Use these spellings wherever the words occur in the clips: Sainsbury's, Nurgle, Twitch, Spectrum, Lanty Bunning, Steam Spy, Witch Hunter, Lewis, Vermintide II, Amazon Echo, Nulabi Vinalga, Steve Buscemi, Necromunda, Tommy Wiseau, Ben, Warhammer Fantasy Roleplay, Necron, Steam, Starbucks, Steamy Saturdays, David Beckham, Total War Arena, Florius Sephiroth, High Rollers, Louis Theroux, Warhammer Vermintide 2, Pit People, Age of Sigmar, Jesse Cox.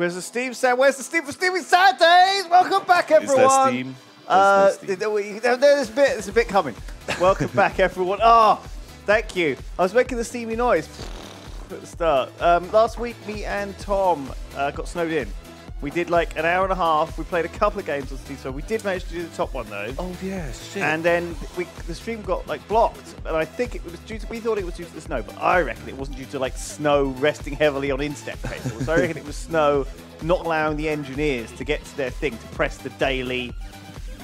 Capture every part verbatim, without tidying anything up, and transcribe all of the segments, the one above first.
Where's the Steam set? Where's the Steam for Steamy Saturdays? Welcome back, everyone. Is there Steam? Uh, there's a bit, there's a bit coming. Welcome back, everyone. Oh, thank you. I was making the steamy noise at the start. Um, last week, me and Tom uh, got snowed in. We did like an hour and a half. We played a couple of games on Steam, so we did manage to do the top one though. Oh yeah, shit. And then we, the stream got like blocked, and I think it was due to, we thought it was due to the snow, but I reckon it wasn't due to like snow resting heavily on instep cables. So I reckon it was snow not allowing the engineers to get to their thing to press the daily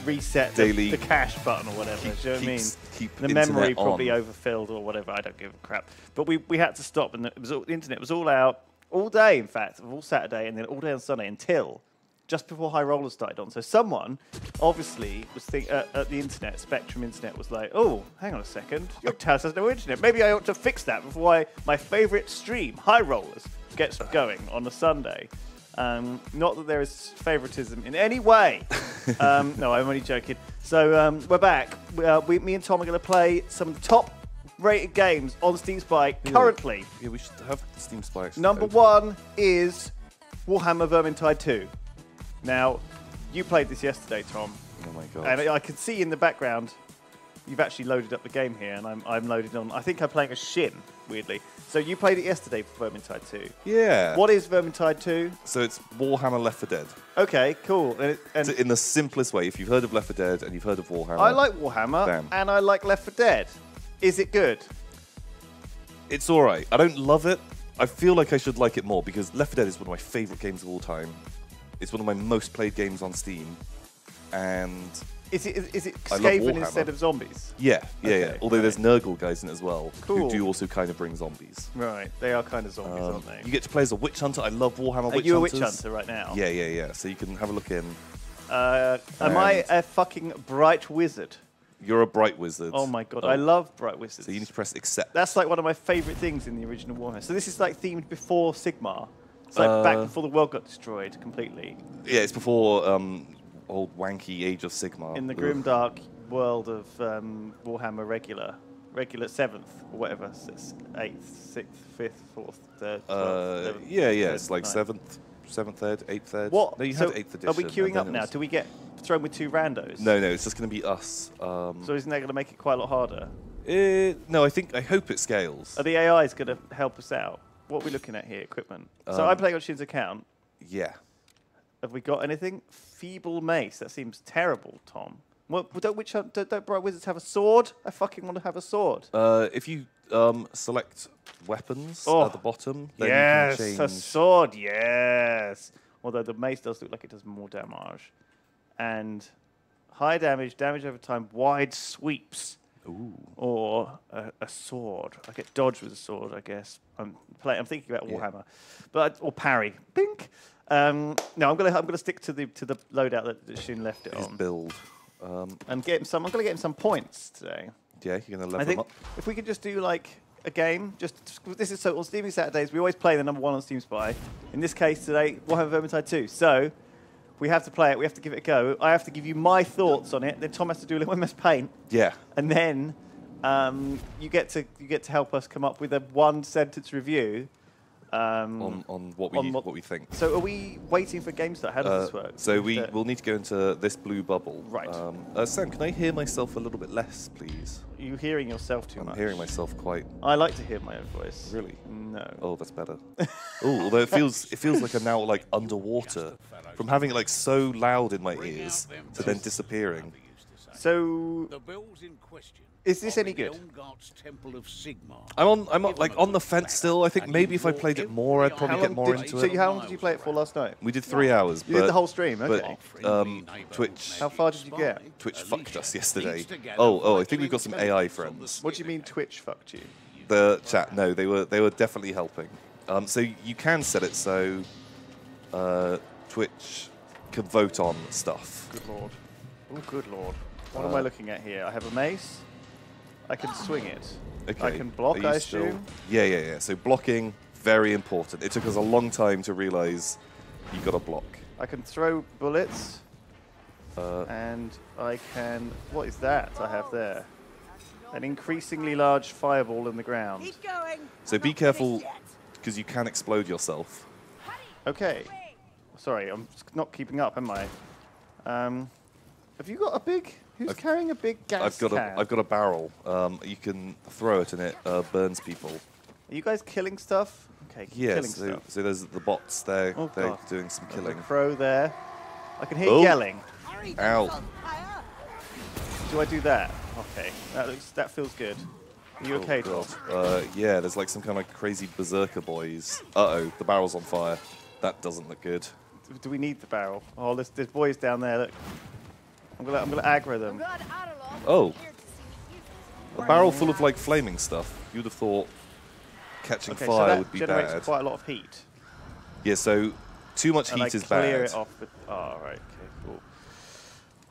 reset, daily the, the cache button or whatever. Keep, do you know keeps, what I mean? Keep the memory probably on. Overfilled or whatever. I don't give a crap. But we we had to stop, and it was all, the internet was all out. All day, in fact, all Saturday, and then all day on Sunday until just before High Rollers started on. So someone, obviously, was think, uh, at the internet, Spectrum Internet, was like, oh, hang on a second, your house has no internet. Maybe I ought to fix that before I, my favourite stream, High Rollers, gets going on a Sunday. Um, not that there is favouritism in any way. um, no, I'm only joking. So um, we're back. Uh, we, me and Tom are going to play some top rated games on Steam Spy currently. Yeah, yeah, we should have Steam Spy. Number open. one is Warhammer Vermintide two. Now, you played this yesterday, Tom. Oh my god! And I can see in the background, you've actually loaded up the game here, and I'm I'm loaded on. I think I'm playing a Shin, weirdly. So you played it yesterday for Vermintide two. Yeah. What is Vermintide two? So it's Warhammer Left four Dead. Okay, cool. And, it, and so in the simplest way, if you've heard of Left four Dead and you've heard of Warhammer, I like Warhammer, damn. and I like Left four Dead. Is it good? It's all right. I don't love it. I feel like I should like it more because Left four Dead is one of my favorite games of all time. It's one of my most played games on Steam. And is it, is it Skaven instead of zombies? Yeah, yeah, okay, yeah. Although right. there's Nurgle guys in it as well, cool. who do also kind of bring zombies. Right, they are kind of zombies, um, aren't they? You get to play as a Witch Hunter. I love Warhammer Witch Hunters. Are you a Witch Hunter right now? Yeah, yeah, yeah. So you can have a look in. Uh, am I a fucking Bright Wizard? You're a Bright Wizard. Oh my god, oh. I love Bright Wizards. So you need to press accept. That's like one of my favourite things in the original Warhammer. So this is like themed before Sigmar. It's like uh, back before the world got destroyed completely. Yeah, it's before um, old wanky Age of Sigmar. In the grimdark world of um, Warhammer regular. Regular seventh or whatever. Eighth, sixth, fifth, fourth, third, twelfth, uh, seventh, yeah, yeah, third, it's like ninth. seventh. Seventh Ed, eighth Ed. What? No, you so had eighth edition. Are we queuing up now? Do we get thrown with two randos? No, no, it's just going to be us. Um, so isn't that going to make it quite a lot harder? Uh, no, I think I hope it scales. Are the A Is going to help us out? What are we looking at here? Equipment. Um, so I'm playing on Shin's account. Yeah. Have we got anything? Feeble mace. That seems terrible, Tom. Well, don't which don't, don't Bright Wizards have a sword? I fucking want to have a sword. Uh, if you um, select weapons oh. at the bottom, then yes, you can change. Yes, a sword. Yes. Although the mace does look like it does more damage, and high damage, damage over time, wide sweeps, Ooh. or a, a sword. I get dodge with a sword, I guess. I'm playing. I'm thinking about Warhammer, yeah. but or parry. Bink. Um, no, I'm gonna I'm gonna stick to the to the loadout that, that Shun left it His on. Build. Um, I'm getting some. I'm gonna get him some points today. Yeah, you're gonna level I think them up. If we could just do like a game, just this is so on Steamy Saturdays. We always play the number one on Steam Spy. In this case today, we'll have Vermintide two. So we have to play it. We have to give it a go. I have to give you my thoughts on it. Then Tom has to do a little M S Paint. Yeah. And then um, you get to you get to help us come up with a one sentence review. Um, on, on what we on what, what we think. So are we waiting for GameStart? How does uh, this work? So we will need to go into this blue bubble. Right. Um, uh, Sam, can I hear myself a little bit less, please? Are you hearing yourself too I'm much? I'm hearing myself quite. I like to hear my own voice. Really? No. Oh, that's better. oh, although it feels it feels like I'm now like underwater from having it like so loud in my ears to then disappearing. So the bills in question. Is this any good? I'm on, I'm on, like on the fence still. I think maybe if I played it more, I'd probably get more into it. So how long did you play it for last night? We did three hours. You did the whole stream, okay. But um, Twitch. How far did you get? Twitch fucked us yesterday. Oh, oh, I think we've got some A I friends. What do you mean Twitch fucked you? The chat. No, they were they were definitely helping. Um, so you can set it so uh, Twitch can vote on stuff. Good lord. Oh, good lord. What uh, am I looking at here? I have a mace. I can swing it. Okay. I can block, I still... assume. Yeah, yeah, yeah. So blocking, very important. It took us a long time to realise you've got to block. I can throw bullets. Uh, and I can... What is that I have there? An increasingly large fireball in the ground. Keep going. So be careful, because you can explode yourself. Okay. Sorry, I'm not keeping up, am I? Um, have you got a big... Who's I've, carrying a big gas I've got can? A, I've got a barrel. Um, you can throw it and it uh, burns people. Are you guys killing stuff? Okay, yes, killing so, stuff. So there's the bots. They're, oh, they're doing some killing. There's a crow there. I can hear oh. yelling. Ow. Do I do that? Okay, that looks, that feels good. Are you oh okay, Tom? Uh, yeah, there's like some kind of crazy berserker boys. Uh-oh, the barrel's on fire. That doesn't look good. Do we need the barrel? Oh, there's, there's boys down there, look. I'm gonna, I'm gonna aggro them. Oh. A barrel full of like flaming stuff. You'd have thought catching okay, fire so that would be generates bad. Quite a lot of heat. Yeah, so too much and heat I is clear bad. Clear it off. With, oh, right, okay, cool.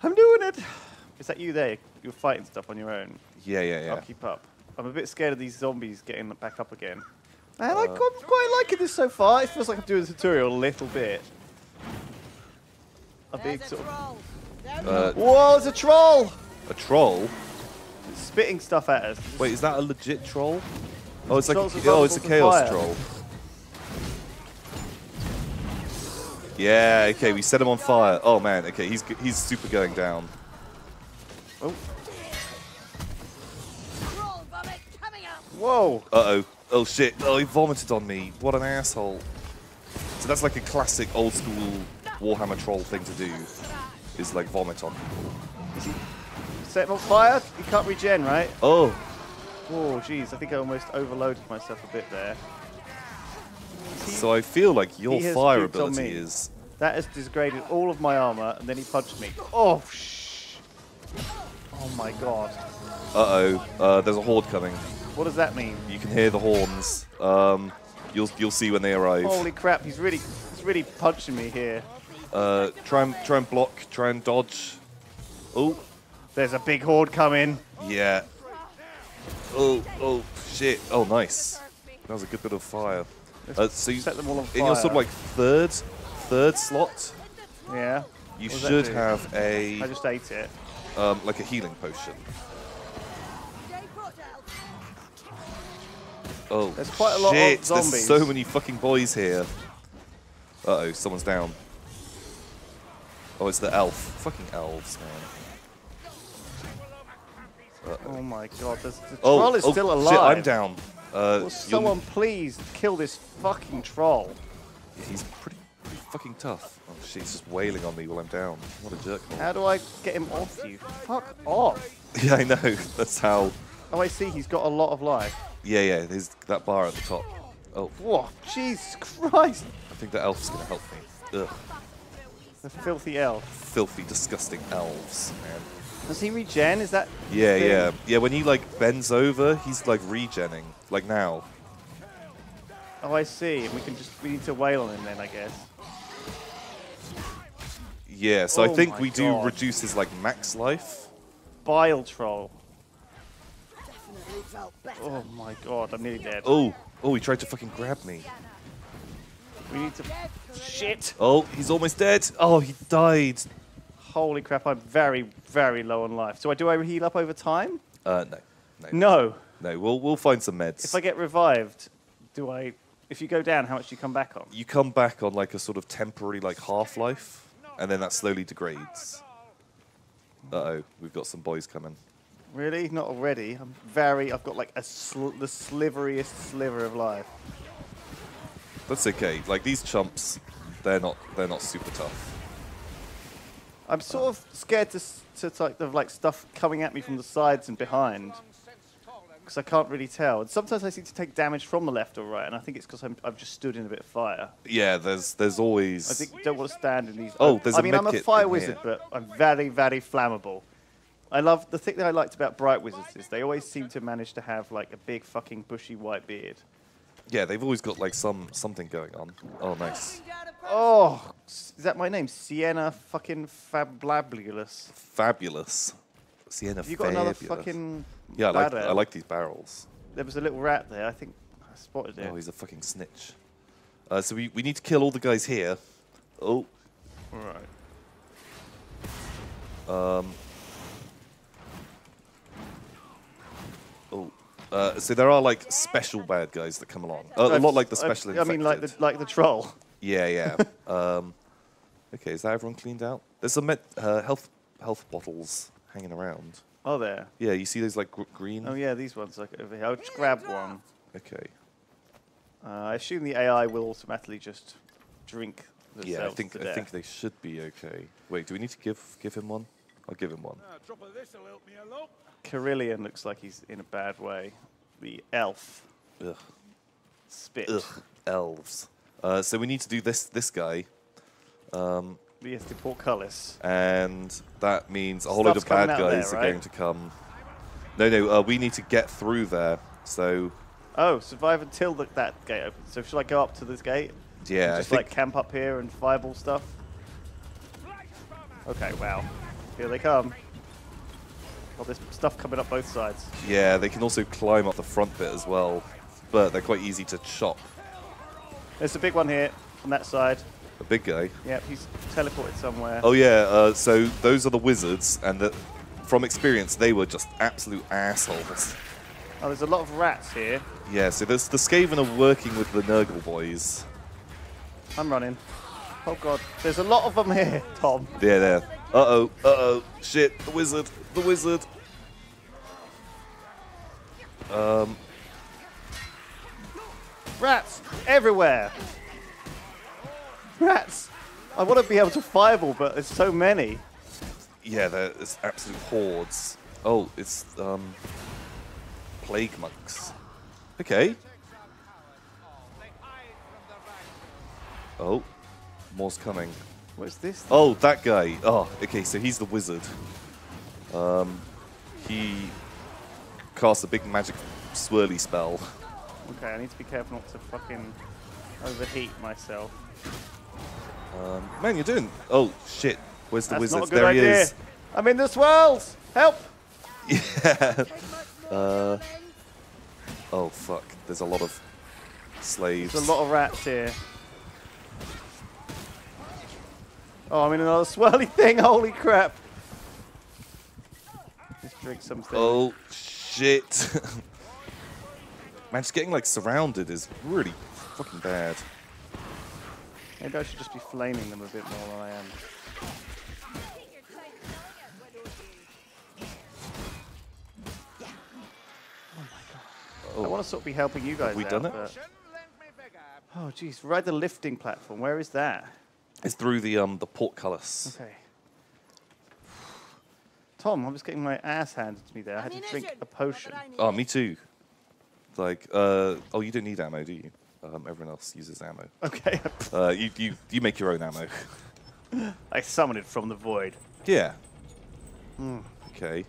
I'm doing it. Is that you there? You're fighting stuff on your own. Yeah, yeah, yeah. I'll keep up. I'm a bit scared of these zombies getting back up again. And uh, I'm quite liking this so far. It feels like I'm doing the tutorial a little bit. A big sort of. Uh, Whoa, it's a troll! A troll? It's spitting stuff at us. Wait, is that a legit troll? Oh, it's like a, oh, it's a chaos fire. troll. Yeah, okay, we set him on fire. Oh man, okay, he's he's super going down. Oh. Whoa! Uh-oh. Oh shit. Oh, he vomited on me. What an asshole. So that's like a classic old school Warhammer troll thing to do. Is like vomit on people. Is he set him on fire? He can't regen, right? Oh. Oh, jeez. I think I almost overloaded myself a bit there. He, so I feel like your fire ability is... That has degraded all of my armor, and then he punched me. Oh, shh. Oh, my God. Uh-oh. Uh, there's a horde coming. What does that mean? You can hear the horns. Um, you'll, you'll see when they arrive. Holy crap. He's really, he's really punching me here. Uh, try and try and block, try and dodge. Oh, there's a big horde coming. Yeah. Oh, oh shit! Oh, nice. That was a good bit of fire. Uh, so you set them all on fire. In your sort of like third, third slot. Yeah. You should have a. I just ate it. Um, like a healing potion. Oh. There's quite a lot shit. of zombies. There's so many fucking boys here. Uh oh, someone's down. Oh, it's the elf. Fucking elves, man. Uh-oh. Oh my god, the, the oh, troll is oh, still alive. Shit, I'm down. Uh, Will someone please kill this fucking troll? Yeah, he's pretty, pretty fucking tough. Oh shit, he's just wailing on me while I'm down. What a jerk. How do I get him off you? Fuck off. Yeah, I know. That's how... Oh, I see. He's got a lot of life. Yeah, yeah. There's that bar at the top. Oh. Whoa, Jesus Christ. I think the elf's gonna help me. Ugh. The filthy elf. Filthy, disgusting elves, man. Does he regen? Is that... Yeah, thing? yeah. Yeah, when he, like, bends over, he's, like, regenning. Like, now. Oh, I see. We can just... We need to wail on him then, I guess. Yeah, so oh I think we God. do reduce his, like, max life. Bile troll. Oh, my God. I'm nearly dead. Oh. Oh, he tried to fucking grab me. We need to... Shit! Oh, he's almost dead. Oh, he died. Holy crap, I'm very, very low on life. So do I heal up over time? Uh, no. No. No. No, we'll, we'll find some meds. If I get revived, do I... If you go down, how much do you come back on? You come back on, like, a sort of temporary, like, half-life, and then that slowly degrades. Uh-oh, we've got some boys coming. Really? Not already? I'm very... I've got, like, a sl the sliveriest sliver of life. That's okay. Like these chumps, they're not they're not super tough. I'm sort of scared to to like of like stuff coming at me from the sides and behind, because I can't really tell. And sometimes I seem to take damage from the left or right, and I think it's because I've just stood in a bit of fire. Yeah, there's there's always. I think don't want to stand in these. Oh, there's I a mean, I'm a fire wizard, here. but I'm very very flammable. I love the thing that I liked about Bright Wizards is they always seem to manage to have like a big fucking bushy white beard. Yeah, they've always got like some something going on. Oh, nice. Oh, is that my name? Sienna fucking Fablabulous. Fabulous. Sienna Fabulous. You got fabulous. another fucking Yeah, I like, I like these barrels. There was a little rat there. I think I spotted it. Oh, he's a fucking snitch. Uh, so we, we need to kill all the guys here. Oh. All right. Um. Oh. Uh, so there are like special bad guys that come along, uh, a lot like the special. I, I mean, like the like the troll. Yeah, yeah. um, Okay, is that everyone cleaned out? There's some med uh, health health bottles hanging around. Oh, there. Yeah, you see those like gr green. Oh yeah, these ones like over here. I'll just grab one. Okay. Uh, I assume the A I will automatically just drink themselves yeah, I think to death. I think they should be okay. Wait, do we need to give give him one? I'll give him one. Carillion looks like he's in a bad way. The elf. Ugh. Spit. Ugh. Elves. Uh, so we need to do this. This guy. Um, yes, the portcullis. And that means a whole Stuff's load of bad guys there, right? are going to come. No, no. Uh, we need to get through there. So. Oh, survive until the, that gate opens. So should I go up to this gate? Yeah. And just I think like camp up here and fireball stuff. Okay. Wow. Here they come. Oh, there's stuff coming up both sides. Yeah, they can also climb up the front bit as well, but they're quite easy to chop. There's a big one here on that side. A big guy? Yeah, he's teleported somewhere. Oh, yeah, uh, so those are the wizards, and the, from experience, they were just absolute assholes. Oh, there's a lot of rats here. Yeah, so there's the Skaven are working with the Nurgle boys. I'm running. Oh, God. There's a lot of them here, Tom. Yeah, there. Uh-oh, uh-oh, shit, the wizard, the wizard. Um. Rats everywhere. Rats. I want to be able to fireball, but there's so many. Yeah, there's absolute hordes. Oh, it's, um, plague monks. Okay. Oh, more's coming. What's this thing? Oh, that guy. Oh, okay, so he's the wizard. Um, he casts a big magic swirly spell. Okay, I need to be careful not to fucking overheat myself. Um, man, you're doing... Oh, shit. Where's the That's wizard? Not a good there idea. He is. I'm in the swirls! Help! Yeah. uh, oh, fuck. There's a lot of slaves. There's a lot of rats here. Oh, I'm in another swirly thing. Holy crap. Just drink something. Oh, shit. Man, just getting, like, surrounded is really fucking bad. Maybe I should just be flaming them a bit more than I am. Oh, my God. Oh. I want to sort of be helping you guys Have we out. Done it? But... Oh, jeez. Ride the lifting platform. Where is that? It's through the um the portcullis. Okay. Tom, I was getting my ass handed to me there. I had to drink a potion. Oh, me too. Like, uh, oh, you don't need ammo, do you? Um, everyone else uses ammo. Okay. uh, you you you make your own ammo. I summon it from the void. Yeah. Mm. Okay.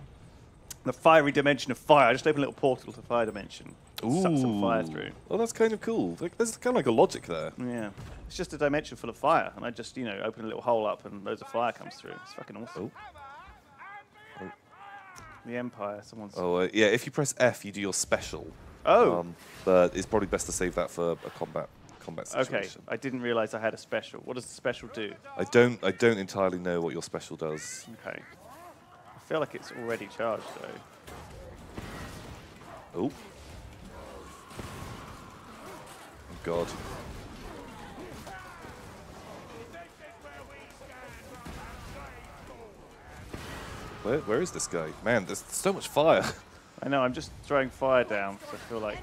The fiery dimension of fire. I just opened a little portal to fire dimension. Ooh. Suck some fire through. Oh, that's kind of cool. Like, there's kind of like a logic there. Yeah. It's just a dimension full of fire, and I just, you know, open a little hole up and loads of fire comes through. It's fucking awesome. Oh. Oh. The Empire, someone's... Oh, uh, yeah, if you press F, you do your special. Oh! Um, but it's probably best to save that for a combat combat situation. Okay, I didn't realise I had a special. What does the special do? I don't I don't entirely know what your special does. Okay. I feel like it's already charged, though. Oh. Oh, God. Where, where is this guy? Man, there's so much fire. I know, I'm just throwing fire down because I feel like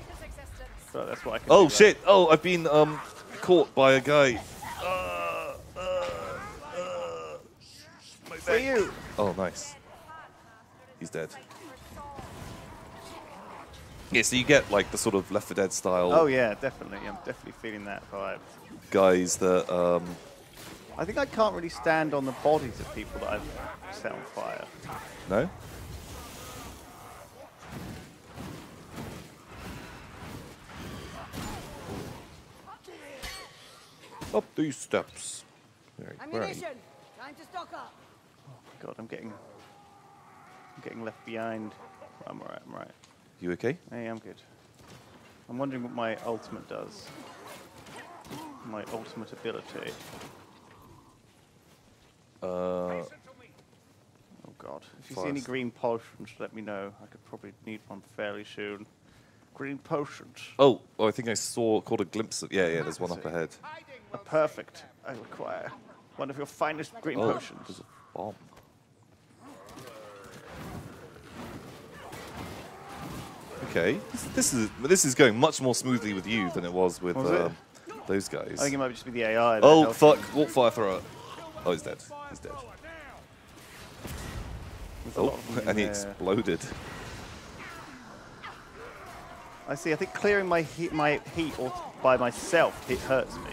so that's what I can Oh, do, shit! Right? Oh, I've been um, caught by a guy. Uh, uh, uh, my For you! Oh, nice. He's dead. Yeah, so you get like the sort of Left four Dead style. Oh, yeah, definitely. I'm definitely feeling that vibe. Guys that... Um, I think I can't really stand on the bodies of people that I've set on fire. No? Up these steps. Ammunition! Time to stock up. Oh my God, I'm getting, I'm getting left behind. I'm alright. I'm right. You okay? Hey, I'm good. I'm wondering what my ultimate does. My ultimate ability. Uh, oh, God. If you see any green potions, let me know. I could probably need one fairly soon. Green potions. Oh, oh I think I saw, caught a glimpse of... Yeah, yeah, there's one up ahead. A perfect, I require. One of your finest green oh, potions. There's a bomb. Okay, this, this is this is going much more smoothly with you than it was with was uh, it? those guys. I think it might just be the A I. Oh fuck! Warp fire thrower. Oh, he's dead. He's dead. Oh, and he there. exploded. I see. I think clearing my heat, my heat all by myself, it hurts me.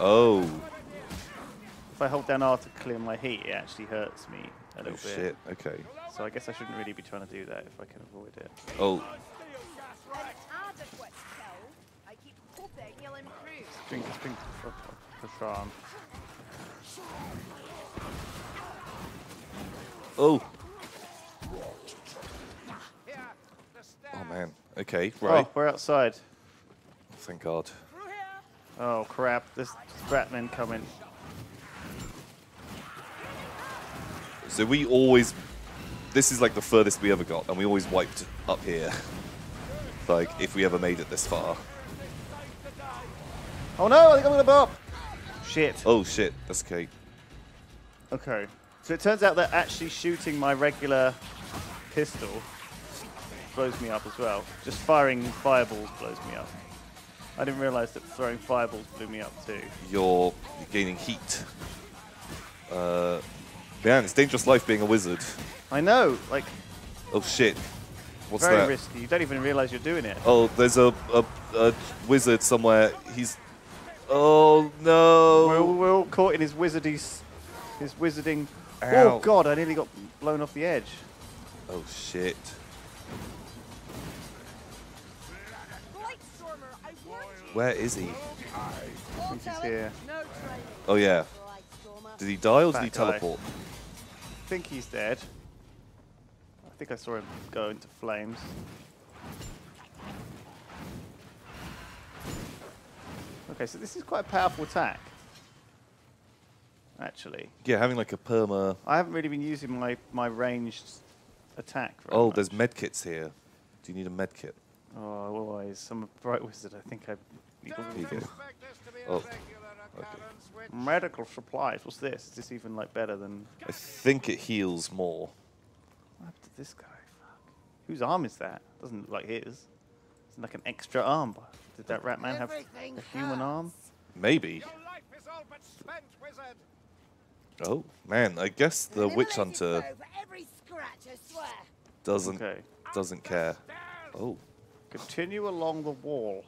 Oh. If I hold down R to clear my heat, it actually hurts me a little oh, bit. Shit. Okay. So I guess I shouldn't really be trying to do that if I can avoid it. Oh. Drink, drink, Patron. Oh. Oh man. Okay. Right. Oh, we're outside. Thank God. Oh crap! This Ratman coming. So we always. This is like the furthest we ever got, and we always wiped up here. Like if we ever made it this far. Oh no! I think I'm gonna bop. Shit. Oh shit. That's okay. Okay. So it turns out that actually shooting my regular pistol blows me up as well. Just firing fireballs blows me up. I didn't realise that throwing fireballs blew me up too. You're gaining heat. Uh, man, it's dangerous life being a wizard. I know, like... Oh shit. What's that? Very risky. You don't even realise you're doing it. Oh, there's a, a, a wizard somewhere. He's... Oh no! We're all, we're all caught in his wizardy... His wizarding... Ow. Oh god, I nearly got blown off the edge. Oh shit. Where is he? I think he's here. Oh yeah. Did he die or Fat did he teleport? Guy. I think he's dead. I think I saw him go into flames. Okay, so this is quite a powerful attack. Actually. Yeah, having like a perma... I haven't really been using my, my ranged attack very Oh, much. There's medkits here. Do you need a medkit? Oh, always. I'm a bright wizard. I think I need all of you. Oh, okay. Medical supplies. What's this? Is this even like better than... I think it heals more. What happened to this guy? Fuck. Whose arm is that? Doesn't look like his. It's like an extra arm. Did that rat man have a human arm? Maybe. Oh, man, I guess the witch hunter doesn't okay. doesn't care. Oh. Continue along the wall.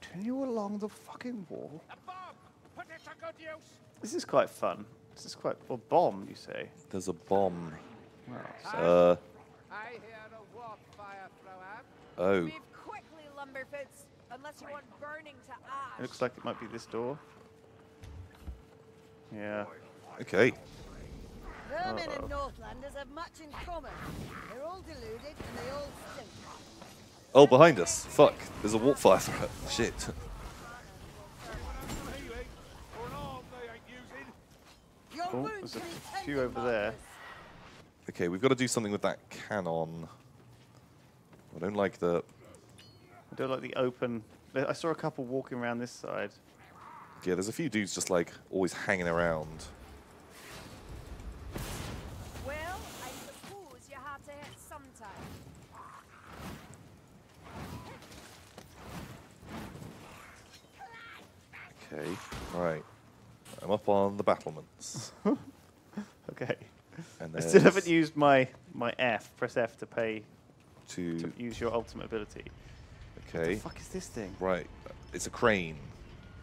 Continue along the fucking wall. This is quite fun. This is quite a bomb, you say. There's a bomb. Oh, uh I hear a warp fire thrower. Oh. Move quickly, lumberfoots, unless you want burning to ash. It looks like it might be this door. Yeah. Okay. Vermin and Northlanders have much in common. They're all deluded and they all stink. Oh, behind us. Fuck. There's a warp fire threat. Shit. Oh, there's a few over there. Okay, we've got to do something with that cannon. I don't like the... I don't like the open... I saw a couple walking around this side. Yeah, there's a few dudes just, like, always hanging around. Well, I suppose you have to hit sometime. Okay, right. I'm up on the battlements. Okay. And I still haven't used my, my F. Press F to pay to, to use your ultimate ability. Okay. What the fuck is this thing? Right. It's a crane.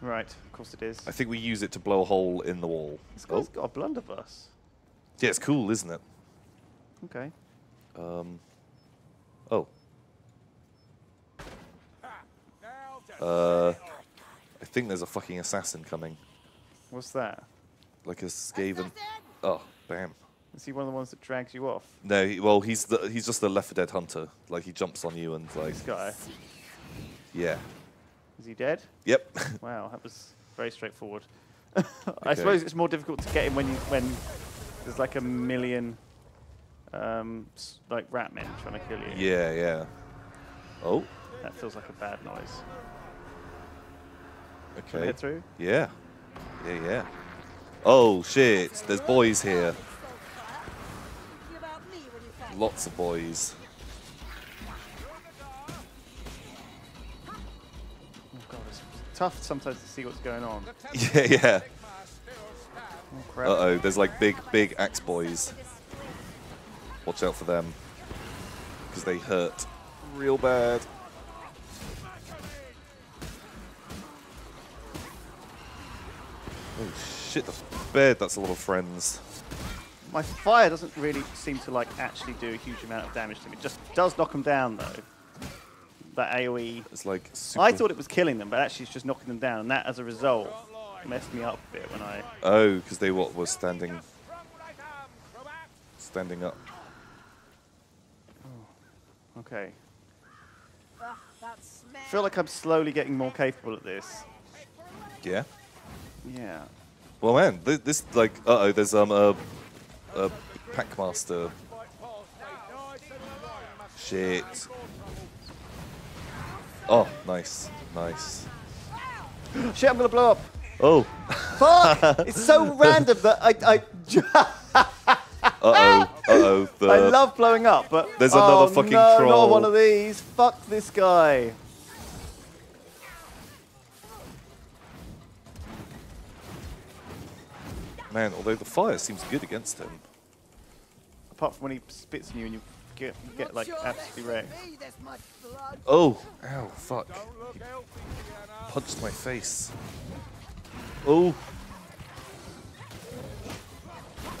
Right, of course it is. I think we use it to blow a hole in the wall. This guy's oh. got a blunderbuss. Yeah, it's cool, isn't it? Okay. Um. Oh. Uh. I think there's a fucking assassin coming. What's that? Like a Skaven. Oh, bam. Is he one of the ones that drags you off? No, he, well, he's the, he's just the Left four Dead hunter. Like he jumps on you and like. This guy. Yeah. Is he dead? Yep. Wow, that was very straightforward. Okay. I suppose it's more difficult to get him when you, when there's like a million um, like rat men trying to kill you. Yeah, yeah. Oh. That feels like a bad noise. Okay. Can I get through? Yeah. Yeah, yeah. Oh shit, there's boys here. Lots of boys. Oh god, it's tough sometimes to see what's going on. Yeah, yeah. Oh, uh-oh, there's like big, big axe boys. Watch out for them, because they hurt real bad. Oh shit, that's bad. That's a lot of friends. My fire doesn't really seem to like actually do a huge amount of damage to them. It just does knock them down though. That A O E. It's like super... I thought it was killing them, but actually it's just knocking them down, and that as a result messed me up a bit when I. Oh, because they what were standing, standing up. Oh, okay. I feel like I'm slowly getting more capable at this. Yeah. Yeah. Well, man, this, this like, uh oh, there's um a, a packmaster. Shit. Oh, nice, nice. Shit, I'm gonna blow up. Oh. Fuck! It's so random that I. I uh oh, uh oh. The... I love blowing up, but there's another oh, fucking no, troll. Not one of these. Fuck this guy. Man, although the fire seems good against him. Apart from when he spits on you and you get, you get like, absolutely wrecked. Oh! Ow, fuck. He punched my face. Oh!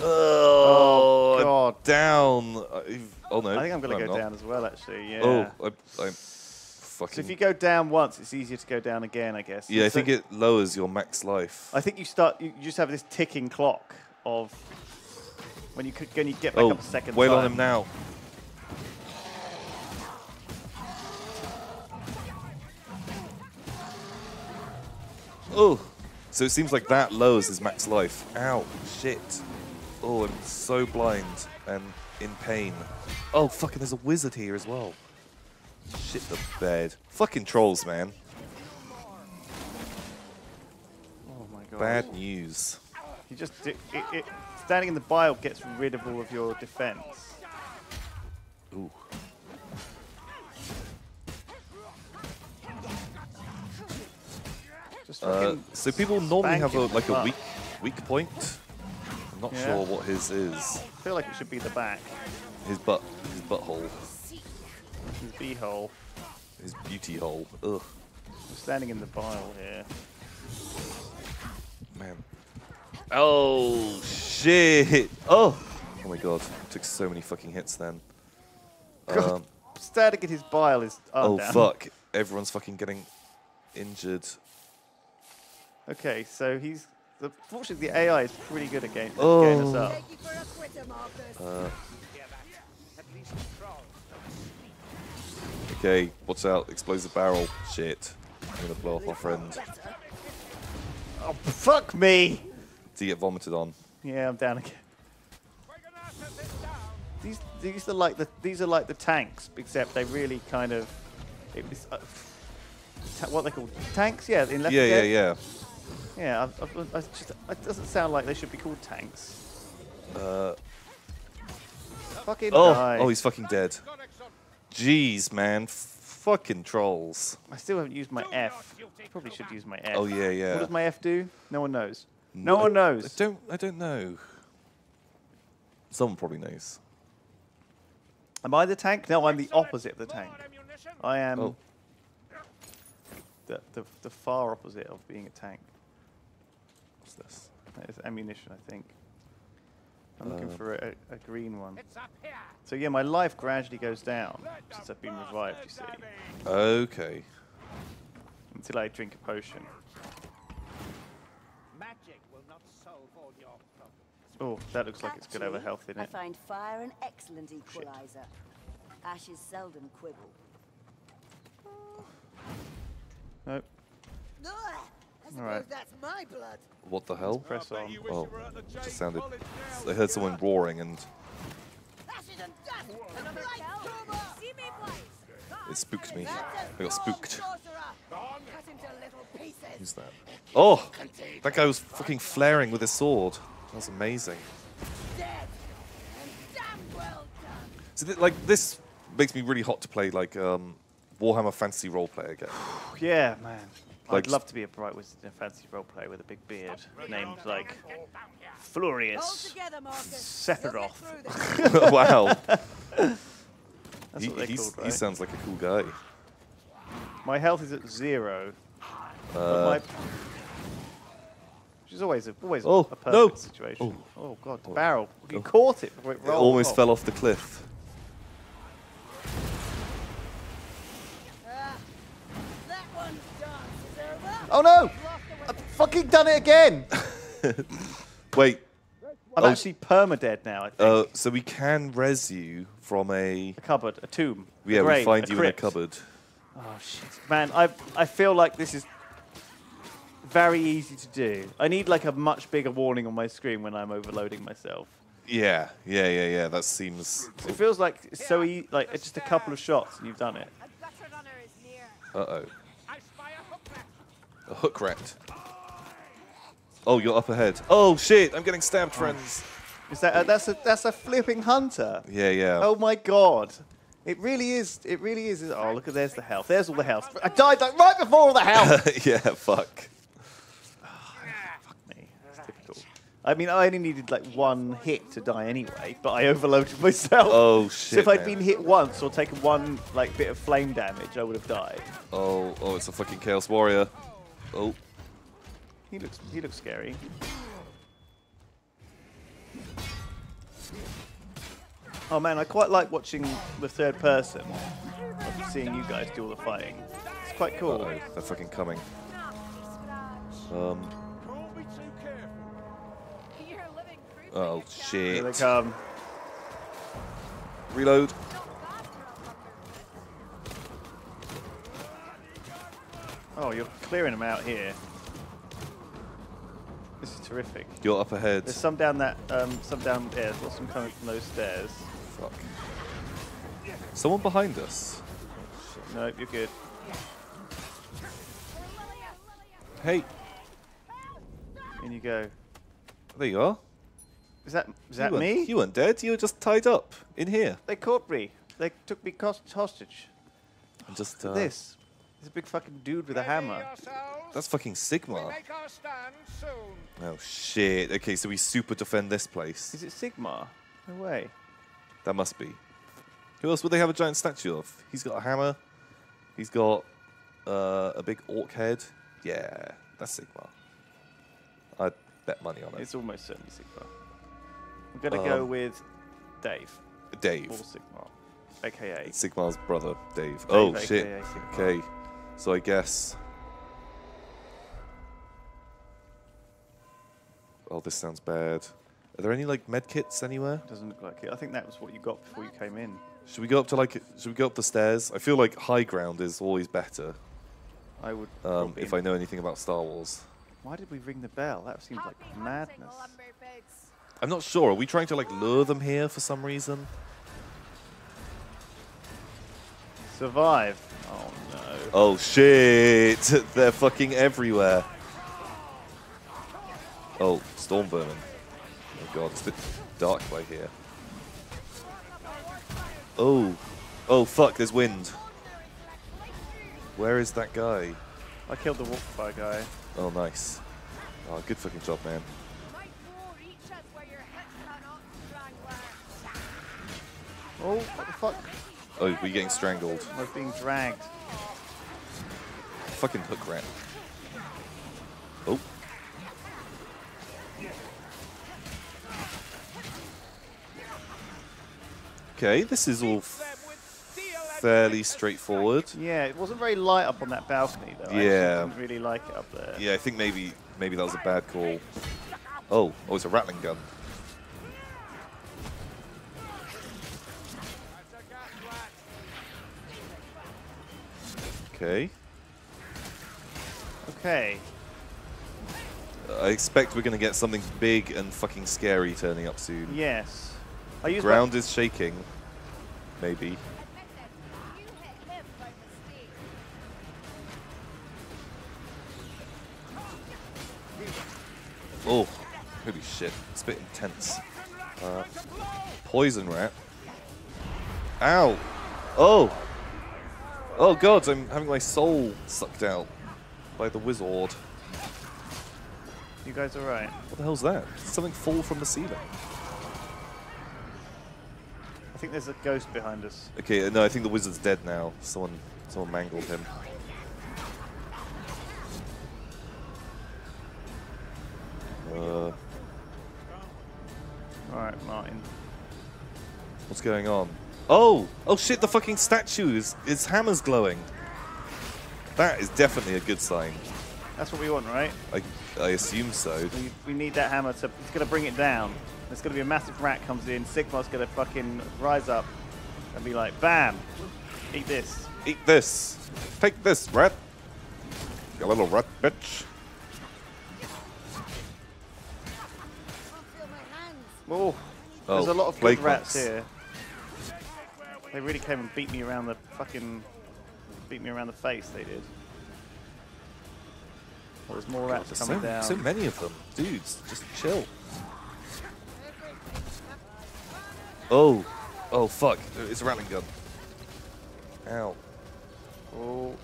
Oh, oh God. I'm down! I've, oh, no. I think I'm going to go not. down as well, actually, yeah. Oh, I'm, I'm fucking... So if you go down once, it's easier to go down again, I guess. Yeah, it's I think a, it lowers your max life. I think you start... You just have this ticking clock of... When you, could, when you get back oh, up a second time. Wail on him now. Oh! So it seems like that lowers his max life. Ow, shit. Oh, I'm so blind and in pain. Oh, fucking there's a wizard here as well. Shit the bed. Fucking trolls, man. Oh my god. Bad news. You just... It, it, standing in the bile gets rid of all of your defense. Ooh. Just uh, so people normally have a, like a weak, weak point. I'm not yeah. sure what his is. I feel like it should be the back. His butt. His butthole. His beehole. His beauty hole. Ugh. I'm standing in the bile here. Man. Oh, shit. Oh. Oh, my God. I took so many fucking hits then. God, um, standing in his bile is... Oh, down. Fuck. Everyone's fucking getting injured. Okay, so he's... The, fortunately, the A I is pretty good at game, oh. getting us up. Uh, okay, what's out? Explosive barrel. Shit. I'm going to blow up my friend. Oh, fuck me! Do you get vomited on? Yeah, I'm down again. These these are like the these are like the tanks, except they really kind of it was uh, what they call tanks. Yeah, in Left yeah, yeah, yeah, yeah. Yeah, I, I, I just, it doesn't sound like they should be called tanks. Uh. Fucking oh, die. Oh, he's fucking dead. Jeez, man, F fucking trolls. I still haven't used my F. I probably should use my F. Oh yeah, yeah. What does my F do? No one knows. No one knows. I, I don't. I don't know. Someone probably knows. Am I the tank? No, I'm the opposite of the tank. I am oh. the, the the far opposite of being a tank. What's this? That is ammunition, I think. I'm uh, looking for a, a green one. So yeah, my life gradually goes down since I've been revived. You see. Okay. Until I drink a potion. Oh, that looks like it's going to have a health in it. I find fire an excellent equalizer. Ashes seldom quibble. Nope. All right. What the hell? Press on. Oh, it just sounded. I heard someone roaring and. It spooked me. I got spooked. Who's that? Oh! That guy was fucking flaring with his sword. That was amazing. So, th like, this makes me really hot to play, like, um, Warhammer Fantasy Roleplay again. Yeah, man. Like, I'd love to be a Bright Wizard in a fantasy roleplay with a big beard named, like, Florius Sephiroth. Wow. That's he, what he's, called, right? He sounds like a cool guy. My health is at zero. Uh, my... Which is always a, always oh, a perfect no. situation. Oh, oh God, the oh. barrel. You oh. caught it before it rolled. It almost off. fell off the cliff. Oh no! I've fucking done it again! Wait. I'm oh. actually permadead now, I think. Uh, so we can res you from a... A cupboard, a tomb. Yeah, a grave, we find you crypt. in a cupboard. Oh shit. Man, I, I feel like this is very easy to do. I need like a much bigger warning on my screen when I'm overloading myself. Yeah, yeah, yeah, yeah, that seems... It feels like it's so easy, like just a couple of shots and you've done it. Uh-oh. A hook rat. Oh, you're up ahead. Oh shit! I'm getting stabbed, oh. friends. Is that a, that's a that's a flipping hunter? Yeah, yeah. Oh my god! It really is. It really is. Oh look, there's the health. There's all the health. I died like right before all the health. Yeah, fuck. Oh, fuck me. That's difficult. I mean, I only needed like one hit to die anyway, but I overloaded myself. Oh shit! So if I'd man. been hit once or taken one like bit of flame damage, I would have died. Oh, oh, it's a fucking Chaos Warrior. Oh, he looks he looks scary. Oh man, I quite like watching the third person, like seeing you guys do all the fighting. It's quite cool. Uh-oh, they're fucking coming. Um. Oh shit! Here they come. Reload. Oh, you're clearing them out here. This is terrific. You're up ahead. There's some down that, um, some down there. There's lots of them coming from those stairs. Fuck. Someone behind us. No, you're good. Hey. In you go. There you are. Is that is that you me? You weren't dead. You were just tied up in here. They caught me. They took me hostage. And just uh, this. There's a big fucking dude with a hammer. That's fucking Sigmar. Oh shit. Okay, so we super defend this place. Is it Sigmar? No way. That must be. Who else would they have a giant statue of? He's got a hammer. He's got uh, a big orc head. Yeah, that's Sigmar. I'd bet money on it. It's almost certainly Sigmar. I'm going to um, go with Dave. Dave. Or Sigmar. A K A. It's Sigmar's brother, Dave. Dave oh, shit. Okay. So I guess. Oh, this sounds bad. Are there any like med kits anywhere? Doesn't look like it. I think that was what you got before you came in. Should we go up to like? Should we go up the stairs? I feel like high ground is always better. I would. Um, if I know anything about Star Wars. Why did we ring the bell? That seems like madness. I'm not sure. Are we trying to like lure them here for some reason? Survive. Oh no. Oh shit! They're fucking everywhere. Oh, storm vermin. Oh god, it's a bit dark by here. Oh. Oh fuck, there's wind. Where is that guy? I killed the walk-by guy. Oh nice. Oh, good fucking job, man. Oh, what the fuck? Oh, we're getting strangled. We're being dragged. Fucking hook rat. Oh. Okay, this is all fairly straightforward. Yeah, it wasn't very light up on that balcony though. Yeah. I didn't really like it up there. Yeah, I think maybe maybe that was a bad call. Oh, oh, it's a rattling gun. Okay. Okay. Uh, I expect we're going to get something big and fucking scary turning up soon. Yes. I use Ground is shaking. Maybe. Oh, holy shit. It's a bit intense. Uh, poison rat. Ow! Oh! Oh god, I'm having my soul sucked out by the wizard. You guys alright? What the hell's that? Did something fall from the ceiling? I think there's a ghost behind us. Okay, no, I think the wizard's dead now. Someone, someone mangled him. Uh, Alright, Martin. What's going on? Oh! Oh shit, the fucking statue is, its hammer's glowing. That is definitely a good sign. That's what we want, right? I, I assume so. We, we need that hammer to, it's gonna bring it down. There's gonna be a massive rat comes in, Sigmar's gonna fucking rise up and be like, bam! Eat this. Eat this! Take this, rat! You little rat bitch! Oh, there's oh, a lot of good rats here. They really came and beat me around the fucking, beat me around the face. They did. Oh, there's more rats God, there's coming so, down. So many of them, dudes. Just chill. Oh, oh fuck! It's a rattling gun. Ow. Oh.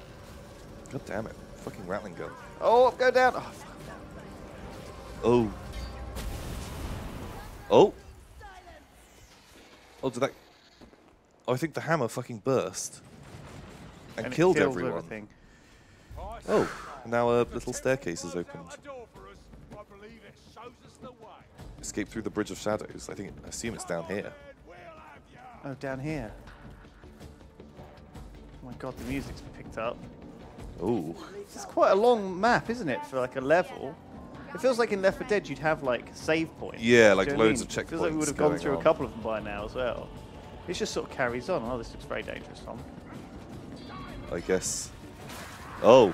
God damn it! Fucking rattling gun. Oh, go down. Oh. Fuck. Oh. Oh! Oh, did that... Oh, I think the hammer fucking burst. And, and killed, killed everyone. Everything. Oh, now a little staircase is opened. Escape through the Bridge of Shadows. I think, I assume it's down here. Oh, down here. Oh my god, the music's picked up. Oh. It's quite a long map, isn't it, for like a level? It feels like in Left four Dead you'd have like save points. Yeah, like loads of checkpoints. It feels like we would have gone through a couple of them by now as well. It just sort of carries on. Oh, this looks very dangerous, Tom. I guess. Oh.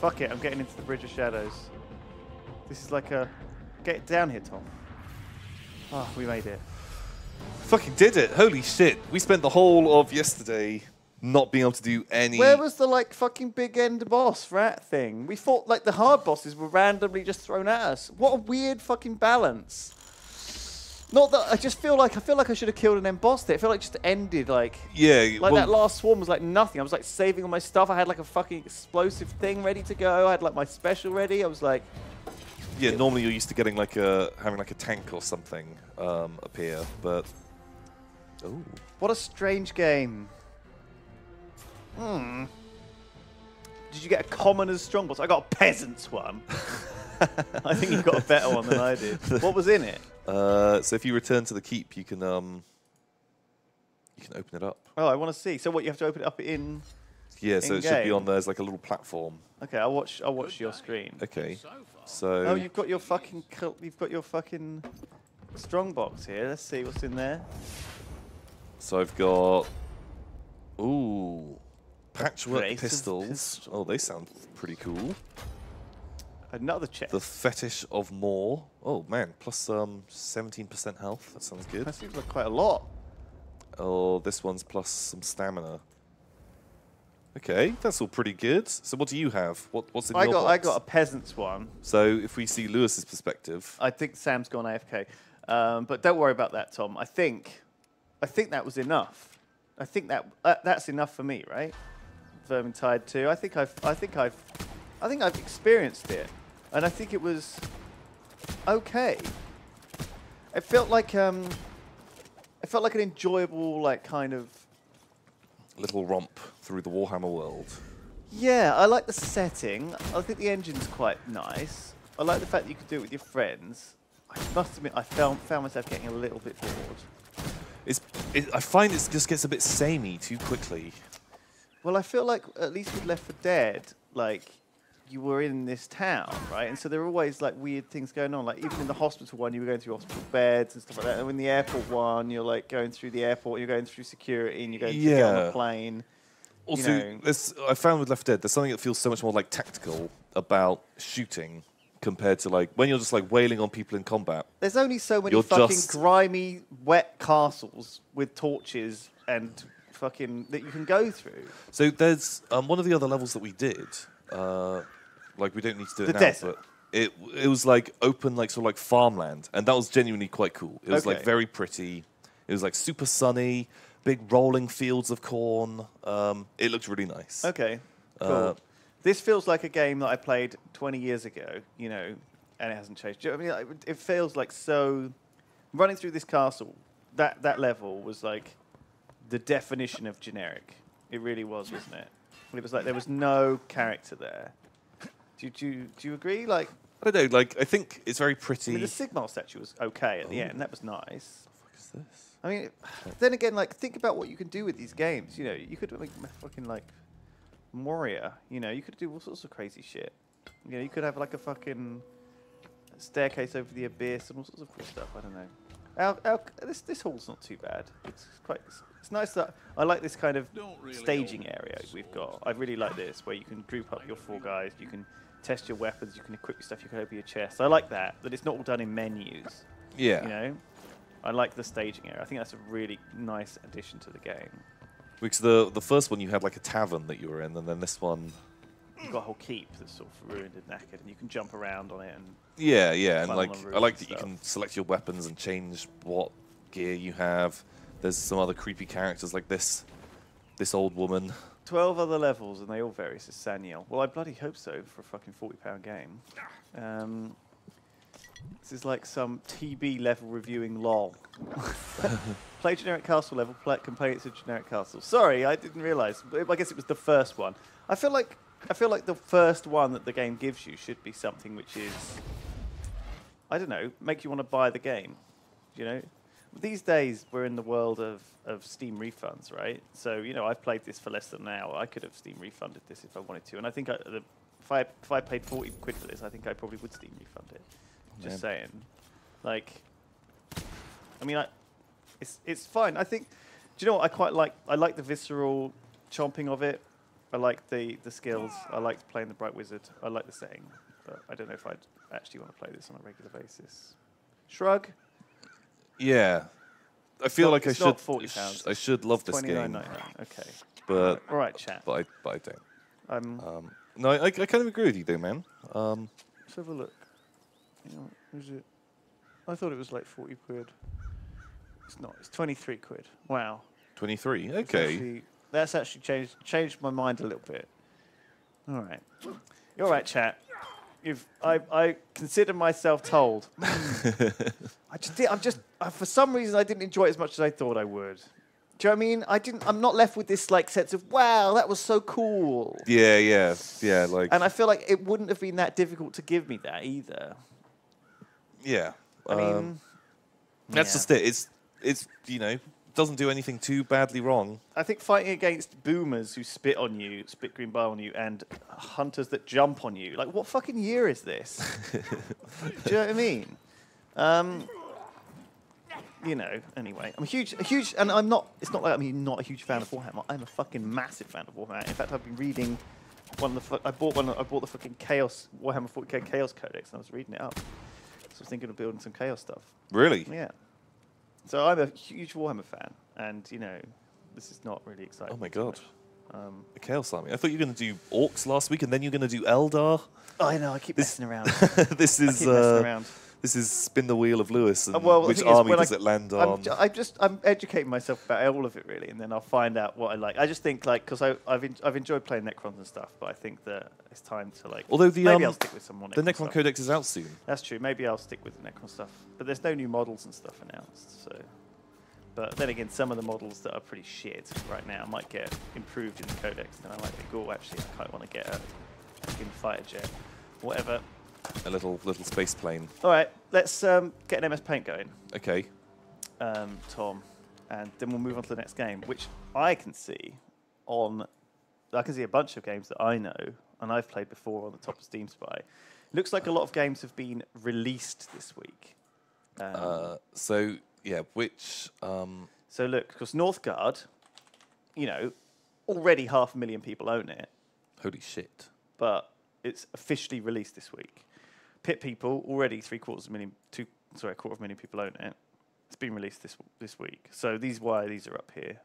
Fuck it, I'm getting into the Bridge of Shadows. This is like a... Get down here, Tom. Oh, we made it. Fucking did it. Holy shit. We spent the whole of yesterday... Not being able to do any. Where was the like fucking big end boss rat thing? We thought like the hard bosses were randomly just thrown at us. What a weird fucking balance. Not that I just feel like I feel like I should have killed and then bossed it. I feel like it just ended like yeah, like well, that last swarm was like nothing. I was like saving all my stuff. I had like a fucking explosive thing ready to go. I had like my special ready. I was like, yeah. Normally you're used to getting like a having like a tank or something um, appear, but oh, what a strange game. Hmm. Did you get a commoner's strongbox? I got a peasant's one. I think you got a better one than I did. What was in it? Uh, so if you return to the keep, you can um, you can open it up. Oh, I want to see. So what, you have to open it up in? Yeah, so in it game? Should be on there as like a little platform. Okay, I'll watch. I'll watch your screen. Okay. So. Oh, you've got your fucking you've got your fucking strongbox here. Let's see what's in there. So I've got. Ooh. Patchwork Race pistols. Pistol. Oh, they sound pretty cool. Another check. The Fetish of More. Oh, man. Plus um, seventeen percent health. That sounds good. That seems like quite a lot. Oh, this one's plus some stamina. Okay, that's all pretty good. So what do you have? What, what's in I your got, box? I got a peasant's one. So if we see Lewis's perspective... I think Sam's gone A F K. Um, but don't worry about that, Tom. I think, I think that was enough. I think that uh, that's enough for me, right? Vermintide two. I think I've, I think I've, I think I've experienced it, and I think it was okay. It felt like um, it felt like an enjoyable, like kind of little romp through the Warhammer world. Yeah, I like the setting. I think the engine's quite nice. I like the fact that you could do it with your friends. I must admit, I found found myself getting a little bit bored. It's, it, I find it just gets a bit samey too quickly. Well, I feel like at least with Left four Dead, like you were in this town, right? And so there were always like weird things going on. Like even in the hospital one, you were going through hospital beds and stuff like that. And in the airport one, you're like going through the airport, you're going through security, and you're going yeah. to get on a plane. Also, you know. I found with Left four Dead, there's something that feels so much more like tactical about shooting compared to like when you're just like wailing on people in combat. There's only so many fucking grimy, wet castles with torches and. Fucking that you can go through. So there's um, one of the other levels that we did. Uh, like we don't need to do the it now, desert. But it it was like open, like sort of like farmland, and that was genuinely quite cool. It was okay. like very pretty. It was like super sunny, big rolling fields of corn. Um, it looked really nice. Okay, cool. Uh, this feels like a game that I played twenty years ago, you know, and it hasn't changed. I mean, it feels like so. Running through this castle, that that level was like the definition of generic. It really was, wasn't it? It was like there was no character there. Do, do, do you agree? Like, I don't know. Like, I think it's very pretty. I mean, the Sigmar statue was okay at oh. the end. That was nice. What the fuck is this? I mean, then again, like, think about what you can do with these games. You know, you could make like, fucking like Moria. You know, you could do all sorts of crazy shit. You know, you could have like a fucking staircase over the abyss and all sorts of cool stuff. I don't know. Our, our, this this hall's not too bad. It's quite. It's, it's nice that I like this kind of really staging area we've got. I really like this where you can group up your four guys. You can test your weapons, you can equip your stuff, you can open your chest. I like that, that it's not all done in menus. Yeah. You know? I like the staging area. I think that's a really nice addition to the game. Because the the first one you had like a tavern that you were in, and then this one you've got a whole keep that's sort of ruined and knackered, and you can jump around on it and Yeah, yeah, and like I like that you can select your weapons and change what gear you have. There's some other creepy characters like this this old woman. twelve other levels, and they all vary, says Saniel. Well, I bloody hope so for a fucking forty pound game. Um, this is like some T B level reviewing lol. Play generic castle level, play, complain it's a generic castle. Sorry, I didn't realise. I guess it was the first one. I feel like I feel like the first one that the game gives you should be something which is, I don't know, make you want to buy the game. You know? These days, we're in the world of, of Steam refunds, right? So, you know, I've played this for less than an hour. I could have Steam refunded this if I wanted to. And I think I, the, if, I, if I paid forty quid for this, I think I probably would Steam refund it. Just yeah. saying. Like, I mean, I, it's it's fine. I think, do you know what I quite like? I like the visceral chomping of it. I like the, the skills. I like playing the Bright Wizard. I like the setting. But I don't know if I'd actually want to play this on a regular basis. Shrug. Yeah, I feel not, like I should. forty pounds. I should love it's this game. Okay. But all right, chat. But I, but I don't. Um, um, no, I, I kind of agree with you, though, man. Um, let's have a look. Is it? I thought it was like forty quid. It's not. It's twenty-three quid. Wow. twenty-three. Okay. Actually, that's actually changed changed my mind a little bit. All right. You're all right, chat. If I, I consider myself told. I just did, I'm just I, for some reason I didn't enjoy it as much as I thought I would. Do you know what I mean? I didn't. I'm not left with this like sense of wow, that was so cool. Yeah, yeah, yeah. Like, and I feel like it wouldn't have been that difficult to give me that either. Yeah, I um, mean, that's yeah. just it. It's it's you know doesn't do anything too badly wrong. I think fighting against boomers who spit on you, spit green bile on you, and hunters that jump on you. Like, what fucking year is this? Do you know what I mean? Um, you know. Anyway, I'm a huge, a huge, and I'm not. It's not like I'm not a huge fan of Warhammer. I'm a fucking massive fan of Warhammer. In fact, I've been reading one of the. I bought one. I bought the fucking Chaos Warhammer forty K Chaos Codex, and I was reading it up. So I was thinking of building some Chaos stuff. Really? Yeah. So I'm a huge Warhammer fan, and, you know, this is not really exciting. Oh, my God. Um, the Chaos Army. I thought you were going to do Orcs last week, and then you're going to do Eldar. Oh, I know. I keep this, messing around. this is I keep messing uh, around. This is spin the wheel of Lewis, and uh, well, which army does I, it land I'm on? I just, I'm educating myself about all of it, really, and then I'll find out what I like. I just think, like, because I've, en I've enjoyed playing Necrons and stuff, but I think that it's time to, like, Although the, maybe um, I'll stick with some more Necron The Necron stuff. Codex is out soon. That's true. Maybe I'll stick with the Necron stuff. But there's no new models and stuff announced, so. But then again, some of the models that are pretty shit right now might get improved in the Codex, and I might think, oh, actually, I quite want to get a fucking fighter jet. Whatever. A little little space plane. All right, let's um, get an M S Paint going. Okay. Um, Tom, and then we'll move on to the next game, which I can see on. I can see a bunch of games that I know and I've played before on the top of Steam Spy. Looks like a lot of games have been released this week. Um, uh, so yeah, which. Um... So look, because Northgard, you know, already half a million people own it. Holy shit! But it's officially released this week. Pit People, already three quarters of a million, two, sorry, a quarter of a million people own it. It's been released this this week. So these why these are up here.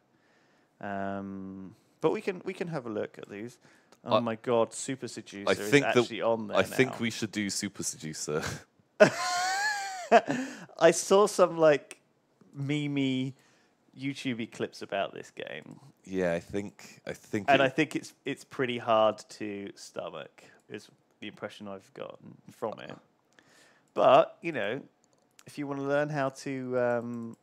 Um, but we can we can have a look at these. Oh I, my god, Super Seducer I think is actually that, on there I now. think we should do Super Seducer. I saw some like meme-y, YouTube-y clips about this game. Yeah, I think I think And it, I think it's it's pretty hard to stomach is the impression I've gotten from it. But, you know, if you want to learn how to um,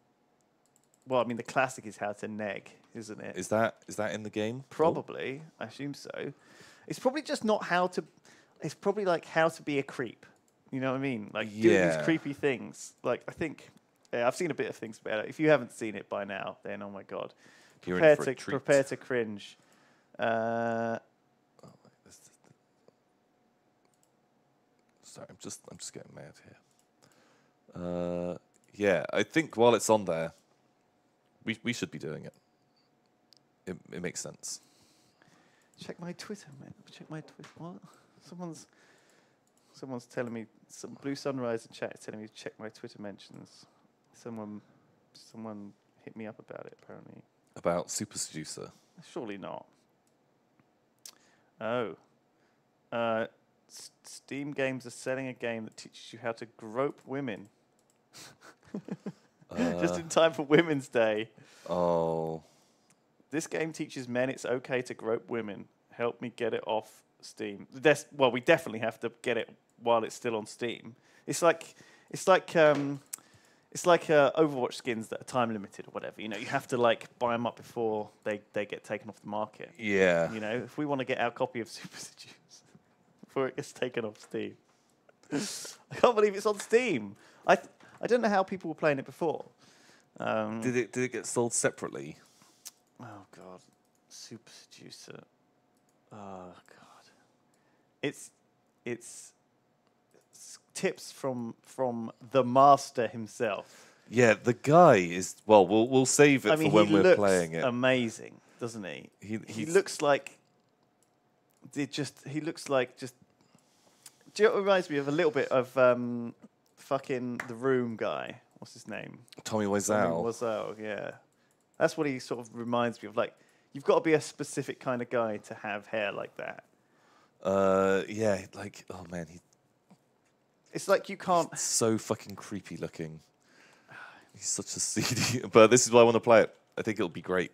well, I mean the classic is how to neg, isn't it? Is that is that in the game? Probably. Oh. I assume so. It's probably just not how to it's probably like how to be a creep. You know what I mean? Like yeah. doing these creepy things. Like I think yeah, I've seen a bit of things about it. If you haven't seen it by now, then oh my god. You're prepare in for to a treat. prepare to cringe. Uh, oh, this is the... Sorry, I'm just I'm just getting mad here. Uh, yeah, I think while it's on there, we we should be doing it. It it makes sense. Check my Twitter, man. Check my Twitter. What? Someone's someone's telling me some Blue Sunrise in chat is telling me to check my Twitter mentions. Someone someone hit me up about it apparently. About Super Seducer? Surely not. Oh. Uh, S Steam games are selling a game that teaches you how to grope women. uh, Just in time for Women's Day. Oh. This game teaches men it's okay to grope women. Help me get it off Steam. That's, well, we definitely have to get it while it's still on Steam. It's like... It's like... Um, It's like uh, Overwatch skins that are time limited or whatever. You know, you have to like buy them up before they, they get taken off the market. Yeah. You know, if we want to get our copy of Super Seducer before it gets taken off Steam, I can't believe it's on Steam. I th I don't know how people were playing it before. Um, did it did it get sold separately? Oh god, Super Seducer. Oh god, it's it's. Tips from from the master himself. Yeah, the guy is well. We'll we'll save it I mean, for when we're playing it. Amazing, doesn't he? He he looks like. It just he looks like just. Do you know what reminds me of a little bit of um, fucking the Room guy? What's his name? Tommy Wiseau. Tommy Wiseau, yeah, that's what he sort of reminds me of. Like you've got to be a specific kind of guy to have hair like that. Uh, yeah, like oh man, he. It's like you can't... It's so fucking creepy looking. He's such a seedy... But this is why I want to play it. I think it'll be great.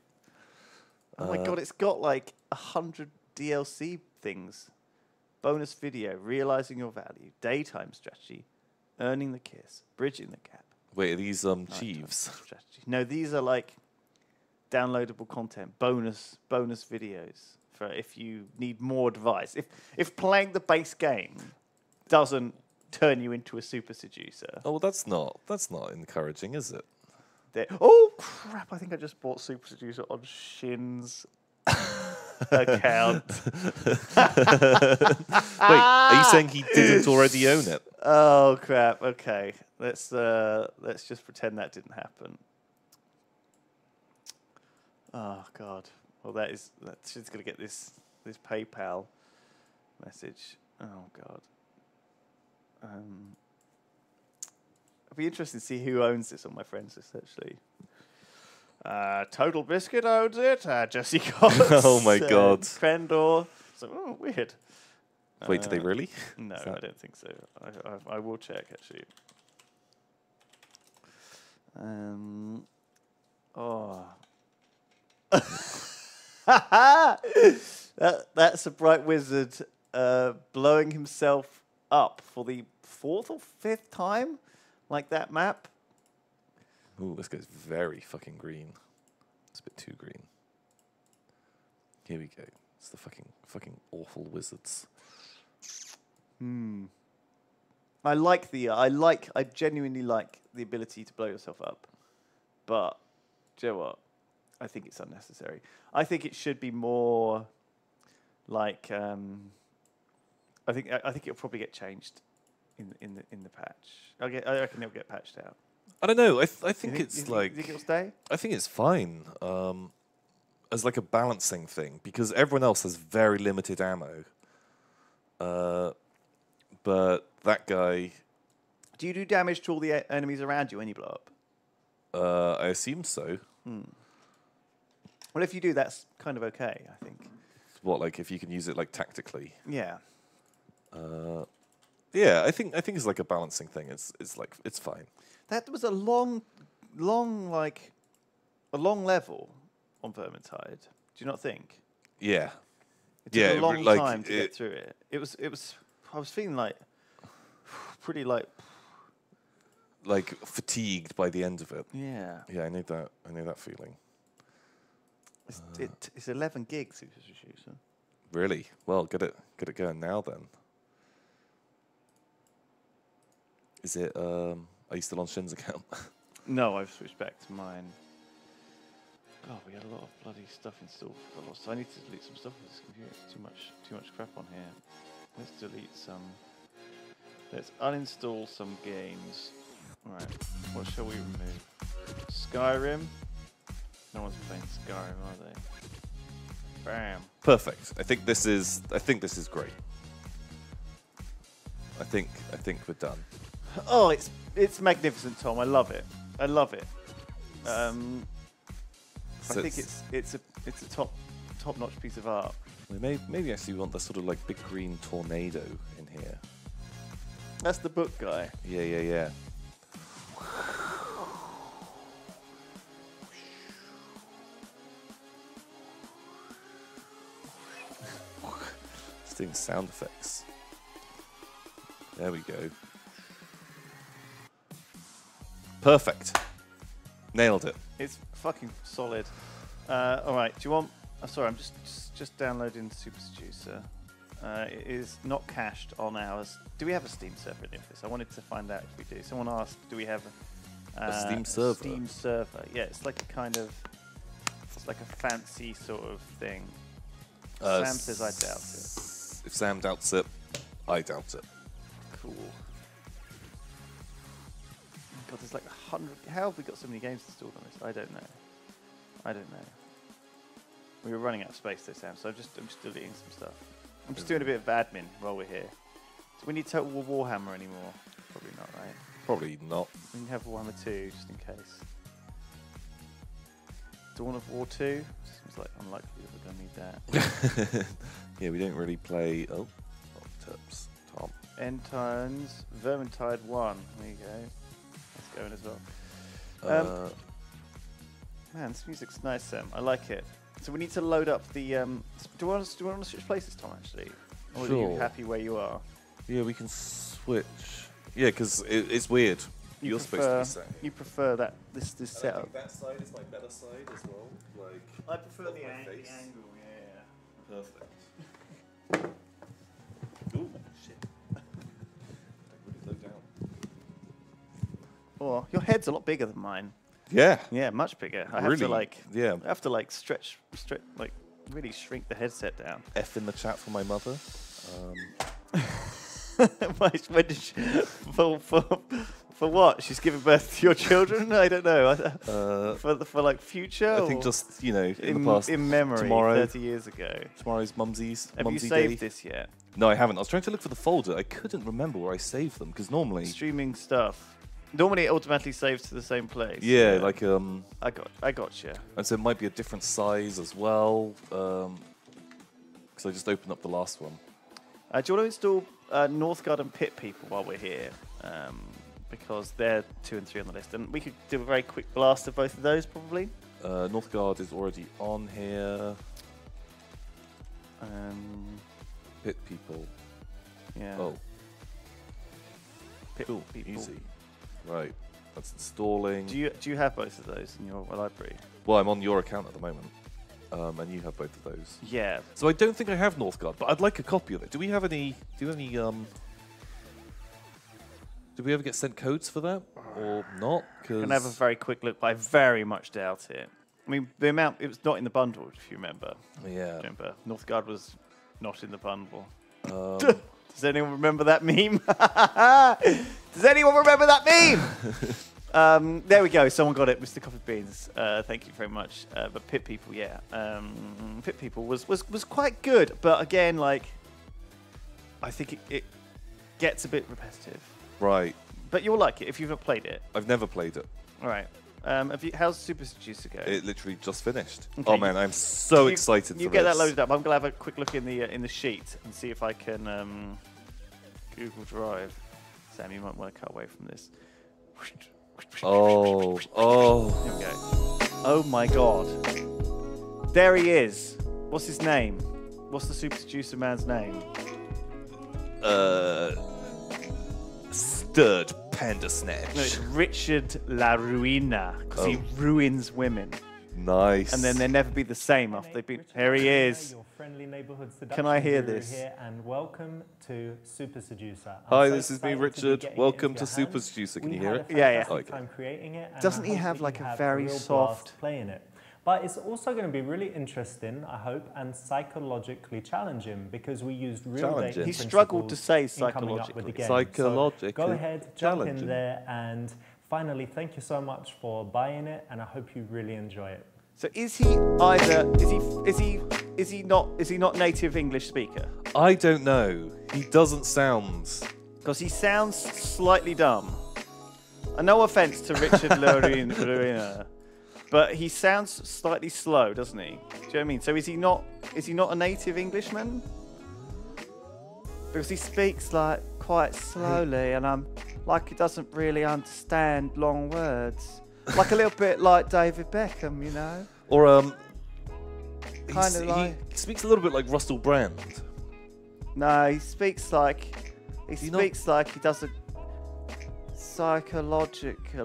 Oh uh, my god, it's got like a hundred D L C things. Bonus video, realising your value, daytime strategy, earning the kiss, bridging the gap. Wait, are these um, Jeeves? No, these are like downloadable content, bonus bonus videos for if you need more advice. If, if playing the base game doesn't... turn you into a super seducer. Oh, well, that's not that's not encouraging, is it? They're, oh crap! I think I just bought Super Seducer on Shin's account. Wait, are you saying he didn't already own it? Oh crap! Okay, let's uh, let's just pretend that didn't happen. Oh god! Well, that is that Shin's gonna get this this PayPal message. Oh god. Um, I'd be interested to see who owns this on my friends list, actually. Uh, Total Biscuit owns it. Uh, Jesse Cox. Oh, my uh, God. Krendor. So, oh, weird. Wait, uh, do they really? No, I don't think so. I, I, I will check, actually. Um, oh. that, that's a Bright Wizard uh, blowing himself up for the fourth or fifth time, like that map. Ooh, this goes very fucking green. It's a bit too green. Here we go. It's the fucking fucking awful wizards. Hmm. I like the. Uh, I like. I genuinely like the ability to blow yourself up, but do you know what? I think it's unnecessary. I think it should be more like. Um, I think I think it'll probably get changed in in the in the patch. I'll get, I reckon it'll get patched out. I don't know. I th I think, think it's you like. Think, you think it'll stay? I think it's fine um, as like a balancing thing because everyone else has very limited ammo. Uh, but that guy. Do you do damage to all the enemies around you when you blow up? Uh, I assume so. Hmm. Well, if you do, that's kind of okay, I think. what, like, if you can use it, like, tactically. Yeah. Uh, yeah, I think I think it's like a balancing thing. It's it's like it's fine. That was a long, long like, a long level on Vermintide. Do you not think? Yeah. It took yeah, a long it, like, time to it, get through it. It was it was. I was feeling like pretty like. Like fatigued by the end of it. Yeah. Yeah, I need that. I need that feeling. It's, uh, it, it's eleven gigs, Super Seducer. Really? Well, get it, get it going now then. Is it? Um, are you still on Shin's account? No, I've switched back to mine. God, we had a lot of bloody stuff installed. So I need to delete some stuff on this computer. It's too much, too much crap on here. Let's delete some. Let's uninstall some games. All right. What shall we remove? Skyrim. No one's playing Skyrim, are they? Bam. Perfect. I think this is. I think this is great. I think. I think we're done. Oh, it's it's magnificent, Tom. I love it. I love it. Um, so I think it's it's, it's a it's a top top notch piece of art. We may maybe actually want the sort of like big green tornado in here. That's the book guy. Yeah, yeah, yeah. Steam sound effects. There we go. Perfect. Nailed it. It's fucking solid. Uh, all right. Do you want? I'm oh, sorry. I'm just, just just downloading Super Seducer. Uh, it is not cached on ours. Do we have a Steam server in this? I wanted to find out if we do. Someone asked, do we have a, uh, a Steam server? A Steam server. Yeah. It's like a kind of, it's like a fancy sort of thing. Uh, Sam says I doubt it. If Sam doubts it, I doubt it. Cool. God, there's like a hundred. How have we got so many games installed on this? I don't know. I don't know. We were running out of space though, Sam. So I'm just, I'm just deleting some stuff. I'm just doing a bit of admin while we're here. Do we need Total War Warhammer anymore? Probably not, right? Probably not. We can have Warhammer two just in case. Dawn of War two? Seems like unlikely that we're going to need that. Yeah, we don't really play. Oh, oh tips. Tom. End Times, Vermintide one. There you go. Going as well. Um, uh, man, this music's nice, Sam. I like it. So we need to load up the. Um, do we want to, do we want to switch places, Tom? Actually, or sure. Are you happy where you are? Yeah, we can switch. Yeah, because it, it's weird. You You're prefer, supposed to be. You prefer that this this and setup. I think that side is my better side as well. Like I prefer the, ang face. the angle. Yeah. Perfect. Ooh, shit. Or your head's a lot bigger than mine. Yeah. Yeah, much bigger. I really? have to like. Yeah. I have to like stretch, stretch, like really shrink the headset down. F in the chat for my mother. Um. when did she, for, for for what? She's giving birth to your children? I don't know. Uh, for for like future. I think just you know in, in the past. In memory. Tomorrow, thirty years ago. Tomorrow's mumsies. Have mumsy you saved day. this yet? No, I haven't. I was trying to look for the folder. I couldn't remember where I saved them because normally streaming stuff. Normally, it automatically saves to the same place. Yeah, yeah, like um. I got, I got you. And so it might be a different size as well, um. Because I just opened up the last one. Uh, do you want to install uh, Northgard and Pit People while we're here, um, because they're two and three on the list, and we could do a very quick blast of both of those probably. Uh, Northgard is already on here. Um. Pit People. Yeah. Oh. Pit cool. People. Easy. Right, that's installing. Do you do you have both of those in your library? Well, I'm on your account at the moment, um, and you have both of those. Yeah. So I don't think I have Northgard, but I'd like a copy of it. Do we have any? Do we have any? Um, did we ever get sent codes for that, or not? Cause I can have a very quick look, but I very much doubt it. I mean, the amount it was not in the bundle, if you remember. Yeah. Remember, Northgard was not in the bundle. Um, Does anyone remember that meme? Does anyone remember that meme? um, there we go. Someone got it. Mister Coffee Beans. Uh, thank you very much. Uh, but Pit People, yeah. Um, Pit People was, was, was quite good. But again, like, I think it, it gets a bit repetitive. Right. But you'll like it if you've not played it. I've never played it. All right. Um, have you, how's Super Seducer going? It literally just finished. Okay. Oh man, I'm so you, excited. You for get this. that loaded up. I'm gonna have a quick look in the uh, in the sheet and see if I can um, Google Drive. Sam, you might want to cut away from this. Oh, oh. Here we go. Oh my God. There he is. What's his name? What's the Super Seducer man's name? Uh, Sturd Panda Snatch. No, it's Richard La Ruina, because oh. he ruins women. Nice. And then they'll never be the same after they've been. Here he is. Your friendly neighborhood seduction Can I hear this? Here and welcome to Super Seducer. I'm Hi, so this is me, Richard. To welcome to Super hands. Seducer. Can we you hear it? Yeah, yeah. Oh, okay. I'm creating it. Doesn't he have like a have very soft play in it? But it's also going to be really interesting, I hope, and psychologically challenging because we used real data. He struggled to say psychologically. Psychologically. So go ahead, jump in there and. Finally, thank you so much for buying it, and I hope you really enjoy it. So, is he either is he is he is he not is he not native English speaker? I don't know. He doesn't sound because he sounds slightly dumb. And no offense to Richard La Ruina, but he sounds slightly slow, doesn't he? Do you know what I mean? So, is he not is he not a native Englishman? Because he speaks like quite slowly, and I'm. Like he doesn't really understand long words. Like a little bit like David Beckham, you know? Or, um, kind of like... He speaks a little bit like Russell Brand. No, he speaks like... He Do speaks not... like he doesn't... Psychologically.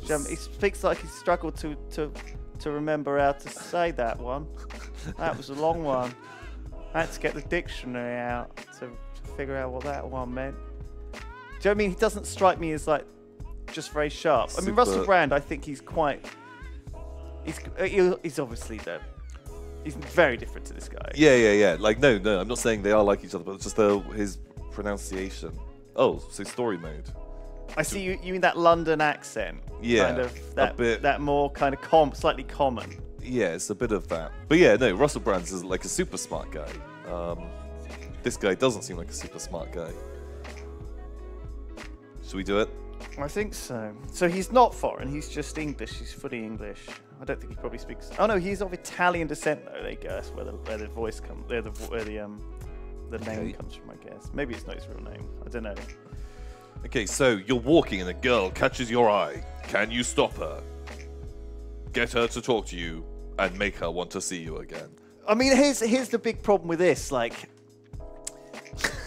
You know, he speaks like he struggled to, to, to remember how to say that one. That was a long one. I had to get the dictionary out to, to figure out what that one meant. Do you know what I mean? He doesn't strike me as like just very sharp. Super. I mean, Russell Brand, I think he's quite. He's he's obviously the. He's very different to this guy. Yeah, yeah, yeah. Like no, no. I'm not saying they are like each other, but it's just uh, his pronunciation. Oh, so story mode. I see you. You mean that London accent? Yeah, kind of that, a bit. That more kind of com, slightly common. Yeah, it's a bit of that. But yeah, no. Russell Brand is like a super smart guy. Um, this guy doesn't seem like a super smart guy. Should we do it? I think so. So he's not foreign, he's just English, he's fully English. I don't think he probably speaks... Oh no, he's of Italian descent though, there you go. That's where the, where the voice comes, where the, where the, um, the name okay. comes from, I guess. Maybe it's not his real name, I don't know. Okay, so you're walking and a girl catches your eye. Can you stop her? Get her to talk to you and make her want to see you again. I mean, here's, here's the big problem with this, like...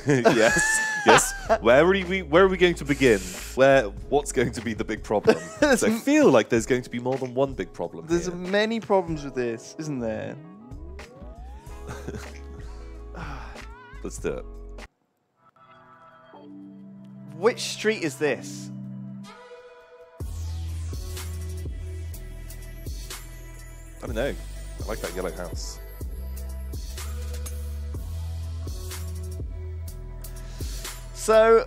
Yes. Yes. Where are we? Where are we going to begin? Where? What's going to be the big problem? So I feel like there's going to be more than one big problem. There's here. many problems with this, isn't there? Let's do it. Which street is this? I don't know. I like that yellow house. So,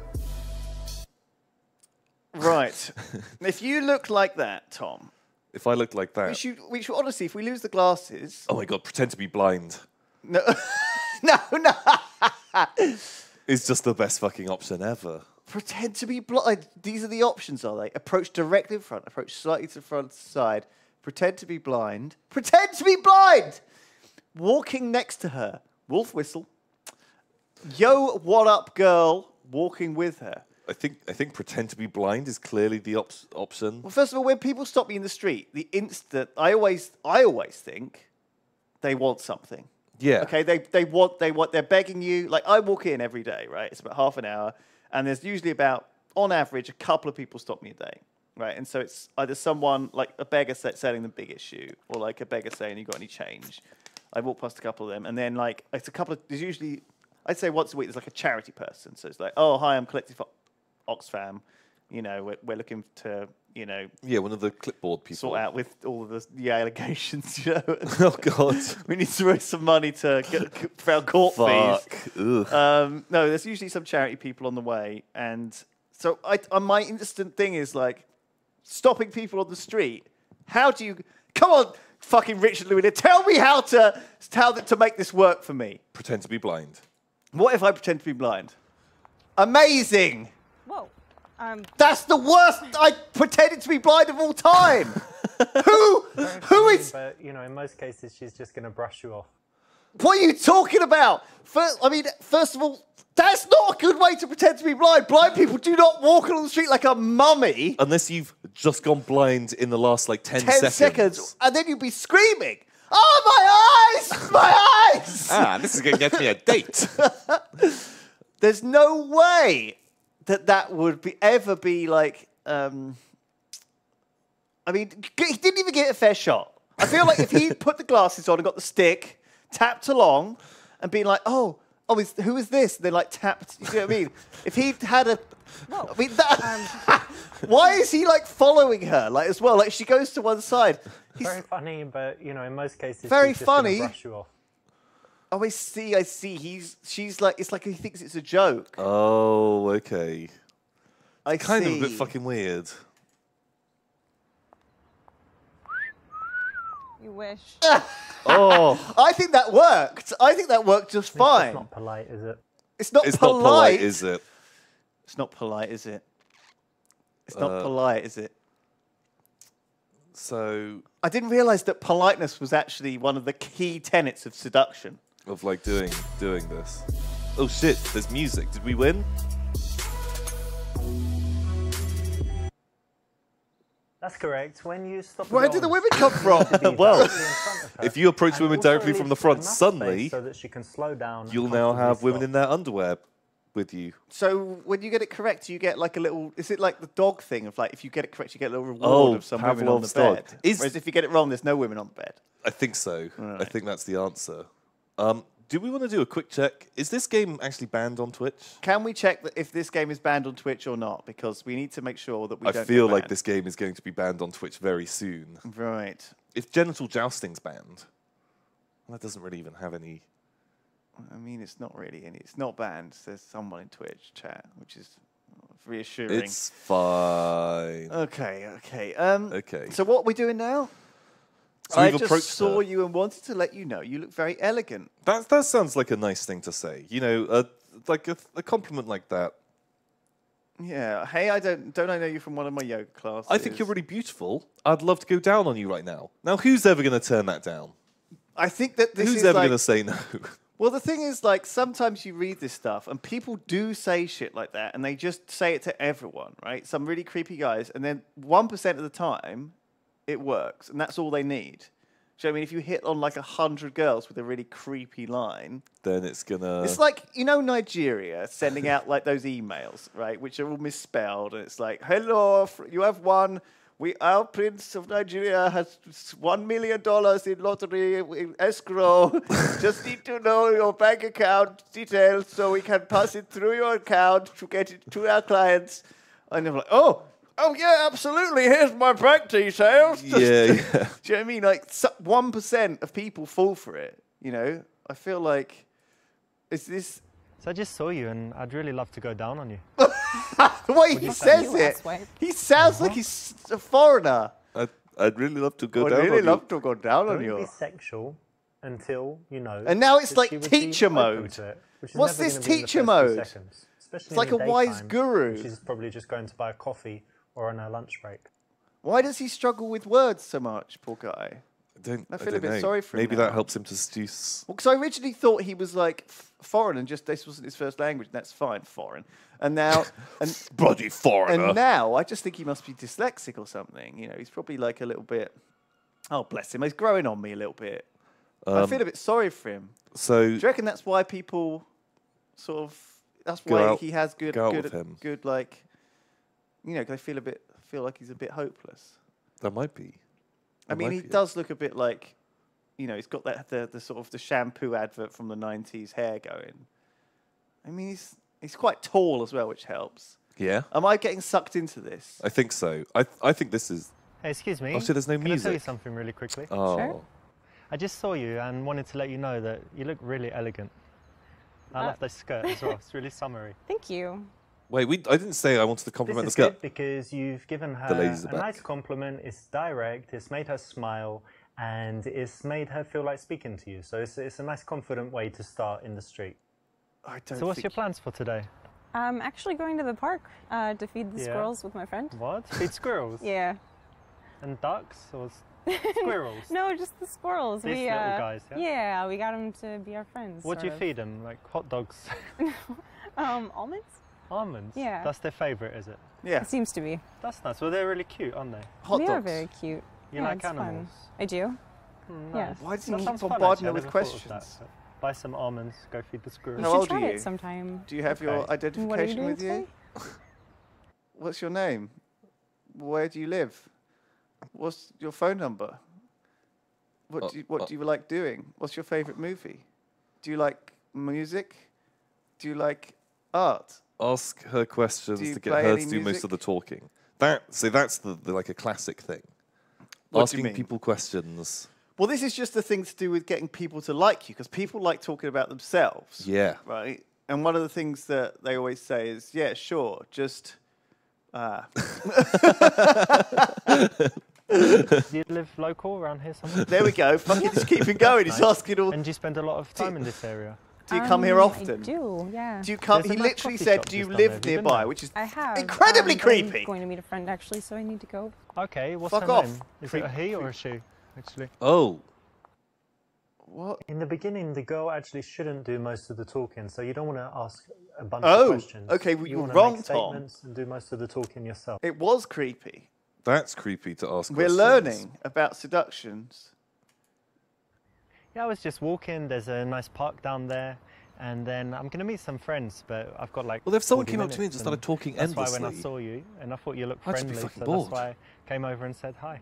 right, if you look like that, Tom. If I looked like that. We should, we should, honestly, if we lose the glasses. Oh my God, pretend to be blind. No, no, no. It's just the best fucking option ever. Pretend to be blind. These are the options, are they? Approach directly in front, approach slightly to the front side, pretend to be blind. Pretend to be blind! Walking next to her, wolf whistle. Yo, what up, girl? Walking with her. I think I think pretend to be blind is clearly the op option. Well, first of all, when people stop me in the street, the instant I always I always think they want something. Yeah. Okay. They they want they want they're begging you. Like I walk in every day, right? It's about half an hour, and there's usually about on average a couple of people stop me a day, right? And so it's either someone like a beggar selling the big issue, or like a beggar saying you got any change. I walk past a couple of them, and then like it's a couple of there's usually. I'd say once a week there's like a charity person. So it's like, oh, hi, I'm collecting for Oxfam. You know, we're, we're looking to, you know. Yeah, one of the clipboard people. Sort out with all of the, the allegations, you know. Oh, God. We need to raise some money to get for our court Fuck. fees. Um, no, there's usually some charity people on the way. And so I, uh, my instant thing is like stopping people on the street. How do you, come on, fucking Richard La Ruina, tell me how to, how to make this work for me. Pretend to be blind. What if I pretend to be blind? Amazing! Whoa. Um, That's the worst. I pretended to be blind of all time. who? Who is? But you know, in most cases, she's just going to brush you off. What are you talking about? First, I mean, first of all, that's not a good way to pretend to be blind. Blind people do not walk along the street like a mummy. Unless you've just gone blind in the last, like, ten, ten seconds. seconds. And then you'd be screaming, oh, my eyes, my eyes. Ah, this is going to get me a date. There's no way that that would be, ever be, like, um, I mean, he didn't even get a fair shot. I feel like if he put the glasses on and got the stick, tapped along and being like, oh, oh, is, who is this? And they like tapped, you know what I mean? If he had a, well, I mean, that, um, why is he like following her like as well? Like she goes to one side. He's, very funny, but you know, in most cases, very she's funny. Just brush you off. Oh, I see, I see. He's, she's like, it's like he thinks it's a joke. Oh, okay. I kind see. of a bit fucking weird. You wish. Oh, I think that worked. I think that worked just fine. It's not polite, is it? It's not, it's polite. not polite, is it? It's not polite, is it? It's uh, not polite, is it? So I didn't realise that politeness was actually one of the key tenets of seduction. Of like doing doing this. Oh shit! There's music. Did we win? That's correct. When you stop, where did the women come from? Well, if you approach women directly from the front, suddenly so that she can slow down, you'll now have women in their underwear with you. So when you get it correct, you get like a little. Is it like the dog thing of like if you get it correct, you get a little reward of some women on the bed? Whereas if you get it wrong, there's no women on the bed. I think so. Right. I think that's the answer. Um, do we want to do a quick check? Is this game actually banned on Twitch? Can we check that if this game is banned on Twitch or not? Because we need to make sure that we I don't I feel like this game is going to be banned on Twitch very soon. Right. If genital jousting's banned, well, that doesn't really even have any... I mean, it's not really any. It's not banned. There's someone in Twitch chat, which is reassuring. It's fine. Okay, okay. Um, okay. So what are we doing now? So I just saw her. you and wanted to let you know you look very elegant. That that sounds like a nice thing to say, you know, uh, like a, a compliment like that. Yeah. Hey, I don't don't I know you from one of my yoga classes? I think you're really beautiful. I'd love to go down on you right now. Now, who's ever going to turn that down? I think that this who's is ever like, going to say no? Well, the thing is, like, sometimes you read this stuff and people do say shit like that, and they just say it to everyone, right? Some really creepy guys, and then one percent of the time. It works, and that's all they need. Do you know what I mean? If you hit on like a hundred girls with a really creepy line, then it's gonna. It's like, you know, Nigeria sending out like those emails, right, which are all misspelled, and it's like, "Hello, you have won. We, our prince of Nigeria, has one million dollars in lottery in escrow. Just need to know your bank account details so we can pass it through your account to get it to our clients." And they're like, "Oh." Oh, yeah, absolutely. Here's my bank details. Yeah, yeah. Do you know what I mean? Like, one percent of people fall for it, you know? I feel like, is this... So I just saw you, and I'd really love to go down on you. The way he says it, he sounds like he's a foreigner. I'd, I'd really love to go down on you. I'd really love to go down on you. It would be sexual until, you know... And now it's like teacher mode. What's this teacher mode? It's like a wise guru. She's probably just going to buy a coffee or on our lunch break. Why does he struggle with words so much, poor guy? I don't. I feel I don't a bit know. sorry for him. Maybe now. that helps him to seduce. Well, because I originally thought he was like foreign and just this wasn't his first language. And that's fine, foreign. And now, and bloody foreigner. And now I just think he must be dyslexic or something. You know, he's probably like a little bit. Oh, bless him. He's growing on me a little bit. Um, I feel a bit sorry for him. So, do you reckon that's why people sort of? That's why out, he has good, good, him. good like. You know, because I feel a bit, feel like he's a bit hopeless. That might be. That I mean, he does it. look a bit like, you know, he's got that the, the sort of the shampoo advert from the nineties hair going. I mean, he's he's quite tall as well, which helps. Yeah. Am I getting sucked into this? I think so. I th I think this is. Hey, excuse me. Oh, so there's no Can music. Can I tell you something really quickly? Oh. Sure. I just saw you and wanted to let you know that you look really elegant. I uh, love this skirt as well. It's really summery. Thank you. Wait, we, I didn't say I wanted to compliment this is the skirt. Good because you've given her a back. nice compliment. It's direct. It's made her smile, and it's made her feel like speaking to you. So it's, it's a nice, confident way to start in the street. I don't so what's your plans for today? I'm actually going to the park uh, to feed the yeah. squirrels with my friend. What? Feed squirrels? Yeah. And ducks or squirrels? No, just the squirrels. These we, little uh, guys, yeah? Yeah, we got them to be our friends. What do you of. feed them? Like hot dogs? um, almonds? Almonds? Yeah. That's their favourite, is it? Yeah. It seems to be. That's nice. Well, they're really cute, aren't they? Hot they dogs. They are very cute. You yeah, like animals? Fun. I do. Mm, nice. Yeah. Why do you keep bombarding me with questions? That, so. Buy some almonds, go feed the squirrels. How old are you? Sometime. Do you have okay. your identification you with today? you? What's your name? Where do you live? What's your phone number? What, oh, do, you, what oh. do you like doing? What's your favourite movie? Do you like music? Do you like art? Ask her questions to get her to do music? most of the talking. That See, that's the, the, like a classic thing. What Asking people questions. Well, this is just the thing to do with getting people to like you, because people like talking about themselves. Yeah. Right? And one of the things that they always say is, yeah, sure, just... Uh. Do you live local around here somewhere? There we go. Fucking just keep it going. It's nice. asking all... And do you spend a lot of time in this area? Do you um, come here often? I do, yeah. Do you come? There's he literally said, do you live nearby? Which is I have. incredibly um, creepy. I'm going to meet a friend, actually, so I need to go. Okay, what's Fuck her off. name? Is Creep. it a he or a she? Actually. Oh. What? In the beginning, the girl actually shouldn't do most of the talking, so you don't want to ask a bunch oh, of questions. Oh, okay, well, you're you want wrong, to make statements Tom. and do most of the talking yourself. It was creepy. That's creepy to ask We're questions. learning about seductions. Yeah, I was just walking. There's a nice park down there. And then I'm going to meet some friends, but I've got like... Well, if someone came up to me and just started talking that's endlessly... That's why when I saw you, and I thought you looked friendly, so bored. that's why I came over and said hi.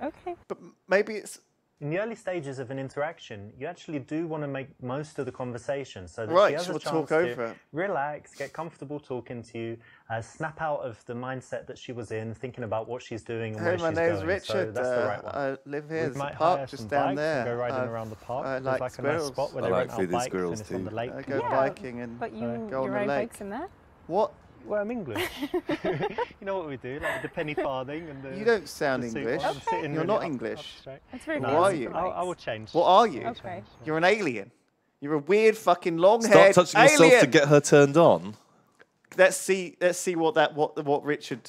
Okay. But maybe it's... In the early stages of an interaction, you actually do want to make most of the conversation. So that right, she has she'll a chance talk over to relax, get comfortable talking to you, uh, snap out of the mindset that she was in, thinking about what she's doing and hey, where she's going. my name's Richard. So that's uh, the right one. I live here. We might hire some bikes and go riding uh, around the park. I like, There's like a nice spot where I they like rent out bikes and it's on the lake. I go yeah, biking and but you, uh, go you on the ride lake. bikes in there? What? Well, I'm English. You know what we do, like the penny farthing and the... You don't sound English. Okay. You're really not English. Up, up That's very no, Who are you? I'll, I will change. What are you? Okay. You're an alien. You're a weird fucking long-haired Start touching alien. yourself to get her turned on. Let's see. Let's see what that what what Richard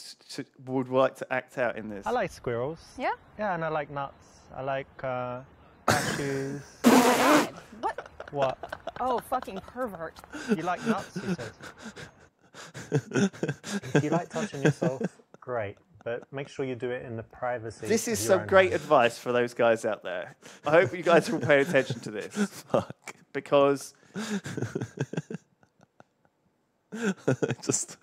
would like to act out in this. I like squirrels. Yeah. Yeah, and I like nuts. I like uh, cashews. Oh what? What? Oh, fucking pervert! You like nuts? He says. If you like touching yourself, great, but make sure you do it in the privacy. This is some great home. advice for those guys out there. I hope you guys will pay attention to this. Fuck. Because... just...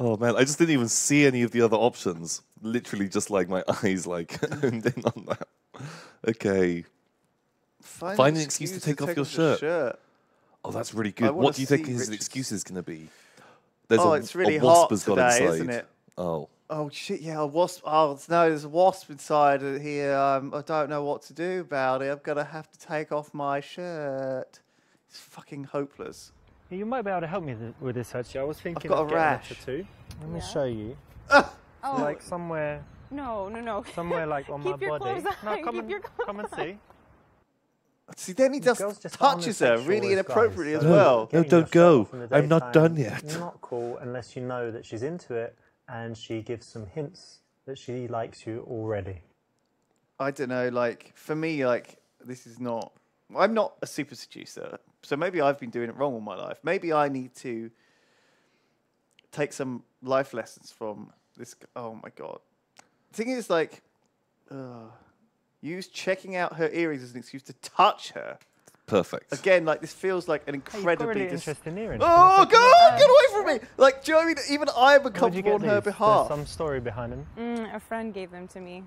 Oh man, I just didn't even see any of the other options. Literally just like my eyes like honed in on that. Okay. Find, Find an excuse, excuse to take to off take your shirt. shirt. Oh, that's really good. What do you think his Richard's... excuse is going to be? There's oh, a, it's really a wasp hot has got today, inside. isn't it? Oh. Oh, shit, yeah, a wasp. Oh, no, there's a wasp inside here. Um, I don't know what to do about it. I'm going to have to take off my shirt. It's fucking hopeless. You might be able to help me th with this, actually. I was thinking I've got of a rash. Tattoo. Let me yeah. show you. Ah! Oh. Like somewhere. No, no, no. Somewhere like on keep my your body. No, come, Keep and, your come and see. See, then he just, just touches her really inappropriately guys, so as well. No, no don't go. I'm not done yet. It's not cool unless you know that she's into it and she gives some hints that she likes you already. I don't know. Like, for me, like, this is not... I'm not a super seducer, so maybe I've been doing it wrong all my life. Maybe I need to take some life lessons from this... Oh, my God. The thing is, like... Uh, Use checking out her earrings as an excuse to touch her. Perfect. Again, like this feels like an incredibly hey, really interesting earrings. Oh God, get away from me! Like, do you know what I mean? Even I become more on these? her behalf. There's some story behind them. Mm, a friend gave them to me.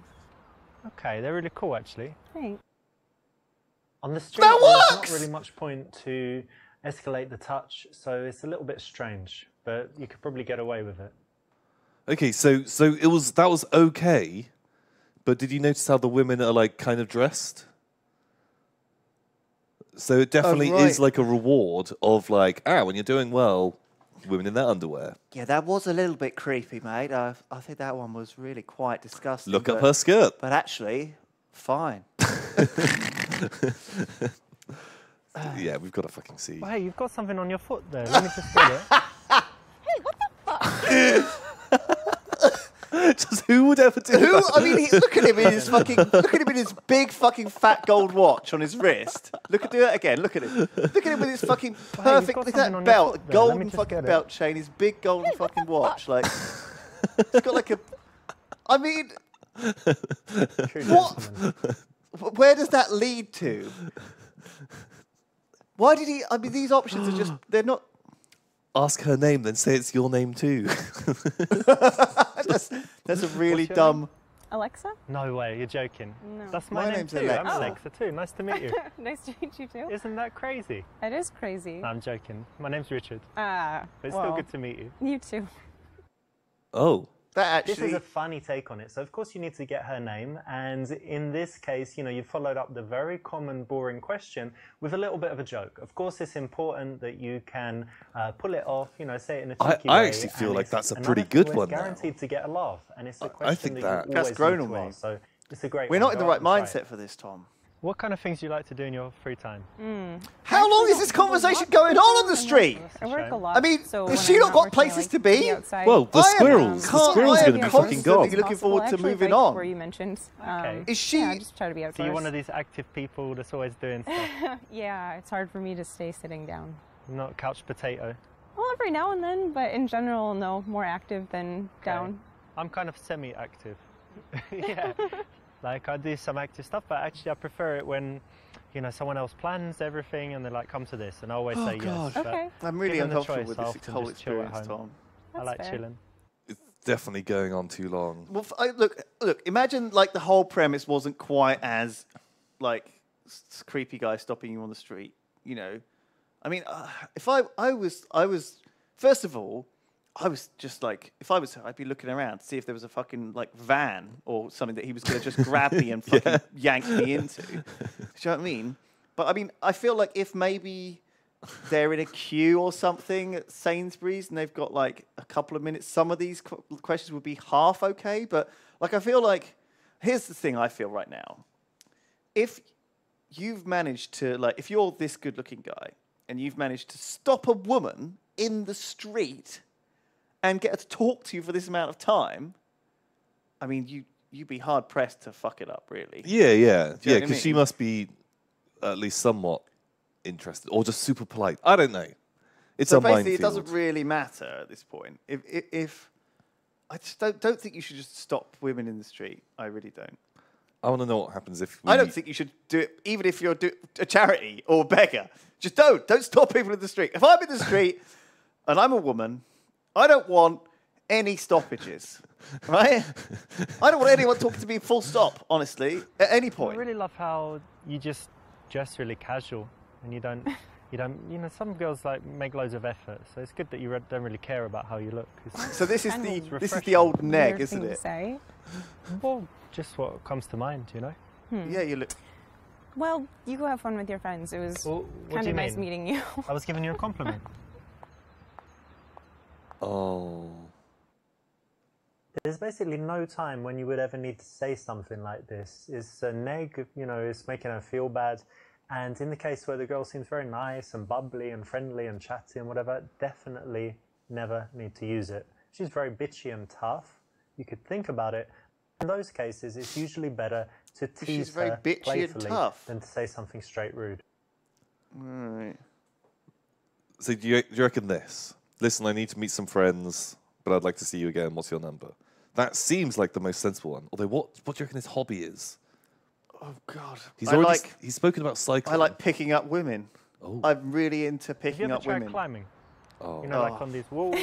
Okay, they're really cool, actually. Thanks. On the street, that works! There's not really much point to escalate the touch, so it's a little bit strange, but you could probably get away with it. Okay, so so it was that was okay. But did you notice how the women are like kind of dressed? So it definitely oh, right. is like a reward of like, ah, when you're doing well, women in their underwear. Yeah, that was a little bit creepy, mate. I, I think that one was really quite disgusting. Look but, up her skirt. But actually, fine. Uh, yeah, we've got to fucking see. Well, hey, you've got something on your foot there. Let me just get it. Hey, what the fuck? Just who would ever do who, that? I mean, he, look at him in his fucking, look at him in his big fucking fat gold watch on his wrist. Look at do that again. Look at him. Look at him with his fucking perfect well, hey, that belt, foot, golden fucking belt chain, his big golden hey, fucking watch. Fuck? Like, he's got like a. I mean, what? Where does that lead to? Why did he? I mean, these options are just—they're not. Ask her name, then say it's your name too. that's, that's a really dumb. Name? Alexa? No way, you're joking. No. That's my, my name name's too. Alexa. I'm Alexa too. Nice to meet you. Nice to meet you too. Isn't that crazy? It is crazy. No, I'm joking. My name's Richard. Ah. Uh, but it's well, still good to meet you. You too. Oh. That actually... This is a funny take on it. So, of course, you need to get her name. And in this case, you know, you followed up the very common, boring question with a little bit of a joke. Of course, it's important that you can uh, pull it off, you know, say it in a cheeky I, way. I actually feel like that's a pretty good one. Guaranteed now. To get a laugh. And it's a question I think that, that you that's grown on me. So, it's a great We're one. not in the right mindset right. for this, Tom. What kind of things do you like to do in your free time? Mm. How long is this conversation going on on the street? I work a lot. I mean, so has she not got places like, to be? Outside, well, the squirrels. The squirrels are going to be fucking gone. Looking forward to moving on. Before you mentioned, um, okay. Is she? Yeah, I just try to be outdoors. So you're one of these active people that's always doing stuff. Yeah, it's hard for me to stay sitting down. Not couch potato. Well, every now and then, but in general, no, more active than okay. down. I'm kind of semi-active. Yeah. Like, I do some active stuff, but actually I prefer it when, you know, someone else plans everything and they like, come to this, and I always oh, say God. yes. Okay. I'm really uncomfortable with this whole experience, Tom. That's I like fair. chilling. It's definitely going on too long. Well, I, look, look, imagine, like, the whole premise wasn't quite as, like, creepy guy stopping you on the street, you know. I mean, uh, if I, I was, I was, first of all, I was just like, if I was her, I'd be looking around to see if there was a fucking like van or something that he was going to just grab me and fucking yeah. yank me into. Do you know what I mean? But I mean, I feel like if maybe they're in a queue or something at Sainsbury's and they've got like a couple of minutes, some of these qu questions would be half okay. But like, I feel like, here's the thing I feel right now. If you've managed to, like, if you're this good looking guy and you've managed to stop a woman in the street and get her to talk to you for this amount of time, I mean, you, you'd be hard-pressed to fuck it up, really. Yeah, yeah. Yeah, because I mean? she must be at least somewhat interested, or just super polite. I don't know. It's so a basically, minefield. It doesn't really matter at this point. If, if, if I just don't, don't think you should just stop women in the street. I really don't. I want to know what happens if... We... I don't think you should do it, even if you're do a charity or a beggar. Just don't. Don't stop people in the street. If I'm in the street and I'm a woman... I don't want any stoppages, right? I don't want anyone talking to me full stop, honestly, at any point. I really love how you just dress really casual and you don't, you don't, you know, some girls like make loads of effort. So it's good that you don't really care about how you look. It's, so this is the, this is the old neg, isn't it? Say. Well, just what comes to mind, you know? Hmm. Yeah, you look... Well, you go have fun with your friends. It was well, kind of nice mean? meeting you. I was giving you a compliment. Oh. There's basically no time when you would ever need to say something like this. It's a neg, you know, it's making her feel bad. And in the case where the girl seems very nice and bubbly and friendly and chatty and whatever, definitely never need to use it. She's very bitchy and tough. You could think about it. In those cases, it's usually better to tease her very bitchy playfully and tough. than to say something straight rude. All right. So do you, do you reckon this? Listen, I need to meet some friends, but I'd like to see you again. What's your number? That seems like the most sensible one. Although, what, what do you reckon his hobby is? Oh, God. He's, I already, like, he's spoken about cycling. I like picking up women. Oh. I'm really into picking up women. Have you ever tried climbing? Oh. You know, oh. like on these walls?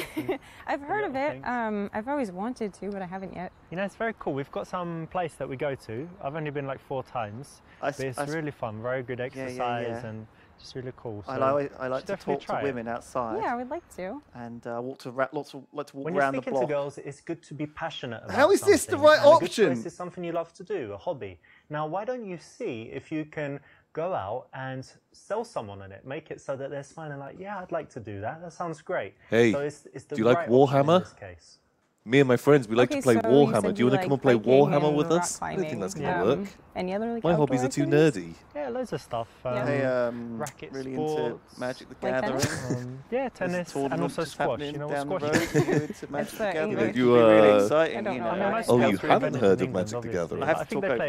I've heard of it. Um, I've always wanted to, but I haven't yet. You know, it's very cool. We've got some place that we go to. I've only been like four times. I but it's I really fun. Very good exercise yeah, yeah, yeah. and... It's really cool. So I like, I like to talk to women it. outside. Yeah, I would like to. And uh, walk to lots of let's walk when around the block. When you're speaking to girls, it's good to be passionate about How is something. this the right and option? This is something you love to do, a hobby. Now, why don't you see if you can go out and sell someone on it? Make it so that they're smiling like, yeah, I'd like to do that. That sounds great. Hey, so it's, it's the do you right like Warhammer? In this case. Me and my friends, we like okay, to play so Warhammer. Do you want like to come and play Warhammer with us? Climbing. I don't think that's going to yeah. work. Any other, like, my hobbies are too nerdy. Yeah, loads of stuff. Um, yeah. Hey, um, racket really sports, into Magic the Gathering. Um, yeah, tennis and also squash. You know what squash is? Magic the Gathering. You are really exciting. You know. Oh, you haven't heard of Magic the Gathering? I have to talk over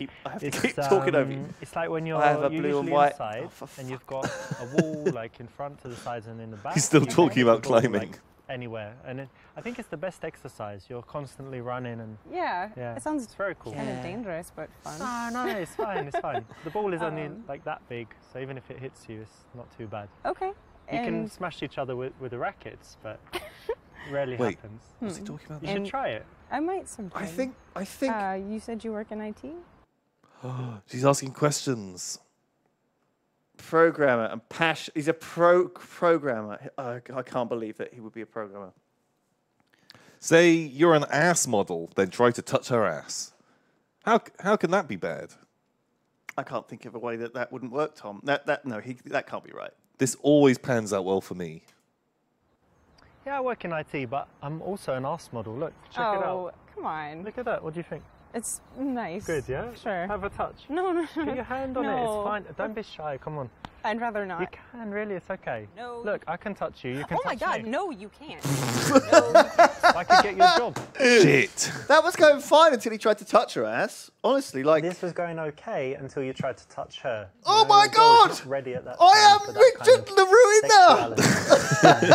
you. I have to keep talking over you. It's like when you're usually inside and you've got a wall like in front, to the sides, and in the back. He's still talking about climbing. Anywhere, and it, I think it's the best exercise. You're constantly running, and yeah, yeah. it sounds it's very cool. Kind yeah. of dangerous, but fun. Oh, no, no, it's fine. It's fine. The ball is um, only like that big, so even if it hits you, it's not too bad. Okay. You and can smash each other with, with the rackets, but rarely Wait, happens. What's he talking about? You and should try it. I might sometime. I think. I think. Uh, you said you work in I T. She's asking questions. Programmer and passion. He's a pro programmer. I, I can't believe that he would be a programmer. Say you're an ass model, then try to touch her ass. How how can that be bad? I can't think of a way that that wouldn't work, Tom. That that no, he that can't be right. This always pans out well for me. Yeah, I work in I T, but I'm also an ass model. Look, check oh, it out. Oh, come on. Look at that. What do you think? It's nice. Good, yeah? Sure. Have a touch. No, no, no. Put your hand on no. it. It's fine. Don't be shy. Come on. I'd rather not. You can, really. It's okay. No. Look, I can touch you. You can oh touch me. Oh, my God. Me. No, you can't. No, you can't. I could get your job. Shit. That was going fine until he tried to touch her ass. Honestly, like... This was going okay until you tried to touch her. You oh, know, my God. Ready at that I am Richard La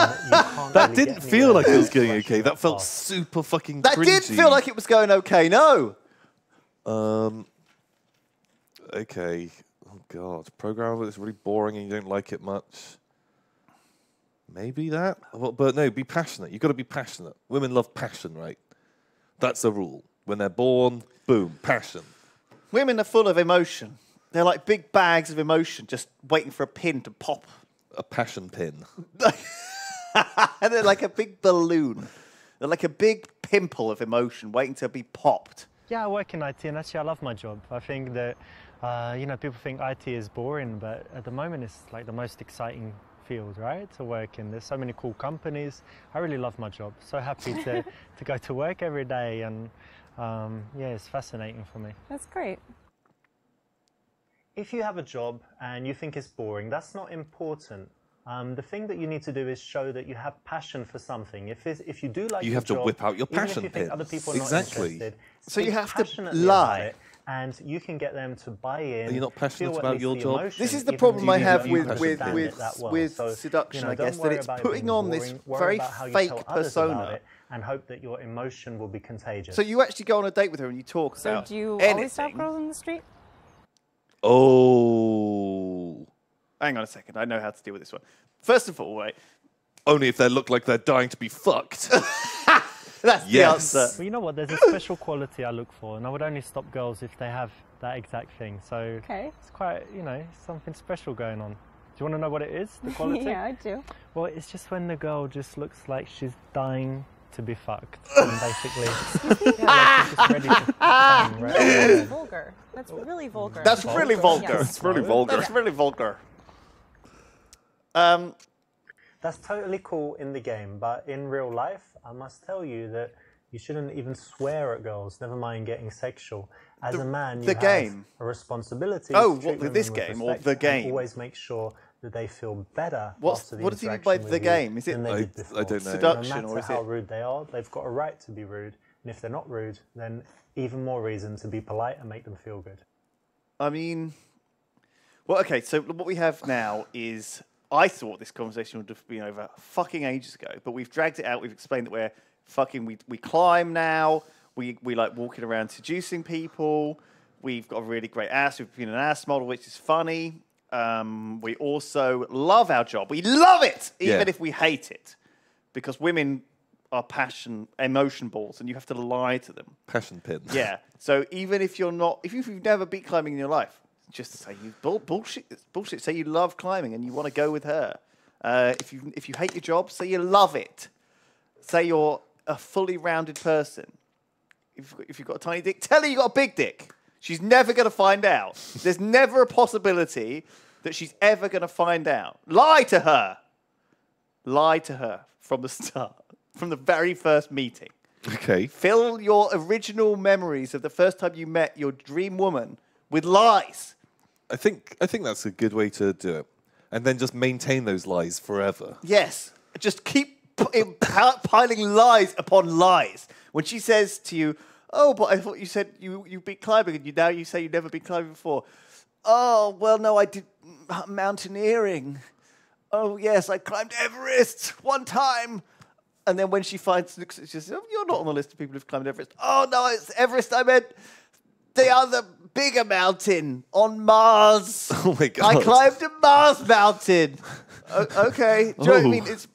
Ruina. That really didn't feel like it was going okay. That felt off. super fucking that cringy. That did feel like it was going okay. No. Um, okay. Oh, God. Programmer that's really boring and you don't like it much. Maybe that? Well, but no, be passionate. You've got to be passionate. Women love passion, right? That's the rule. When they're born, boom, passion. Women are full of emotion. They're like big bags of emotion just waiting for a pin to pop. A passion pin. They're like a big balloon. They're like a big pimple of emotion waiting to be popped. Yeah, I work in I T, and actually I love my job. I think that, uh, you know, people think I T is boring, but at the moment it's like the most exciting field, right, to work in. There's so many cool companies. I really love my job. So happy to, to go to work every day, and um, yeah, it's fascinating for me. That's great. If you have a job and you think it's boring, that's not important. Um, the thing that you need to do is show that you have passion for something. If if you do like you have job, to whip out your passion if you think other people are exactly. Not so you have to lie, and you can get them to buy in. Are you not passionate about your job? Emotion, this is the problem I have with with with, well. with so, seduction. You know, I guess that it's putting it on boring, this very fake persona. And hope that your emotion will be contagious. So you actually go on a date with her and you talk so about. So do you anything. always stop girls on the street? Oh. Hang on a second, I know how to deal with this one. First of all, wait. Only if they look like they're dying to be fucked. That's yes. the answer. Well, you know what, there's a special quality I look for, and I would only stop girls if they have that exact thing. So okay. it's quite, you know, something special going on. Do you want to know what it is, the quality? Yeah, I do. Well, it's just when the girl just looks like she's dying to be fucked, and basically. Yeah, like ready to um, right? no, that's vulgar. That's really vulgar. That's vulgar. really vulgar. Yes. That's really vulgar. That's really vulgar. Um, that's totally cool in the game, but in real life, I must tell you that you shouldn't even swear at girls, never mind getting sexual. As the, a man, you the have game. a responsibility oh, to treat what, this game or the game. Always make sure that they feel better What's, after the What does he mean by the game? Is it I, I don't know. Seduction, no matter or is how it... rude they are, they've got a right to be rude, and if they're not rude, then even more reason to be polite and make them feel good. I mean, well, okay, so what we have now is... I thought this conversation would have been over fucking ages ago, but we've dragged it out. We've explained that we're fucking, we, we climb now. We, we like walking around seducing people. We've got a really great ass. We've been an ass model, which is funny. Um, we also love our job. We love it, even yeah. if we hate it, because women are passion, emotion balls, and you have to lie to them. Passion pins. Yeah. So even if you're not, if you've never beat climbing in your life, just to say you bull, bullshit, bullshit. Say you love climbing and you want to go with her. Uh, if you if you hate your job, say you love it. Say you're a fully rounded person. If if you've got a tiny dick, tell her you got a big dick. She's never going to find out. There's never a possibility that she's ever going to find out. Lie to her. Lie to her from the start, from the very first meeting. Okay. Fill your original memories of the first time you met your dream woman with lies. I think I think that's a good way to do it. And then just maintain those lies forever. Yes. Just keep piling lies upon lies. When she says to you, oh, but I thought you said you, you beat climbing, and you, now you say you've never been climbing before. Oh, well, no, I did mountaineering. Oh, yes, I climbed Everest one time. And then when she finds, looks, she says, oh, you're not on the list of people who've climbed Everest. Oh, no, it's Everest. I meant the other bigger mountain on Mars. Oh, my God. I climbed a Mars mountain. o okay. Do you oh. know what I mean? It's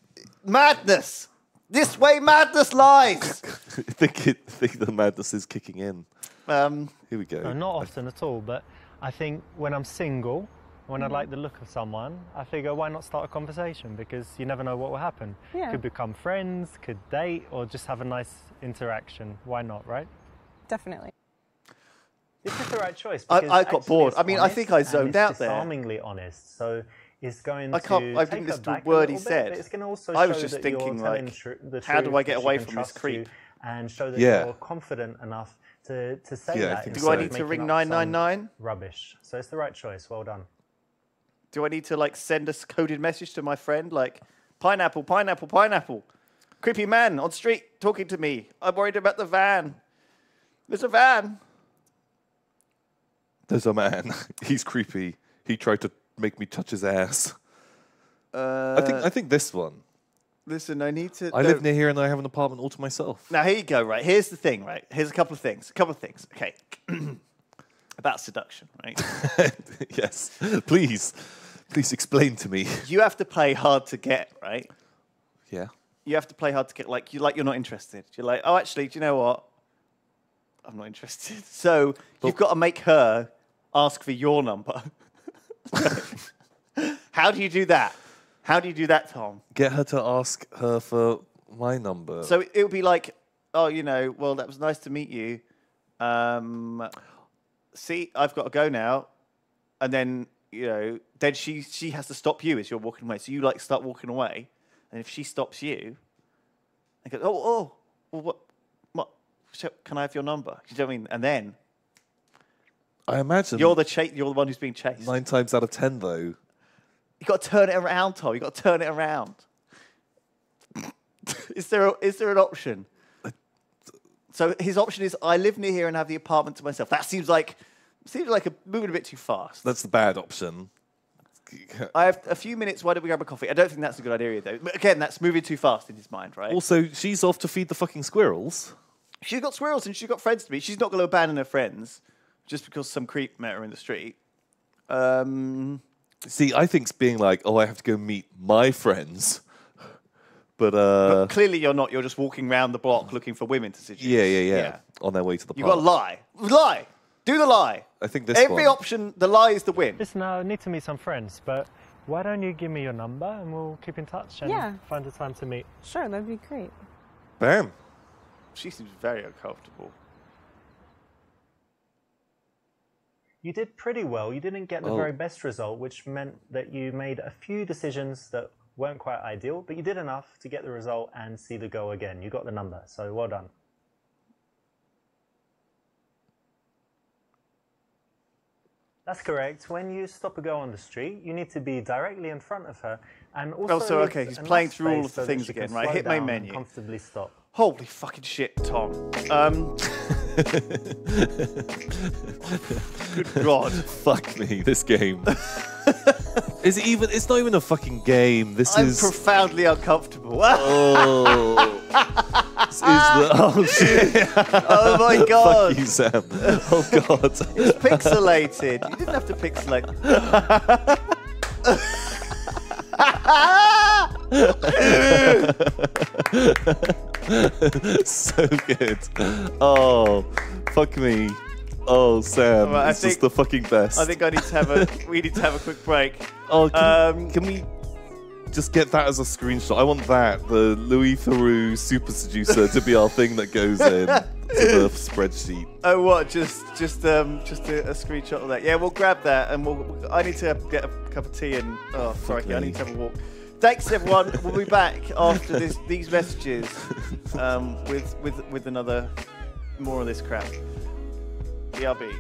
madness. This way madness lies. I, think it, I think the madness is kicking in. Um, Here we go. No, not often at all, but I think when I'm single, when mm. I like the look of someone, I figure why not start a conversation, because you never know what will happen. Yeah. Could become friends, could date, or just have a nice interaction. Why not, right? Definitely. This is the right choice. I, I got bored. I mean, I think I zoned out there. It's disarmingly honest, so it's going I can't, to I think this is the word he bit, said. It's going to also I was just thinking, like, how do I get away from this creep? And show that yeah. you're confident enough to, to say yeah, that. I do I need to ring nine nine nine? Rubbish. So it's the right choice. Well done. Do I need to, like, send a coded message to my friend? Like, pineapple, pineapple, pineapple. Creepy man on street talking to me. I'm worried about the van. There's a van. There's a man. He's creepy. He tried to make me touch his ass. Uh, I think I think this one. Listen, I need to... I no. live near here and I have an apartment all to myself. Now, here you go, right? Here's the thing, right? Here's a couple of things. A couple of things. Okay. About seduction, right? Yes. Please. Please explain to me. You have to play hard to get, right? Yeah. You have to play hard to get. Like, you, like you're not interested. You're like, oh, actually, do you know what? I'm not interested. So but you've got to make her ask for your number. How do you do that? How do you do that, Tom? Get her to ask her for my number. So it would be like, oh, you know, well, that was nice to meet you. Um, see, I've got to go now. And then, you know, then she, she has to stop you as you're walking away. So you, like, start walking away. And if she stops you, and goes, oh, oh, well, what? Can I have your number? You know what I mean? And then, I imagine you're the cha you're the one who's being chased. Nine times out of ten, though, you got to turn it around, Tom. You got to turn it around. Is there a, is there an option? I... So his option is I live near here and have the apartment to myself. That seems like seems like a, moving a bit too fast. That's the bad option. I have a few minutes. Why don't we grab a coffee? I don't think that's a good idea though. But again, that's moving too fast in his mind, right? Also, she's off to feed the fucking squirrels. She's got squirrels and she's got friends to meet. She's not going to abandon her friends just because some creep met her in the street. Um, See, I think it's being like, oh, I have to go meet my friends. But, uh, but clearly you're not. You're just walking around the block looking for women to seduce. Yeah, yeah, yeah, yeah. On their way to the park. You've got to lie. Lie. Do the lie. I think this Every one. option, the lie is the win. Listen, I need to meet some friends, but why don't you give me your number and we'll keep in touch and yeah. find a time to meet. Sure, that'd be great. Bam. She seems very uncomfortable. You did pretty well. You didn't get the oh. very best result, which meant that you made a few decisions that weren't quite ideal, but you did enough to get the result and see the go again. You got the number, so well done. That's correct. When you stop a girl on the street, you need to be directly in front of her. And also, also okay, he's playing through all of the things again, right? Hit my menu. Comfortably stop. Holy fucking shit, Tom. Um, good God. Fuck me, this game. Is it even? It's not even a fucking game. This I'm is... I'm profoundly uncomfortable. Oh. This is the... Oh, shit. Oh, my God. Fuck you, Sam. Oh, God. It's pixelated. You didn't have to pixelate. So good. Oh, fuck me. Oh, Sam, right, it's think, just the fucking best. I think I need to have a. We need to have a quick break. Oh, can, um, can we just get that as a screenshot? I want that, the Louis Theroux Super Seducer, to be our thing that goes in to the spreadsheet. Oh, what? Just, just, um, just a, a screenshot of that. Yeah, we'll grab that, and we'll. I need to get a cup of tea and. Oh, sorry, I need to have a walk. Thanks, everyone. We'll be back after this, these messages um, with with with another more of this crap. B R B.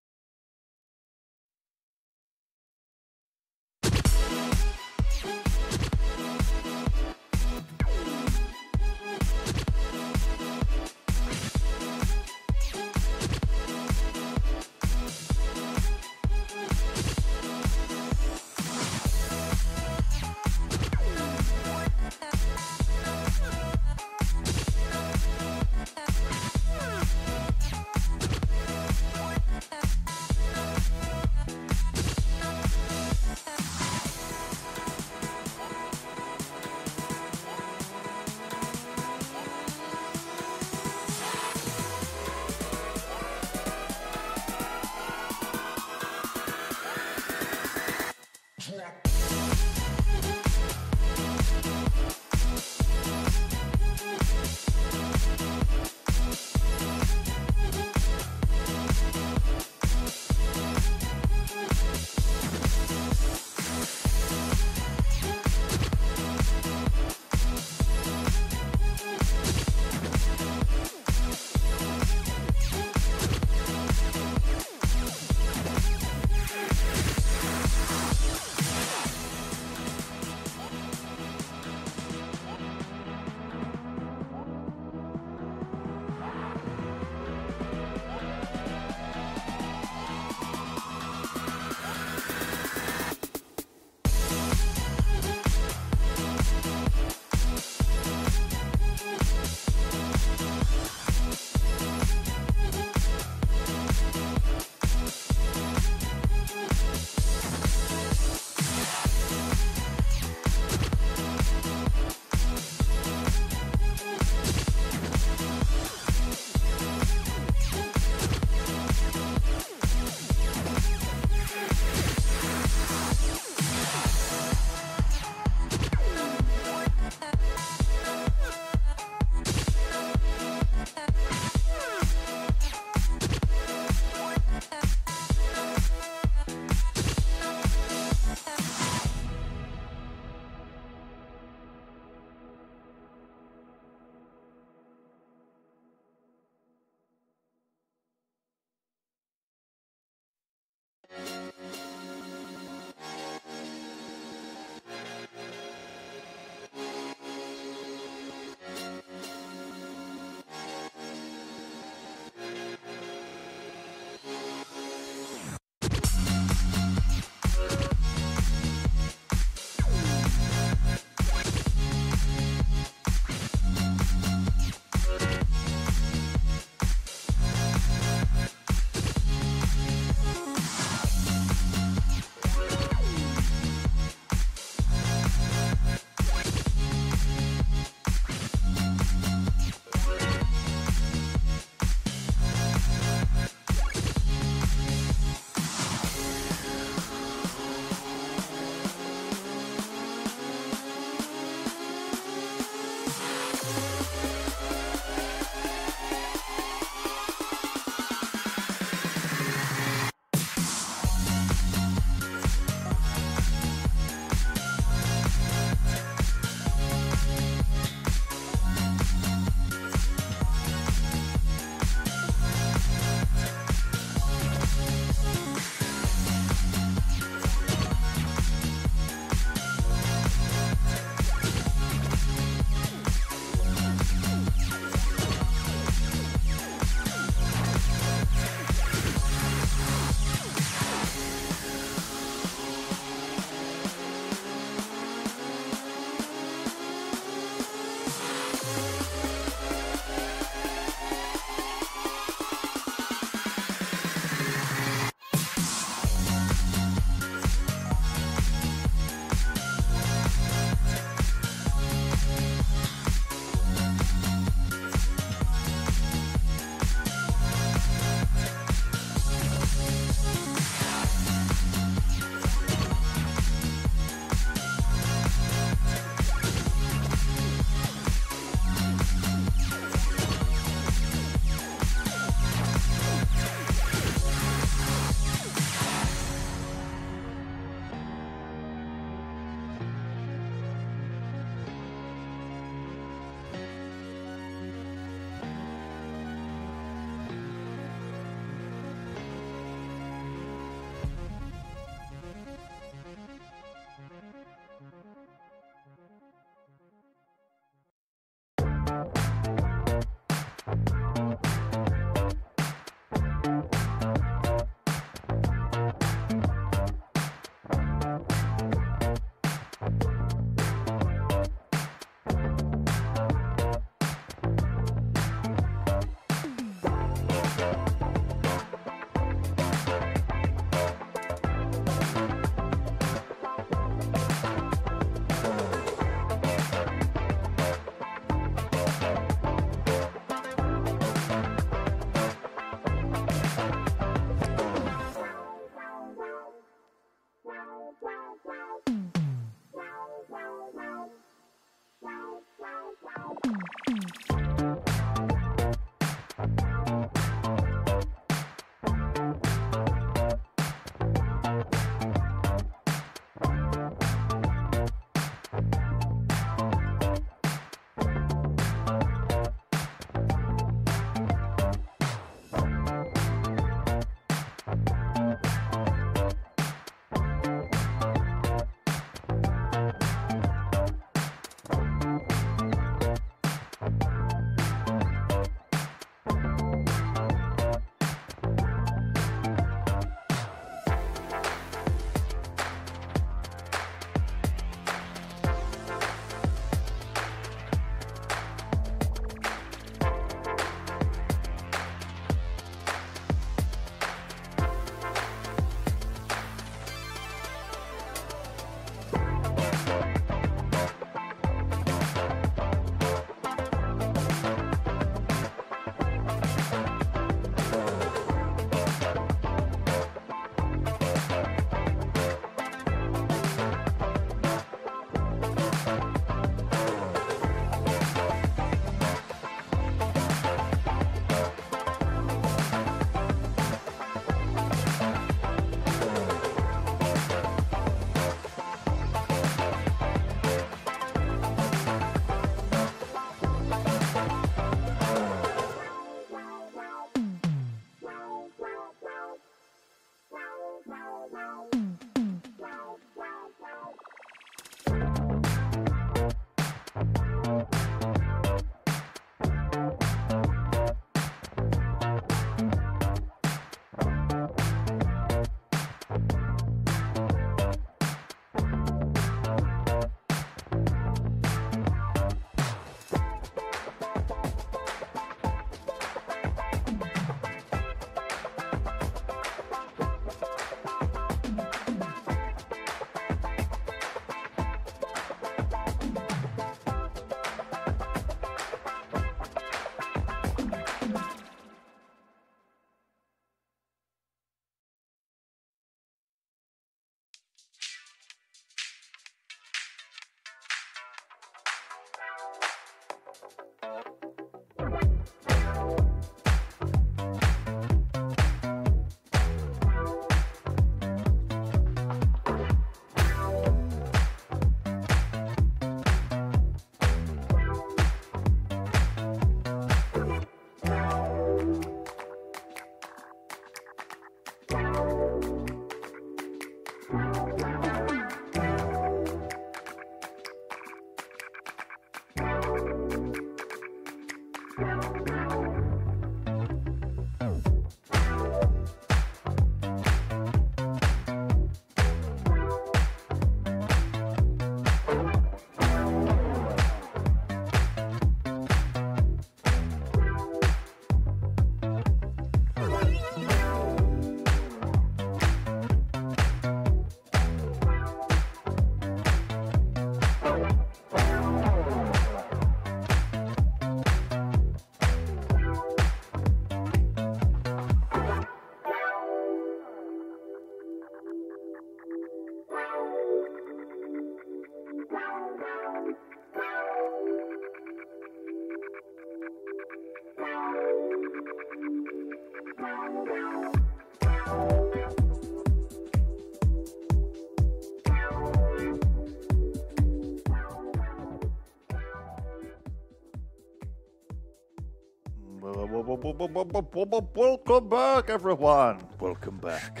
Welcome back, everyone. Welcome back.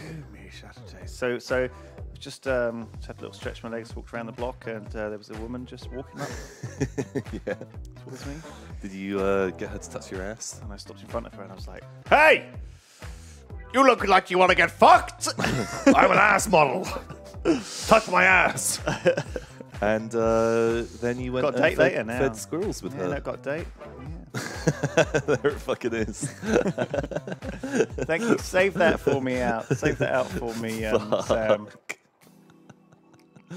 So, so just um, just had a little stretch. My legs, walked around the block, and uh, there was a woman just walking up. Yeah. Towards me. Did you uh, get her to touch your ass? And I stopped in front of her, and I was like, "Hey, you look like you want to get fucked. I'm an ass model. Touch my ass." And uh, then you went got a date and fed, later now. fed squirrels with yeah, her. No, got a date. Yeah. There it fucking is. Thank you. Save that for me out. Save that out for me, um, Sam.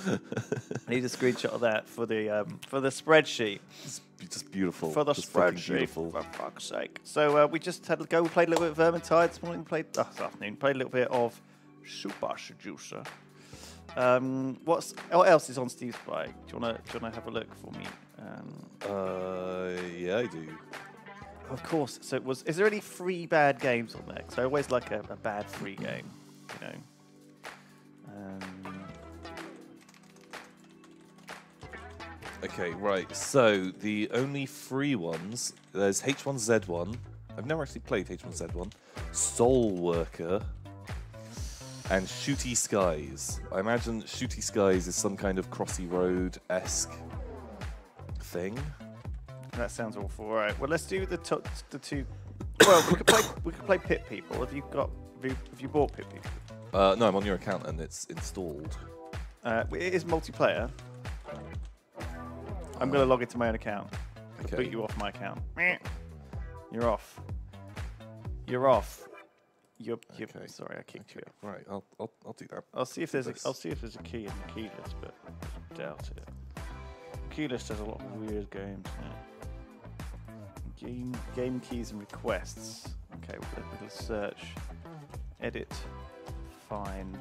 I need a screenshot of that for the um, for the spreadsheet. It's just beautiful. For the just spreadsheet. Beautiful. For fuck's sake. So uh, we just had a go. We played a little bit of Vermintide this morning. Played oh, this afternoon. Played a little bit of Super Seducer. Um, what's what else is on Steam Spy? Do you wanna do you wanna have a look for me? Um, uh, yeah, I do. Of course. So it was. Is there any free bad games on there? So I always like a, a bad free game, you know. Um. Okay, right. So the only free ones there's H one Z one. I've never actually played H one Z one. Soul Worker. And Shooty Skies. I imagine Shooty Skies is some kind of Crossy Road-esque thing. That sounds awful. All right. Well, let's do the to the two. Well, we could play. We could play Pit People. Have you got? Have you, have you bought Pit People? Uh, no, I'm on your account and it's installed. Uh, it is multiplayer. I'm uh, gonna log into my own account. I'll okay. boot you off my account. You're off. You're off. You're, you're, okay. Sorry, I kicked okay. you. Right, I'll, I'll, I'll do that. I'll see if there's this. a, I'll see if there's a key in the key list, but I doubt it. Key list has a lot of weird games. Yeah. Game, game keys and requests. Okay, we'll do a search, edit, find,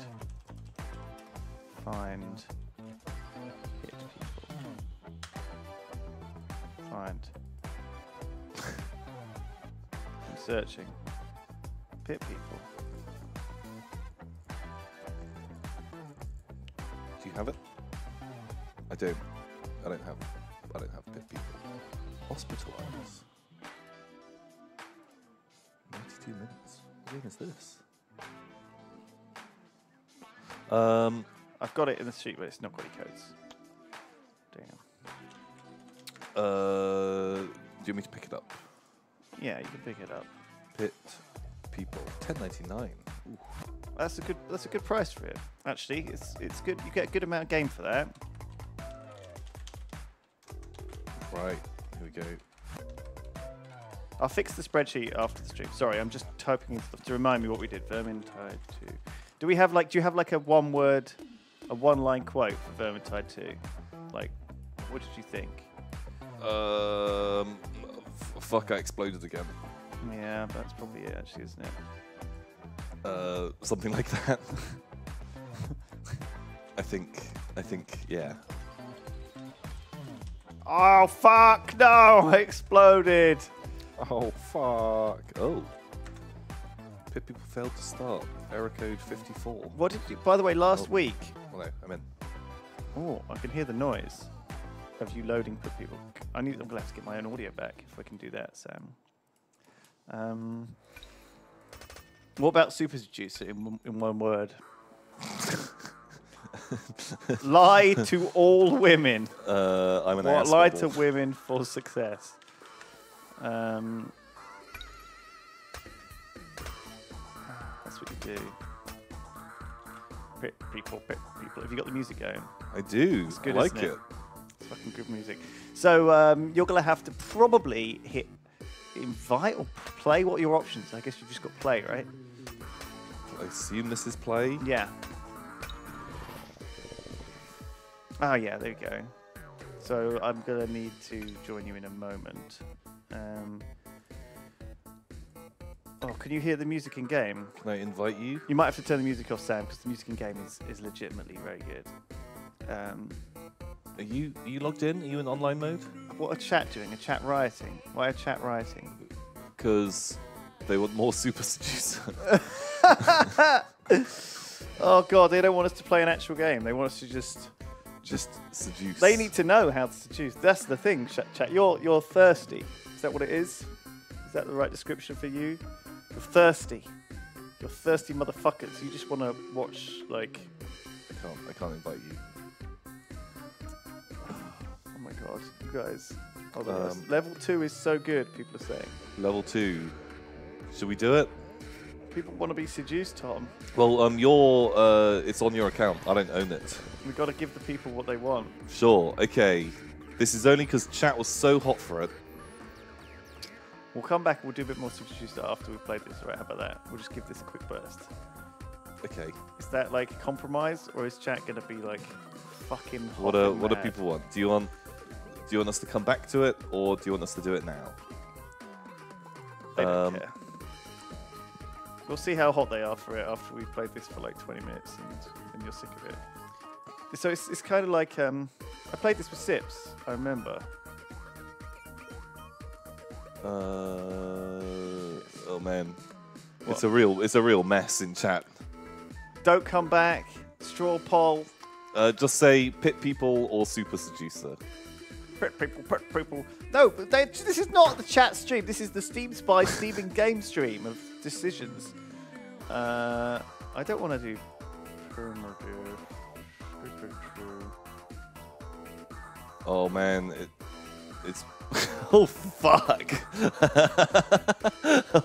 find, hit people, find. I'm searching. Pit People. Do you have it? I don't. I don't have. I don't have Pit People. Hospital hours. Ninety-two minutes. What game is this? Um, I've got it in the sheet, but it's not got any codes. Damn. Uh, do you want me to pick it up? Yeah, you can pick it up. Pit. People, ten ninety-nine. That's a good. That's a good price for it. Actually, it's it's good. You get a good amount of game for that. Right. Here we go. I'll fix the spreadsheet after the stream. Sorry, I'm just typing in stuff to remind me what we did. Vermintide two. Do we have like? Do you have like a one word, a one line quote for Vermintide two? Like, what did you think? Um. Fuck! I exploded again. Yeah, that's probably it, actually, isn't it? Uh, something like that. I think. I think. Yeah. Oh fuck! No, I exploded. Oh fuck! Oh. Pit People failed to start. Error code fifty-four. What did you? By the way, last oh. week. Well, no, I'm in. Oh, I can hear the noise of you loading Pit People. I need. I'm gonna have to get my own audio back if I can do that, Sam. Um, what about Super Seducer in, in one word? Lie to all women. Uh, I'm an what, ass lie model. to women for success. Um, that's what you do. Pit People, Pit People. Have you got the music going? I do. It's good, I like it? it. It's fucking good music. So um, you're gonna have to probably hit. Invite or play? What are your options? I guess you've just got play, right? I assume this is play? Yeah. Oh, yeah, there you go. So I'm going to need to join you in a moment. Um, oh, can you hear the music in game? Can I invite you? You might have to turn the music off, Sam, because the music in game is, is legitimately very good. Um, are, you, are you logged in? Are you in online mode? What are chat doing? A chat rioting? Why are chat rioting? Because they want more Super Seducer. Oh god, they don't want us to play an actual game. They want us to just, just seduce. They need to know how to seduce. That's the thing, chat. You're you're thirsty. Is that what it is? Is that the right description for you? You're thirsty. You're thirsty motherfuckers. You just want to watch, like... I can't. I can't invite you. Oh my god, you guys. Hold on. Um, level two is so good, people are saying. Level two. Should we do it? People want to be seduced, Tom. Well, um, your uh, it's on your account. I don't own it. We've got to give the people what they want. Sure. Okay. This is only because chat was so hot for it. We'll come back and we'll do a bit more Super Seducer after we've played this. Right? How about that? We'll just give this a quick burst. Okay. Is that like a compromise, or is chat gonna be like fucking hot? What do What do people want? Do you want Do you want us to come back to it, or do you want us to do it now? They um, don't care. We'll see how hot they are for it after we've played this for like twenty minutes and, and you're sick of it. So it's, it's kind of like, um, I played this with Sips, I remember. Uh, oh man, what? it's a real it's a real mess in chat. Don't come back, straw poll. Uh, just say Pit People or Super Seducer. Pit People, Pit People. No, they, this is not the chat stream. This is the Steam Spy Steaming Game stream of decisions. Uh, I don't want to do Oh man, it, it's oh fuck!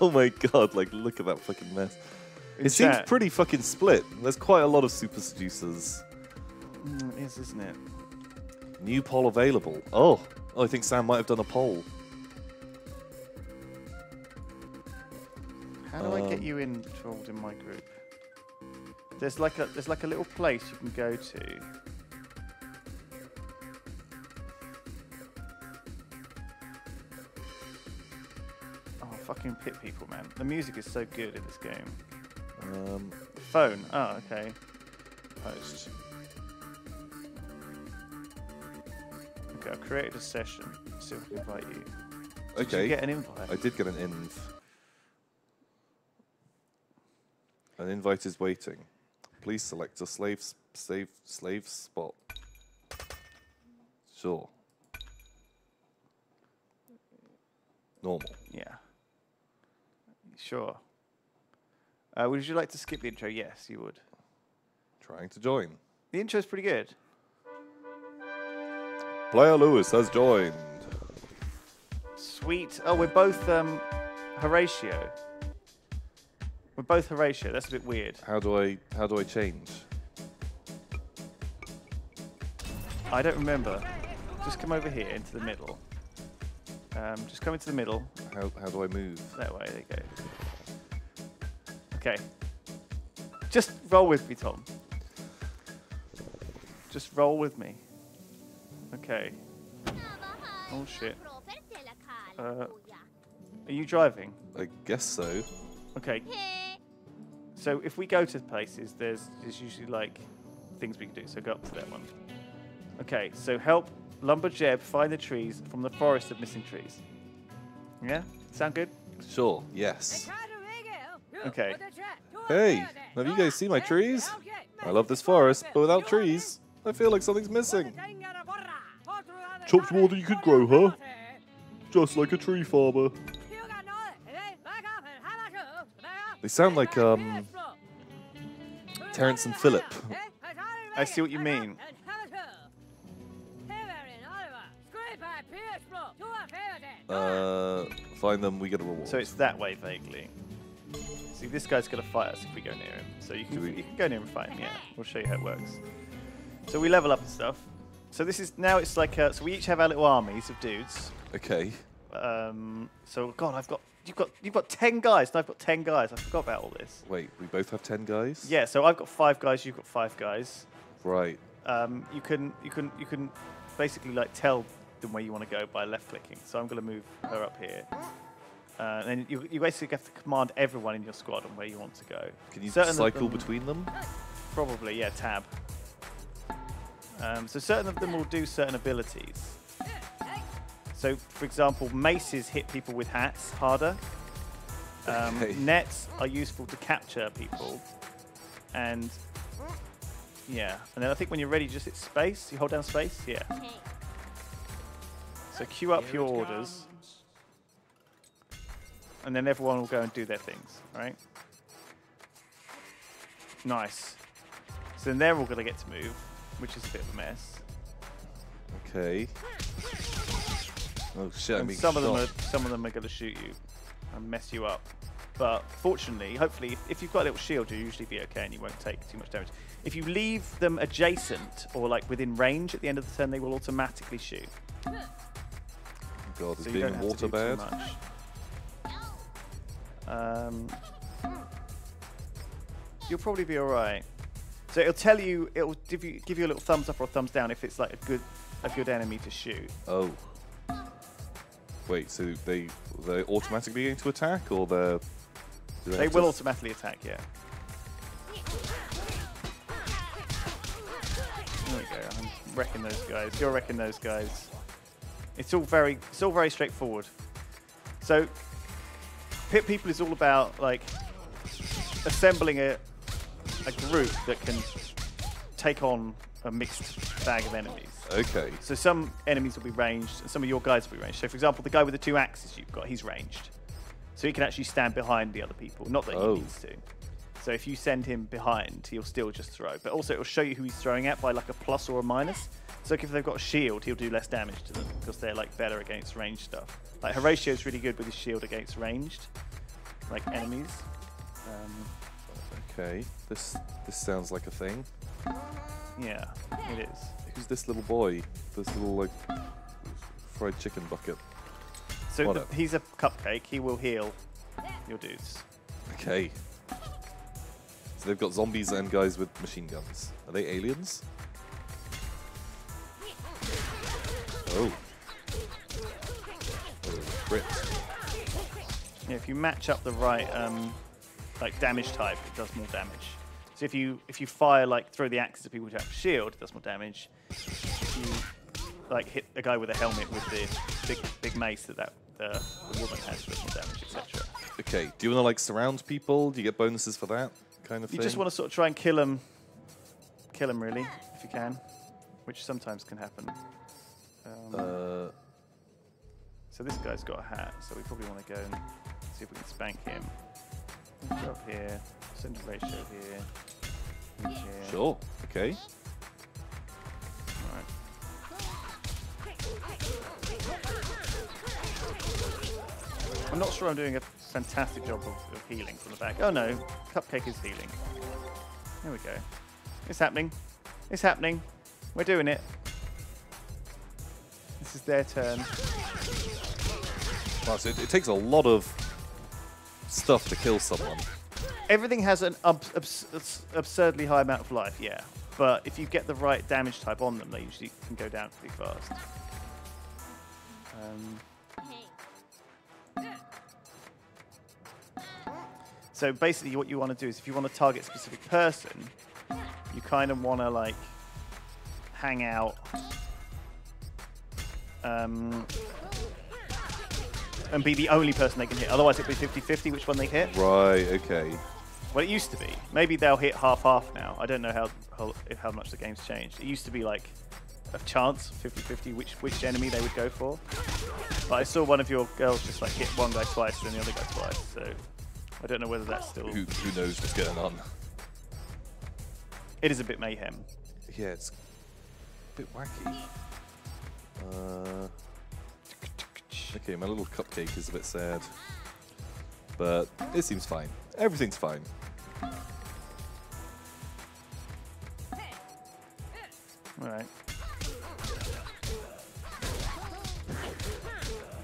Oh my god, like look at that fucking mess. In it chat. Seems pretty fucking split. There's quite a lot of Super Seducers. Mm, it is, isn't it? New poll available. Oh, oh, I think Sam might have done a poll. How do um, I get you involved in my group? There's like a there's like a little place you can go to. Oh, fucking Pit People, man! The music is so good in this game. Um, Phone. Oh, okay. Post. Okay, I've created a session. Let's see if I can invite you. Did okay. You get an invite? I did get an inv. An invite is waiting. Please select a slave slave slave spot. Sure. Normal. Yeah. Sure. Uh, would you like to skip the intro? Yes, you would. Trying to join. The intro's pretty good. Player Lewis has joined. Sweet. Oh, we're both um, Horatio. We're both Horatio. That's a bit weird. How do I how do I change? I don't remember. Just come over here into the middle. Um, just come into the middle. How how do I move? That way. There you go. Okay. Just roll with me, Tom. Just roll with me. Okay. Oh shit. Uh, are you driving? I guess so. Okay. So if we go to places, there's there's usually like things we can do. So go up to that one. Okay. So help Lumberjeb find the trees from the forest of missing trees. Yeah. Sound good? Sure. Yes. Okay. Hey, have you guys seen my trees? I love this forest, but without trees, I feel like something's missing. Chopped more than you could grow, huh? Just like a tree farmer. They sound like um, Terence and Philip. I see what you mean. Uh, find them, we get a reward. So it's that way, vaguely. See, this guy's going to fight us if we go near him. So you can, we... you can go near him and fight him, yeah. We'll show you how it works. So we level up and stuff. So this is, now it's like, a, so we each have our little armies of dudes. Okay. Um, so, God, I've got... You've got you've got ten guys, and I've got ten guys. I forgot about all this. Wait, we both have ten guys? Yeah, so I've got five guys, you've got five guys. Right. Um, you can you can you can basically like tell them where you want to go by left clicking. So I'm gonna move her up here. Uh, and then you you basically have to command everyone in your squad on where you want to go. Can you certain cycle them, between them? Probably, yeah. Tab. Um, so certain of them will do certain abilities. So, for example, maces hit people with hats harder. Um, okay. Nets are useful to capture people. And, yeah. And then I think when you're ready, just hit space. You hold down space? Yeah. Okay. So queue up Here your orders. and then everyone will go and do their things, right? Nice. So then they're all going to get to move, which is a bit of a mess. Okay. Oh shit! I'm being shot. Some of them are, some of them are going to shoot you and mess you up. But fortunately, hopefully, if you've got a little shield, you'll usually be okay and you won't take too much damage. If you leave them adjacent or like within range at the end of the turn, they will automatically shoot. God, is being water bad? Um, you'll probably be all right. So it'll tell you, it'll give you, give you a little thumbs up or a thumbs down if it's like a good, a good enemy to shoot. Oh. Wait, so they they automatically going to attack, or they're they active? Will automatically attack, yeah. There we go. I'm wrecking those guys. You're wrecking those guys. It's all very it's all very straightforward. So Pit People is all about like assembling a a group that can take on a mixed bag of enemies. Okay. So some enemies will be ranged, and some of your guys will be ranged. So, for example, the guy with the two axes you've got, he's ranged. So he can actually stand behind the other people. Not that oh. he needs to. So if you send him behind, he'll still just throw. But also, it'll show you who he's throwing at by like a plus or a minus. So if they've got a shield, he'll do less damage to them because they're like better against ranged stuff. Like Horatio's really good with his shield against ranged, like enemies. Um, okay. This this sounds like a thing. Yeah, it is. Who's this little boy? This little like fried chicken bucket. So the, he's a cupcake. He will heal your dudes. Okay. So they've got zombies and guys with machine guns. Are they aliens? Oh. Crit. Yeah, if you match up the right um, like damage type, it does more damage. So if you if you fire like throw the axes at people who have shield, it does more damage. If you like hit a guy with a helmet with the big big mace that that uh, the woman has, it does more damage, et cetera. Okay. Do you want to like surround people? Do you get bonuses for that kind of thing? You just want to sort of try and kill them, kill them really if you can, which sometimes can happen. Um, uh. So this guy's got a hat, so we probably want to go and see if we can spank him. Up here. Send ratio here, here. Sure. Okay. All right. I'm not sure I'm doing a fantastic job of, of healing from the back. Oh no, Cupcake is healing. There we go. It's happening. It's happening. We're doing it. This is their turn. Wow, so it, it takes a lot of stuff to kill someone. Everything has an abs abs absurdly high amount of life, yeah. But if you get the right damage type on them, they usually can go down pretty fast. Um, so basically what you want to do is if you want to target a specific person, you kind of want to like hang out um, and be the only person they can hit. Otherwise it'll be fifty fifty which one they hit. Right, okay. Well, it used to be. Maybe they'll hit half-half now. I don't know how, how how much the game's changed. It used to be like a chance, fifty fifty, which which enemy they would go for. But I saw one of your girls just like hit one guy twice and then the other guy twice. So I don't know whether that's still... Who, who knows what's going on? It is a bit mayhem. Yeah, it's a bit wacky. Uh, okay, my little cupcake is a bit sad. But it seems fine. Everything's fine. Alright.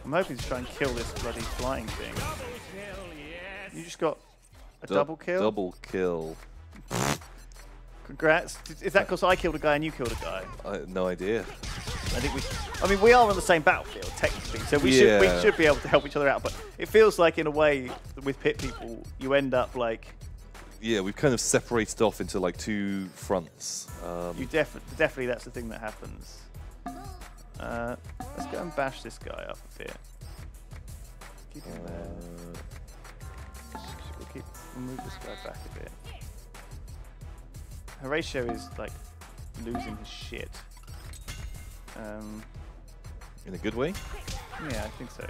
I'm hoping to try and kill this bloody flying thing. You just got a du double kill? Double kill. Congrats. Is that because I killed a guy and you killed a guy? I have no idea. I think we, I mean, we are on the same battlefield technically, so we yeah. should we should be able to help each other out. But it feels like, in a way, with Pit People, you end up like. Yeah, we've kind of separated off into like two fronts. Um, you definitely, definitely, that's the thing that happens. Uh, let's go and bash this guy up a bit. Keep him there. We'll keep we'll move this guy back a bit. Horatio is like losing his shit. Um, in a good way? Yeah, I think so.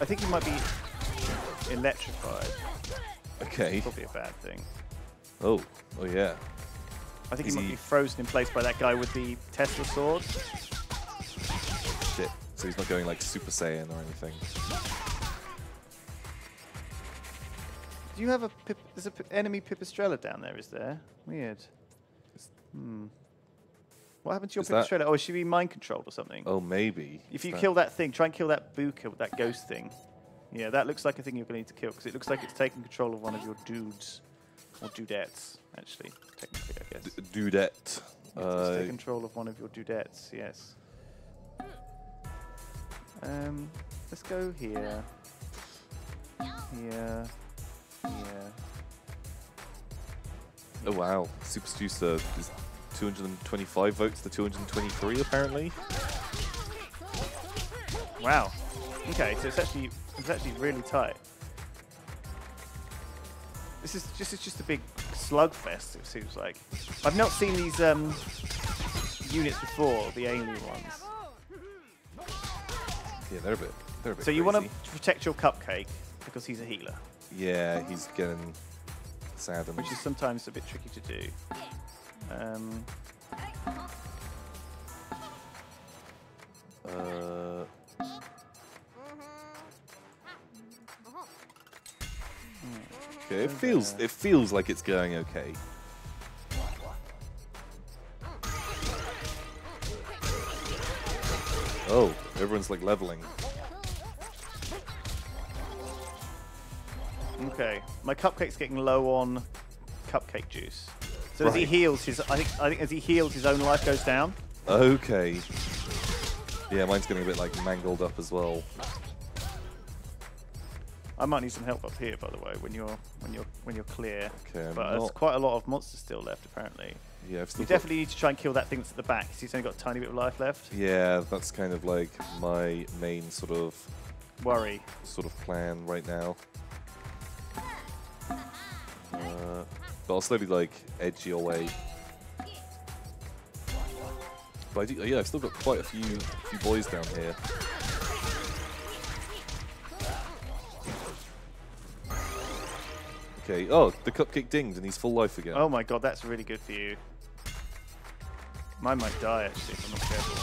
I think he might be electrified. Okay. Probably a bad thing. Oh, oh yeah. I think Is he might he... be frozen in place by that guy with the Tesla sword. Shit. So he's not going like Super Saiyan or anything. Do you have a pip there's an pip enemy Pipistrella down there, is there? Weird. Hmm. What happened to your Pipistrella? That... Oh, should be mind controlled or something? Oh, maybe. If it's you that... kill that thing, try and kill that Buka, that ghost thing. Yeah, that looks like a thing you're going to need to kill, because it looks like it's taking control of one of your dudes. Or dudettes, actually, technically, I guess. D dudette. Uh, take control of one of your dudettes, yes. Um, let's go here. Here. Here. Oh, wow. Super Seducer is two hundred twenty-five votes to two hundred twenty-three, apparently. Wow. Okay, so it's actually, it's actually really tight. This is just, it's just a big slugfest, it seems like. I've not seen these um, units before, the alien ones. Yeah, they're a bit, they're a bit So you want to protect your cupcake, because he's a healer. Yeah, he's getting saddened. Which is sometimes a bit tricky to do. Um, uh... Okay, it feels it feels like it's going okay. Oh, everyone's like leveling. Okay, my cupcake's getting low on cupcake juice. So right. as he heals, his I think I think as he heals, his own life goes down. Okay. Yeah, mine's getting a bit like mangled up as well. I might need some help up here, by the way, when you're when you're when you're clear. Okay, but there's quite a lot of monsters still left, apparently. Yeah, I've still you definitely need to try and kill that thing that's at the back. Because he's only got a tiny bit of life left. Yeah, that's kind of like my main sort of worry, sort of plan right now. Uh, but I'll slowly like edge your way. But I do, yeah, I've still got quite a few few boys down here. Okay. Oh, the cupcake dinged and he's full life again. Oh my god, that's really good for you. Mine might die actually if I'm not careful.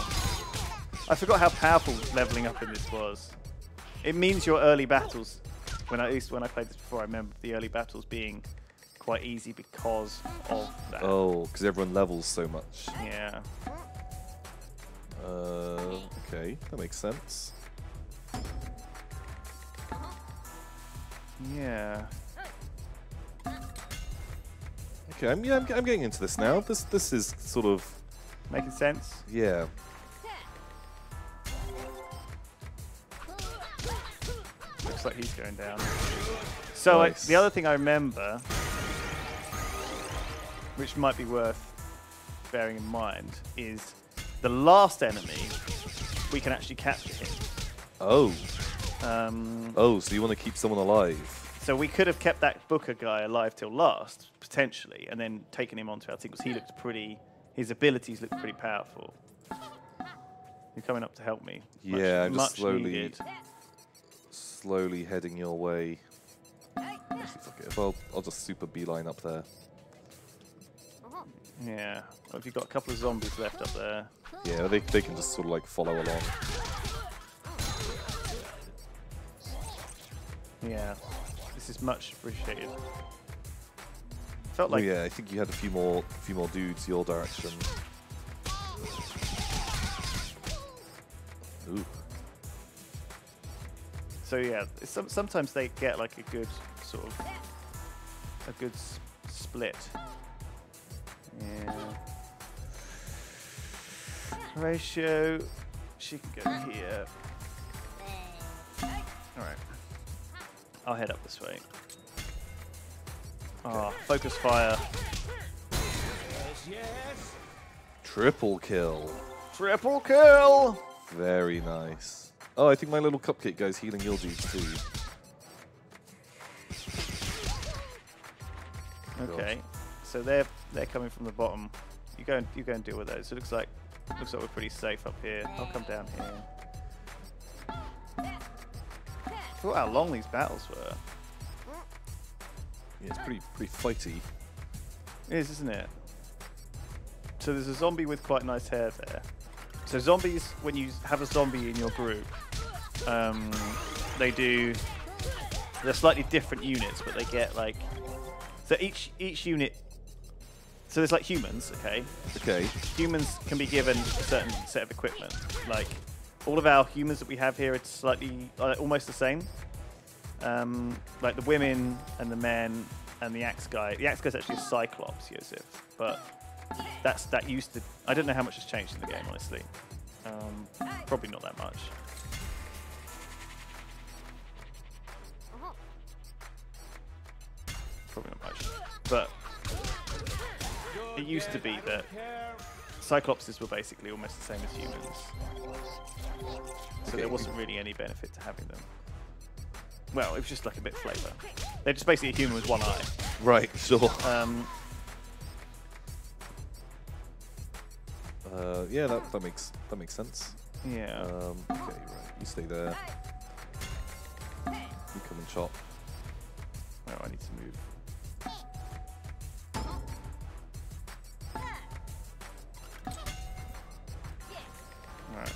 I forgot how powerful leveling up in this was. It means your early battles, when I, at least when I played this before, I remember the early battles being quite easy because of that. Oh, because everyone levels so much. Yeah. Uh, okay, that makes sense. Yeah. Okay, I'm, yeah, I'm, I'm getting into this now. This this is sort of... making sense? Yeah. Looks like he's going down. So nice. I, the other thing I remember, which might be worth bearing in mind, is the last enemy, we can actually capture him. Oh. Um, oh, so you want to keep someone alive. So we could have kept that Booker guy alive till last, potentially, and then taken him onto our team because he looked pretty. His abilities looked pretty powerful. You're coming up to help me. Much, yeah, I'm just slowly, needed. slowly heading your way. Actually, fuck it. I'll, I'll just super beeline up there. Yeah. Well, if you've got a couple of zombies left up there. Yeah, they they can just sort of like follow along. Yeah. Is much appreciated. Felt like oh yeah, I think you had a few more, few more dudes your direction. Ooh. So yeah, some, sometimes they get like a good sort of a good s split. Yeah. Horatio, she can go here. All right. I'll head up this way. Ah, oh, focus fire. Yes, yes. Triple kill. Triple kill! Very nice. Oh, I think my little cupcake guy's healing your dudes too. Okay, God. So they're they're coming from the bottom. You go and you go and deal with those. It looks like looks like we're pretty safe up here. I'll come down here. I forgot how long these battles were. Yeah, it's pretty pretty fighty. It is, isn't it? So there's a zombie with quite nice hair there. So zombies, when you have a zombie in your group, um, they do, they're slightly different units, but they get like, so each each unit, so there's like humans, okay? Okay. Humans can be given a certain set of equipment. Like, all of our humans that we have here, it's slightly, uh, almost the same. Um, like the women and the men and the axe guy. The axe guy's actually a cyclops, Yosef, but that's that used to. I don't know how much has changed in the game, honestly. Um, probably not that much. Probably not much. But it used to be that cyclopses were basically almost the same as humans, so okay. There wasn't really any benefit to having them. Well, it was just like a bit of flavour. They're just basically a human with one eye. Right, sure. Um, uh, yeah, that, that makes that makes sense. Yeah. Um, okay, right. You stay there. You come and chop. No, oh, I need to move. Alright.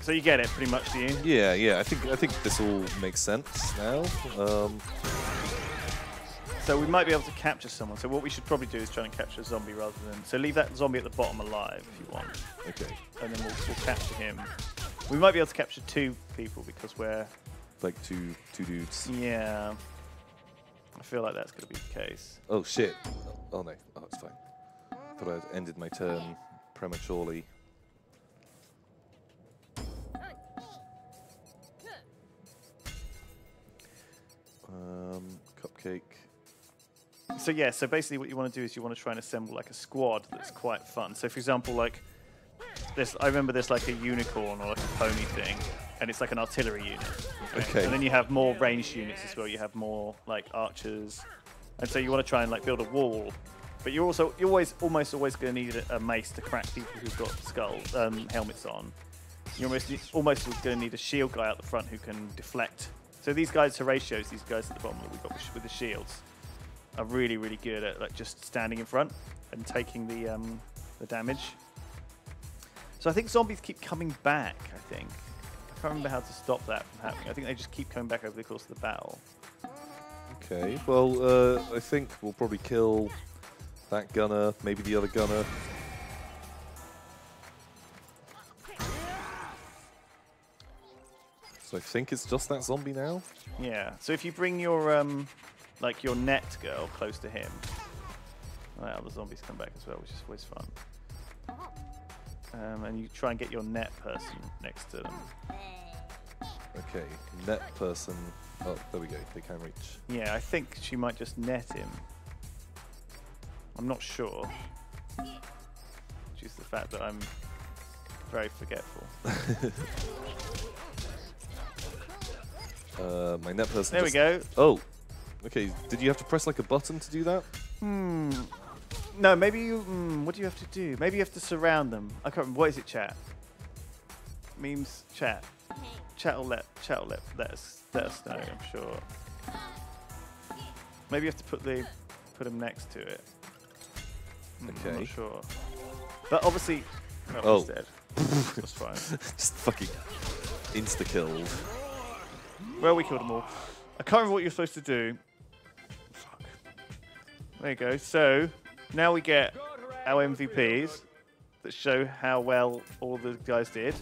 So you get it, pretty much, do you? Yeah, yeah. I think I think this all makes sense now. Um. So we might be able to capture someone. So what we should probably do is try and capture a zombie rather than. So leave that zombie at the bottom alive if you want. Okay. And then we'll, we'll capture him. We might be able to capture two people because we're like two two dudes. Yeah. I feel like that's going to be the case. Oh shit! Oh no! Oh, it's fine. I thought I'd ended my turn prematurely. Um, cupcake. So yeah, so basically what you want to do is you want to try and assemble like a squad that's quite fun. So for example, like this, I remember there's like a unicorn or like a pony thing, and it's like an artillery unit. Okay. Okay. And then you have more ranged units as well. You have more like archers, and so you want to try and like build a wall. But you're also you're always almost always going to need a mace to crack people who've got skulls um, helmets on. You're almost almost going to need a shield guy out the front who can deflect. So these guys, Horatios, these guys at the bottom that we got with the shields, are really, really good at like just standing in front and taking the um, the damage. So I think zombies keep coming back. I think I can't remember how to stop that from happening. I think they just keep coming back over the course of the battle. Okay. Well, uh, I think we'll probably kill that gunner, maybe the other gunner. So I think it's just that zombie now. Yeah. So if you bring your um, like your net girl close to him, well, the zombies come back as well, which is always fun. Um, and you try and get your net person next to them. Okay, net person. Oh, there we go. They can reach. Yeah, I think she might just net him. I'm not sure. Due to the fact that I'm very forgetful. Uh, my net person. There we go. Oh, okay. Did you have to press like a button to do that? Hmm. No, maybe you. Hmm, what do you have to do? Maybe you have to surround them. I can't remember. What is it, chat? Memes, chat. Chat will let. Chat will let. Let us. Let us know. I'm sure. Maybe you have to put the. Put them next to it. Hmm, okay. I'm not sure. But obviously. No, oh. He's dead. That's fine. Just fucking insta killed. Well, we killed them all. I can't remember what you're supposed to do. Fuck. There you go. So now we get our M V Ps that show how well all the guys did.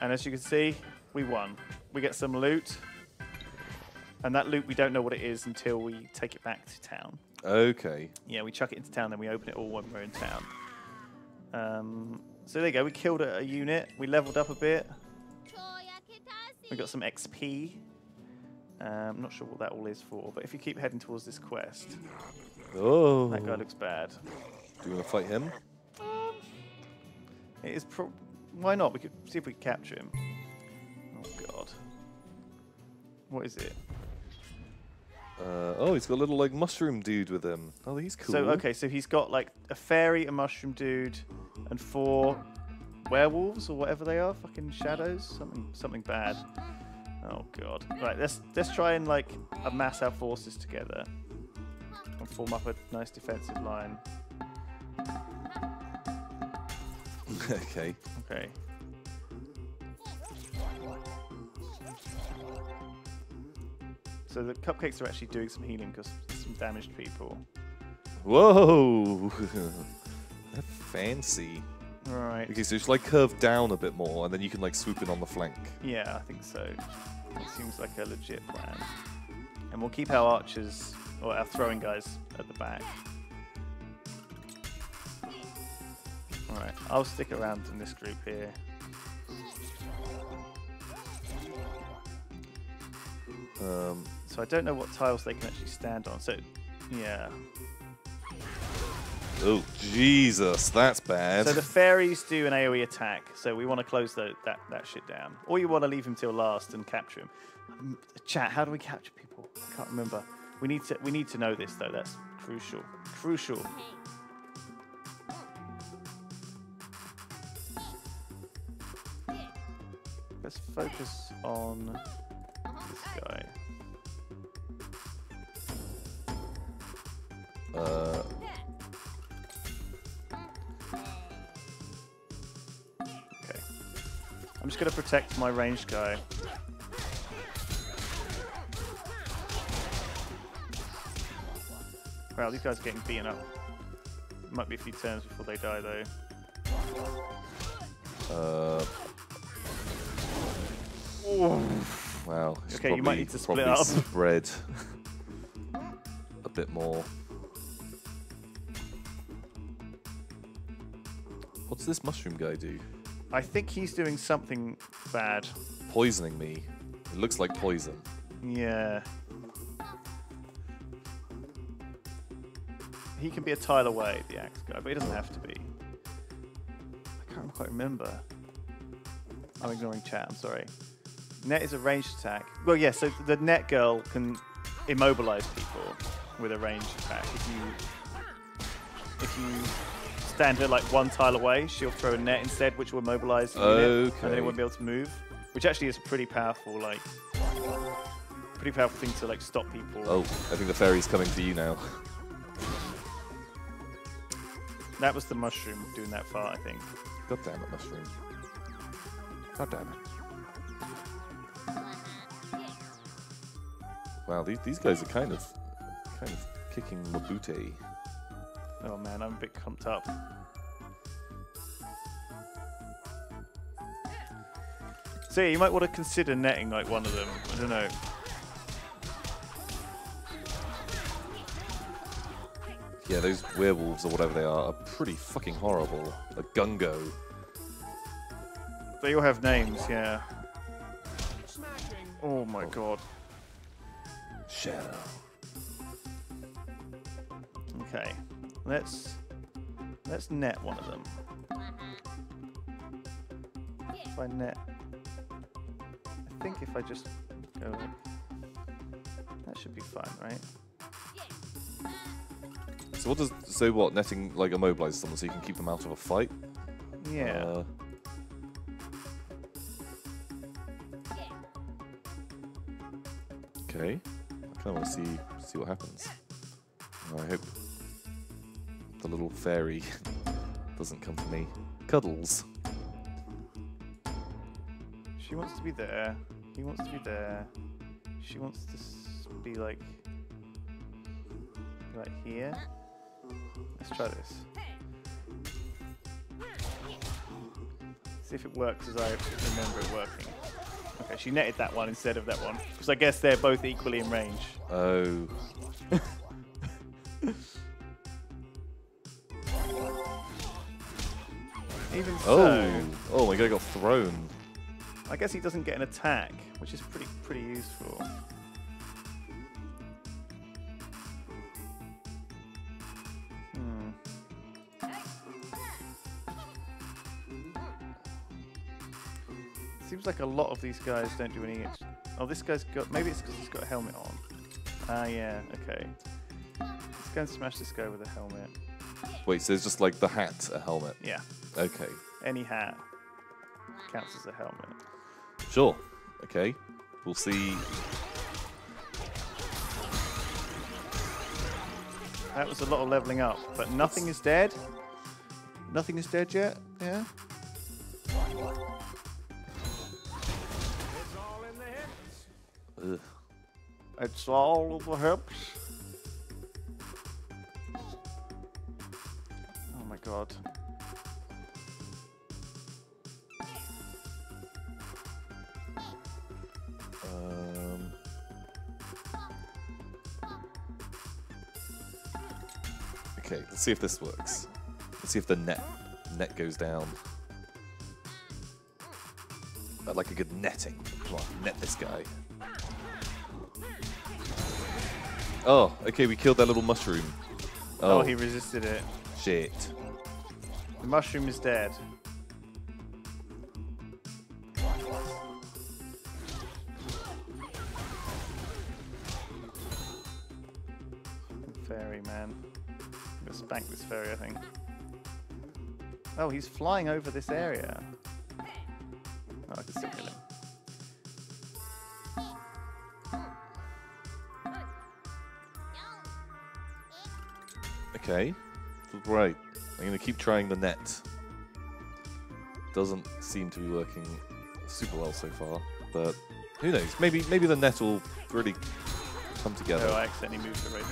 And as you can see, we won. We get some loot. And that loot, we don't know what it is until we take it back to town. Okay. Yeah, we chuck it into town, then we open it all when we're in town. Um, so there you go. We killed a, a unit. We leveled up a bit. We got some X P. Um, I'm not sure what that all is for, but if you keep heading towards this quest, oh, that guy looks bad. Do you want to fight him? Um, it is pro. Why not? We could see if we can capture him. Oh god, what is it? Uh, oh, he's got a little like mushroom dude with him. Oh, he's cool. So okay, so he's got like a fairy, a mushroom dude, and four werewolves or whatever they are, fucking shadows, something something bad. Oh god. Right, let's let's try and like amass our forces together and form up a nice defensive line. Okay. Okay. So the cupcakes are actually doing some healing because some damaged people. Whoa! Fancy. Right. Okay, so just like curve down a bit more, and then you can like swoop in on the flank. Yeah, I think so. It seems like a legit plan. And we'll keep our archers, or our throwing guys, at the back. Alright, I'll stick around in this group here. Um, so I don't know what tiles they can actually stand on, so, yeah. Oh, Jesus, that's bad. So the fairies do an AoE attack, so we want to close the, that, that shit down. Or you want to leave him till last and capture him. Chat, how do we capture people? I can't remember. We need to, we need to know this, though. That's crucial. Crucial. Let's focus on this guy. Uh... I'm just going to protect my ranged guy. Wow, these guys are getting beaten up. Might be a few turns before they die, though. Uh. Ooh. Wow. Okay, probably, you might need to split up. Spread a bit more. What's this mushroom guy do? I think he's doing something bad. Poisoning me. It looks like poison. Yeah. He can be a tile away, the axe guy, but he doesn't have to be. I can't quite remember. I'm ignoring chat, I'm sorry. Net is a ranged attack. Well, yeah, so the net girl can immobilize people with a ranged attack. If you... If you... stand her like one tile away, she'll throw a net instead, which will mobilize the unit, and then it won't be able to move. Which actually is a pretty powerful, like, pretty powerful thing to like stop people. Oh, I think the fairy's coming for you now. That was the mushroom doing that fart, I think. God damn it, mushroom! God damn it! Wow, these these guys are kind of, kind of kicking the booty. Oh man, I'm a bit pumped up. So yeah, you might want to consider netting like one of them. I don't know. Yeah, those werewolves or whatever they are are pretty fucking horrible. A gungo. They all have names, yeah. Oh my oh. god. Shadow. Okay. Let's let's net one of them. If I net, I think if I just go, that should be fine, right? So what does so what netting like immobilizes someone so you can keep them out of a fight? Yeah. Uh, okay. I kind of want to see see what happens. I hope the little fairy doesn't come for me. Cuddles. She wants to be there. He wants to be there. She wants to be like... right here. Let's try this. See if it works as I remember it working. Okay, she netted that one instead of that one. Because I guess they're both equally in range. Oh. Even oh. so, oh my god, I got thrown. I guess he doesn't get an attack, which is pretty pretty useful. Hmm. Seems like a lot of these guys don't do any. Oh, this guy's got. Maybe it's because he's got a helmet on. Ah, yeah. Okay. Let's go and smash this guy with a helmet. Wait, so it's just like the hat, a helmet? Yeah. Okay. Any hat counts as a helmet. Sure. Okay. We'll see. That was a lot of leveling up, but nothing is dead. Nothing is dead yet, yeah? It's all in the hips. Ugh. It's all over hips. Oh my god. Um. Okay, let's see if this works. Let's see if the net net goes down. I'd like a good netting. Come on, net this guy. Oh, okay, we killed that little mushroom. Oh, oh he resisted it. Shit. The mushroom is dead. Fairy, man. I'm gonna spank this fairy, I think. Oh, he's flying over this area. Oh, I can still kill him. Okay. Right. I'm going to keep trying the net. Doesn't seem to be working super well so far, but who knows? Maybe maybe the net will really come together. Oh, I accidentally moved the right.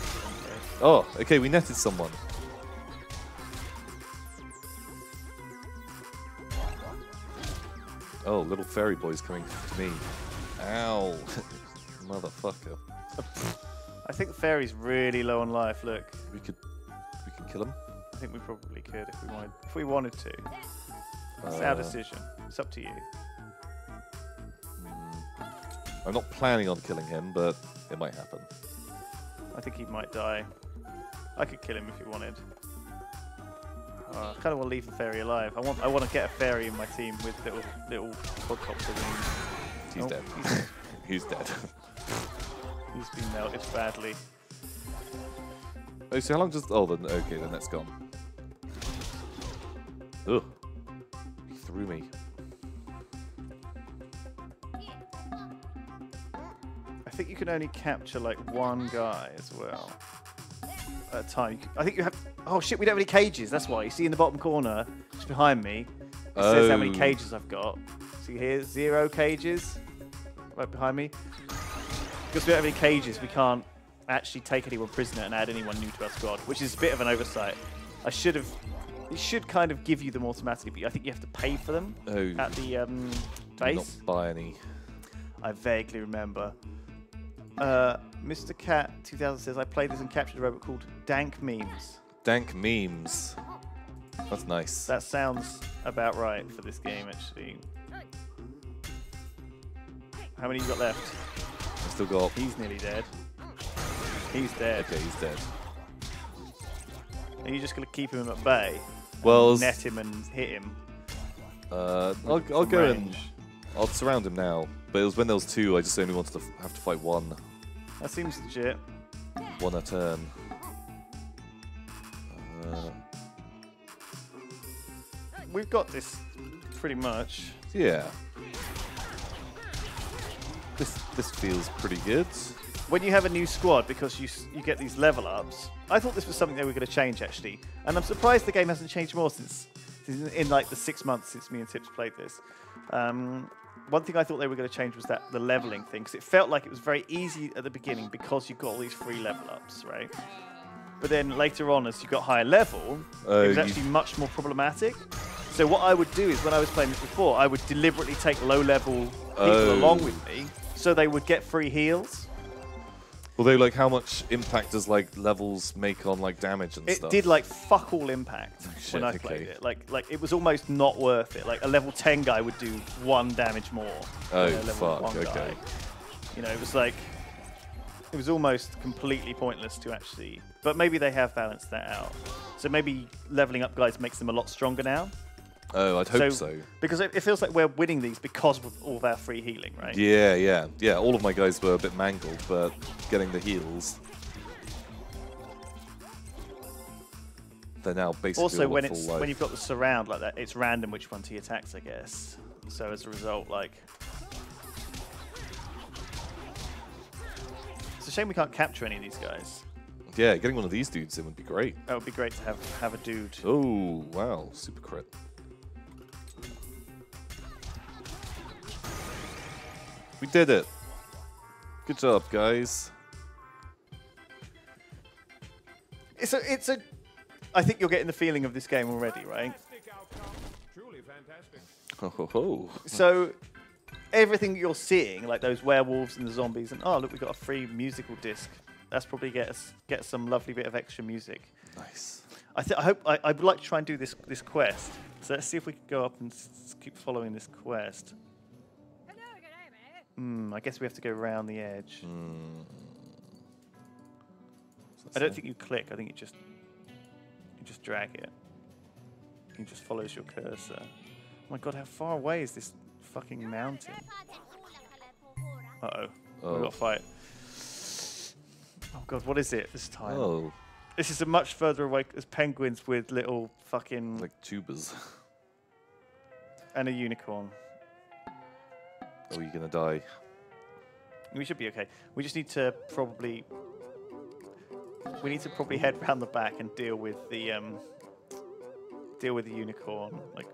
Oh, okay. We netted someone. Oh, little fairy boy's coming to me. Ow. Motherfucker. I think the fairy's really low on life, look. We could we can kill him? I think we probably could if we wanted if we wanted to. It's uh, our decision. It's up to you. I'm not planning on killing him, but it might happen. I think he might die. I could kill him if you wanted. Uh, I kind of want to leave the fairy alive. I want I want to get a fairy in my team with little little quadcopter wings. He's, oh, dead. He's dead. He's dead. He's been melted badly. Oh, so how long does... Oh, the, okay, the net's gone. Ugh. He threw me. I think you can only capture, like, one guy as well. At a time. I think you have... Oh shit, we don't have any cages, that's why. You see in the bottom corner, just behind me, it oh. says how many cages I've got. See here, zero cages, right behind me. Because we don't have any cages, we can't actually take anyone prisoner and add anyone new to our squad, which is a bit of an oversight. I should have, it should kind of give you them automatically, but I think you have to pay for them oh, at the um, base. Not buy any. I vaguely remember. Uh, Mister Cat two thousand says, I played this and captured a robot called Dank Memes. Dank Memes. That's nice. That sounds about right for this game, actually. How many you got left? I've still got... He's nearly dead. He's dead. Okay, he's dead. Are you just going to keep him at bay? Well... Net him and hit him? Uh, I'll, I'll go range. and... I'll surround him now. But it was when there was two, I just only wanted to have to fight one. That seems legit. One a turn. Uh, We've got this pretty much. Yeah. This this feels pretty good. When you have a new squad, because you you get these level ups. I thought this was something they were going to change actually, and I'm surprised the game hasn't changed more since, since in like the six months since me and Tips played this. Um, one thing I thought they were going to change was that the leveling thing, because it felt like it was very easy at the beginning because you got all these free level ups, right? But then later on, as you got higher level, uh, it was actually much more problematic. So what I would do is, when I was playing this before, I would deliberately take low-level people oh. along with me, so they would get free heals. Although, like, how much impact does like levels make on like damage and it stuff? It did like fuck all impact oh, shit, when I okay. played it. Like, like it was almost not worth it. Like a level ten guy would do one damage more. Oh than a level fuck! One okay. Guy. You know, it was like. It was almost completely pointless to actually... But maybe they have balanced that out. So maybe leveling up guys makes them a lot stronger now. Oh, I'd hope so. so. Because it, it feels like we're winning these because of all of our free healing, right? Yeah, yeah. Yeah, all of my guys were a bit mangled, but getting the heals... They're now basically also, when it's life. when you've got the surround like that, it's random which one he attacks, I guess. So as a result, like... a shame we can't capture any of these guys. Yeah, getting one of these dudes in would be great. That would be great to have have a dude. Oh, wow. Super crit. We did it. Good job, guys. It's a, it's a, I think you're getting the feeling of this game already, right? Truly fantastic. Ho, ho, ho. So everything you're seeing, like those werewolves and the zombies, and oh, look, we got a free musical disc. That's probably get us get some lovely bit of extra music. Nice. I, th I hope I, I would like to try and do this this quest. So let's see if we can go up and s keep following this quest. Hmm. I guess we have to go around the edge. Mm. I don't think you click. I think you just you just drag it. It just follows your cursor. Oh my God! How far away is this fucking mountain? Uh oh. Oh. We've got a fight. Oh God, what is it this time? Oh. This is a much further away as penguins with little fucking... like tubers. And a unicorn. Oh, you're gonna die. We should be okay. We just need to probably... We need to probably head round the back and deal with the, um... deal with the unicorn. Like...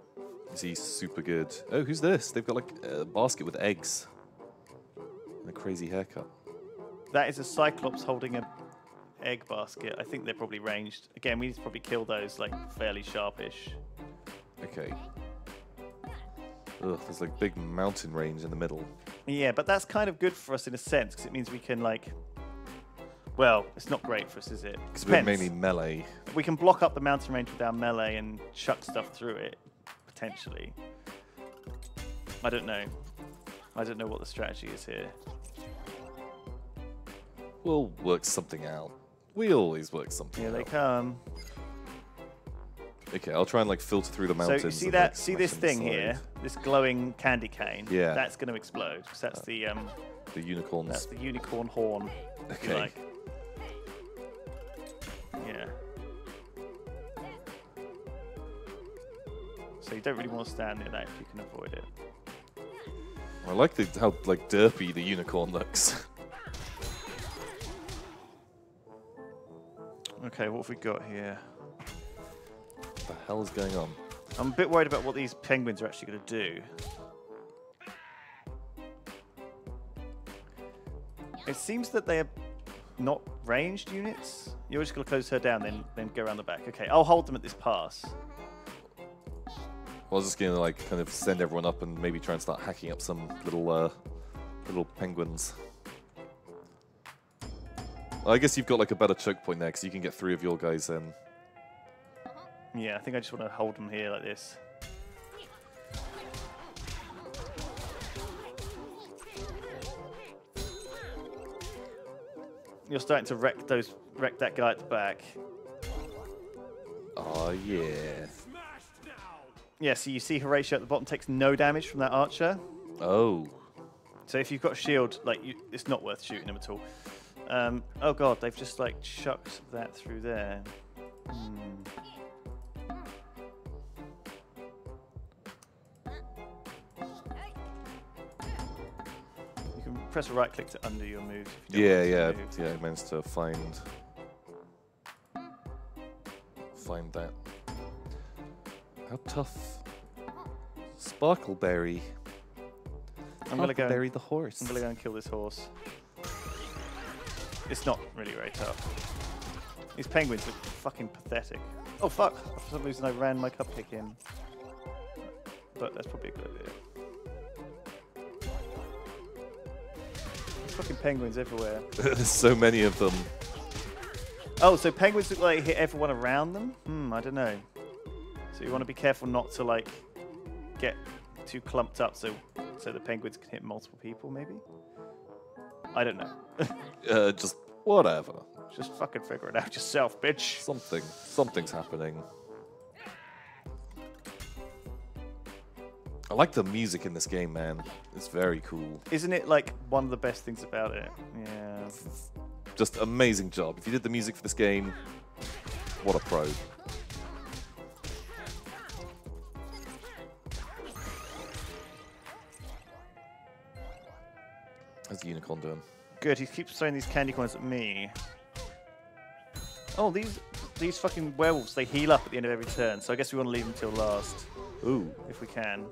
Is he super good? Oh, who's this? They've got like a basket with eggs. And a crazy haircut. That is a Cyclops holding an egg basket. I think they're probably ranged. Again, we need to probably kill those, like, fairly sharpish. Okay. Ugh, there's, like, big mountain range in the middle. Yeah, but that's kind of good for us in a sense, because it means we can, like... Well, it's not great for us, is it? Because we're mainly melee. We can block up the mountain range with our melee and chuck stuff through it, potentially. I don't know. I don't know what the strategy is here. We'll work something out. We always work something out. Here they come. Okay, I'll try and like filter through the mountains. So you see that? See this thing here? This glowing candy cane? Yeah. That's going to explode. So that's uh, the um. The unicorns. That's the unicorn horn. Okay. Like. Yeah. So you don't really want to stand near that if you can avoid it. I like the, how like derpy the unicorn looks. Okay, what have we got here? What the hell is going on? I'm a bit worried about what these penguins are actually going to do. It seems that they are not ranged units. You're just going to close her down, then then go around the back. Okay, I'll hold them at this pass. Well, I was just going to like kind of send everyone up and maybe try and start hacking up some little uh, little penguins. I guess you've got like a better choke point there because you can get three of your guys in. Yeah, I think I just want to hold them here like this. You're starting to wreck those, wreck that guy at the back. Oh yeah. Yeah, so you see Horatio at the bottom takes no damage from that archer. Oh. So if you've got a shield, like you, it's not worth shooting him at all. Um, oh God, they've just like chucked that through there. Hmm. You can press a right click to undo your move. If you don't yeah, want to yeah, move. Yeah. I managed to find find that. How tough, Sparkleberry. I'm gonna go bury the horse. I'm gonna go and kill this horse. It's not really very tough. These penguins look fucking pathetic. Oh fuck! For some reason I ran my cupcake in. But that's probably a good idea. There's fucking penguins everywhere. There's so many of them. Oh, so penguins look like they hit everyone around them? Hmm, I don't know. So you want to be careful not to like get too clumped up so so the penguins can hit multiple people maybe? I don't know. uh, just whatever. Just fucking figure it out yourself, bitch. Something. Something's happening. I like the music in this game, man. It's very cool. Isn't it like one of the best things about it? Yeah. It's just amazing job. If you did the music for this game, what a pro. How's the unicorn doing? good. He keeps throwing these candy coins at me. Oh, these these fucking werewolves, they heal up at the end of every turn, so I guess we want to leave them till last. Ooh. If we can.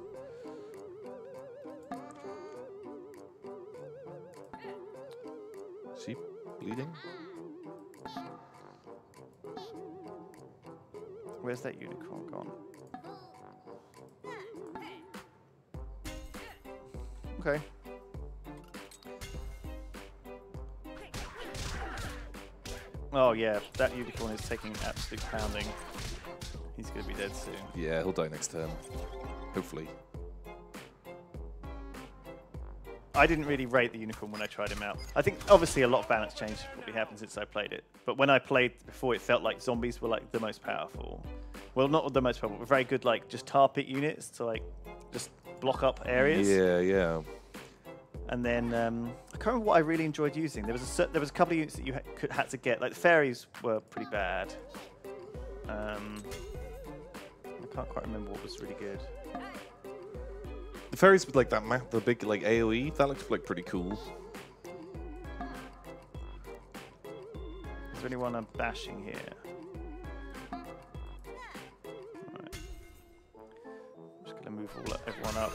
See? Bleeding? Where's that unicorn gone? Okay. Oh yeah, that unicorn is taking an absolute pounding. He's gonna be dead soon. Yeah, he'll die next turn. Hopefully. I didn't really rate the unicorn when I tried him out. I think obviously a lot of balance change probably happened since I played it. But when I played before, it felt like zombies were like the most powerful. Well, not the most powerful, but very good like just tar pit units to like just block up areas. Yeah, yeah. And then um, I can't remember what I really enjoyed using. There was a there was a couple of units that you ha could, had to get. Like the fairies were pretty bad. Um, I can't quite remember what was really good. The fairies with like that map, the big like A O E, that looked like pretty cool. Is there anyone I'm bashing here? Right. I'm just gonna move all everyone up.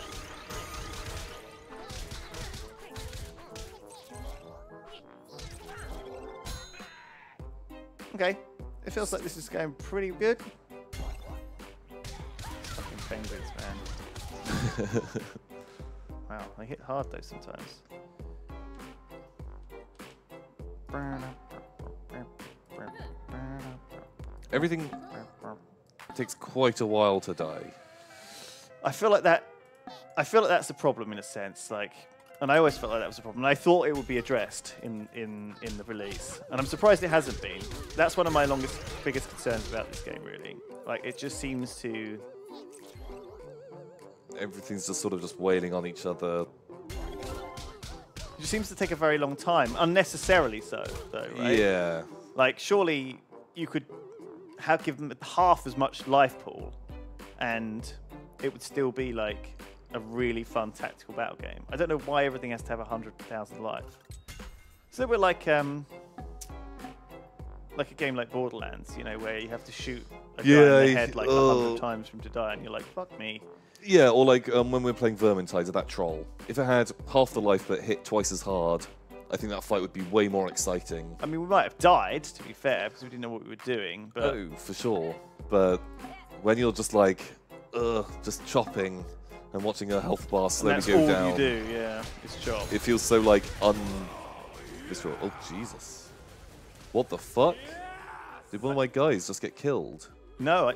Okay, it feels like this is going pretty good. Fucking penguins, man. Wow, they hit hard though sometimes. Everything takes quite a while to die. I feel like that. I feel like that's a problem in a sense. Like, and I always felt like that was a problem. And I thought it would be addressed in in in the release, and I'm surprised it hasn't been. That's one of my longest, biggest concerns about this game. Really, like it just seems to. Everything's just sort of just wailing on each other. It seems to take a very long time, unnecessarily so, though, right? Yeah. Like, surely you could have given half as much life pool, and it would still be, like, a really fun tactical battle game. I don't know why everything has to have one hundred thousand life. So we're like... um. Like a game like Borderlands, you know, where you have to shoot a guy yeah, in the head like a uh, hundred times for him to die, and you're like, fuck me. Yeah, or like um, when we were playing Vermintide, that troll. If it had half the life but hit twice as hard, I think that fight would be way more exciting. I mean, we might have died, to be fair, because we didn't know what we were doing. But... Oh, for sure. But when you're just like, ugh, just chopping and watching a health bar slowly go down. That's all you do, yeah, it's chop. It feels so like un... Oh, Jesus. What the fuck? Did one of my guys just get killed? No, I...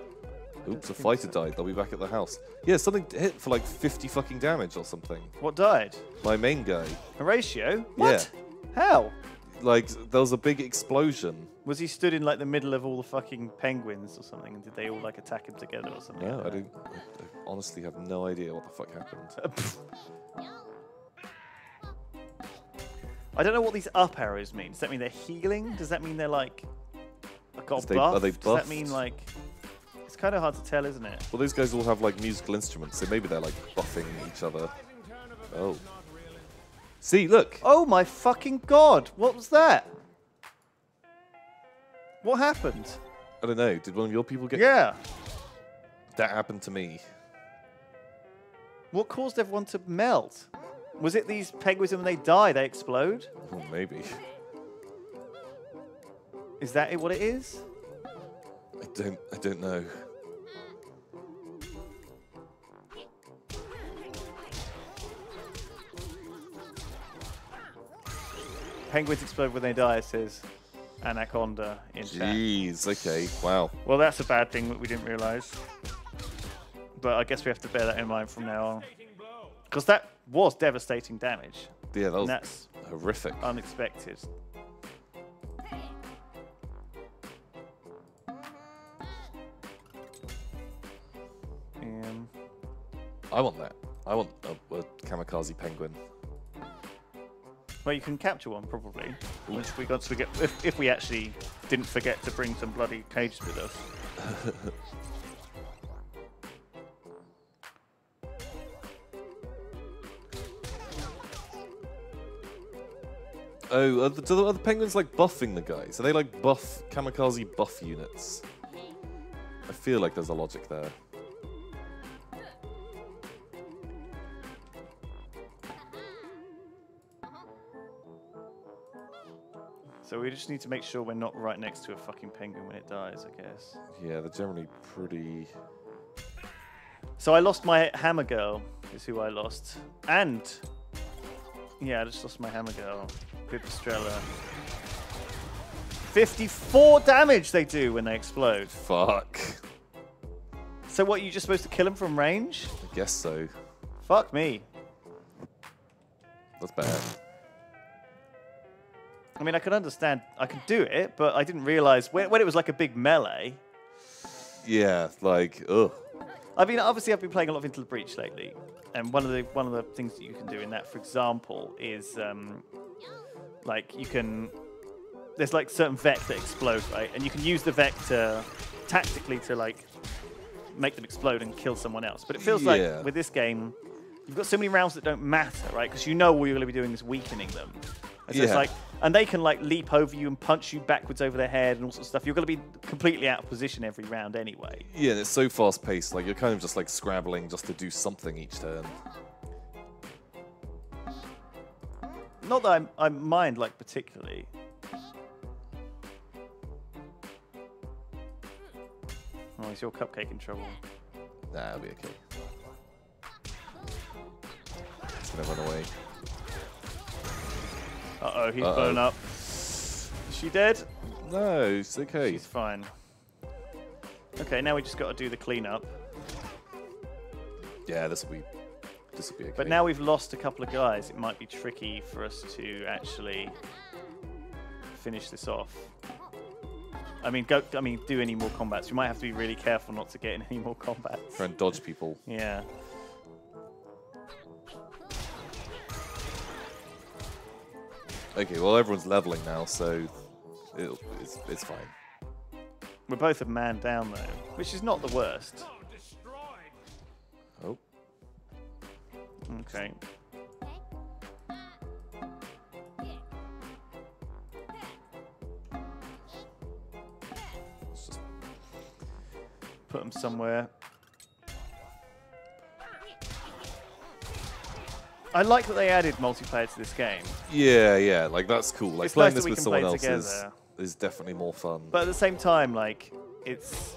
Oops, a fighter died. They'll be back at the house. Yeah, something hit for like fifty fucking damage or something. What died? My main guy. Horatio? What? Yeah. How? Like, there was a big explosion. Was he stood in like the middle of all the fucking penguins or something? And did they all like attack him together or something? No, like I don't... I, I honestly have no idea what the fuck happened. I don't know what these up arrows mean. Does that mean they're healing? Does that mean they're like got they, buffed? Are they buffed? Does that mean like it's kind of hard to tell, isn't it? Well, these guys all have like musical instruments, so maybe they're like buffing each other. Oh, see, look! Oh my fucking god! What was that? What happened? I don't know. Did one of your people get? Yeah, that happened to me. What caused everyone to melt? Was it these penguins and when they die, they explode? Well, maybe. Is that what it is? I don't, I don't know. Penguins explode when they die, says Anaconda in chat. Jeez, okay, wow. Well, that's a bad thing that we didn't realise. But I guess we have to bear that in mind from now on. Because that was devastating damage. Yeah, that was that's horrific. Unexpected. Um, I want that. I want a, a kamikaze penguin. Well, you can capture one probably. Ooh. Once we got to get, if, if we actually didn't forget to bring some bloody cages with us. Oh, are the, do the, are the penguins like buffing the guys? Are they like buff, kamikaze buff units? I feel like there's a logic there. So we just need to make sure we're not right next to a fucking penguin when it dies, I guess. Yeah, they're generally pretty... So I lost my hammer girl, is who I lost. And... Yeah, I just lost my hammer girl. Pipistrella. fifty-four damage they do when they explode. Fuck. So what, you're just supposed to kill them from range? I guess so. Fuck me. That's bad. I mean, I could understand, I could do it, but I didn't realize when, when it was like a big melee. Yeah, like, ugh. I mean, obviously I've been playing a lot of Into the Breach lately, and one of the one of the things that you can do in that, for example, is um, like you can. There's like certain vectors that explode, right? And you can use the vector tactically to like make them explode and kill someone else. But it feels yeah. like with this game, you've got so many rounds that don't matter, right? Because you know all you're going to be doing is weakening them. And so yeah. it's like, and they can like leap over you and punch you backwards over their head and all sorts of stuff. You're going to be completely out of position every round anyway. Yeah, and it's so fast paced. Like you're kind of just like scrabbling just to do something each turn. Not that I'm, I mind like particularly. Oh, is your cupcake in trouble? Nah, it'll be okay. It's gonna run away. Uh-oh, he's uh-oh. blown up. Is she dead? No, it's okay. She's fine. Okay, now we just gotta do the cleanup. Yeah, this'll be, this'll be okay. But now we've lost a couple of guys, it might be tricky for us to actually finish this off. I mean, go. I mean, do any more combats. You might have to be really careful not to get in any more combats. Try and dodge people. Yeah. Okay. Well, everyone's leveling now, so it'll, it's it's fine. We're both a man down though, which is not the worst. Oh. Okay. Put them somewhere. I like that they added multiplayer to this game. Yeah, yeah, like that's cool. Like it's playing nice this with someone else is, is definitely more fun. But at the same time, like it's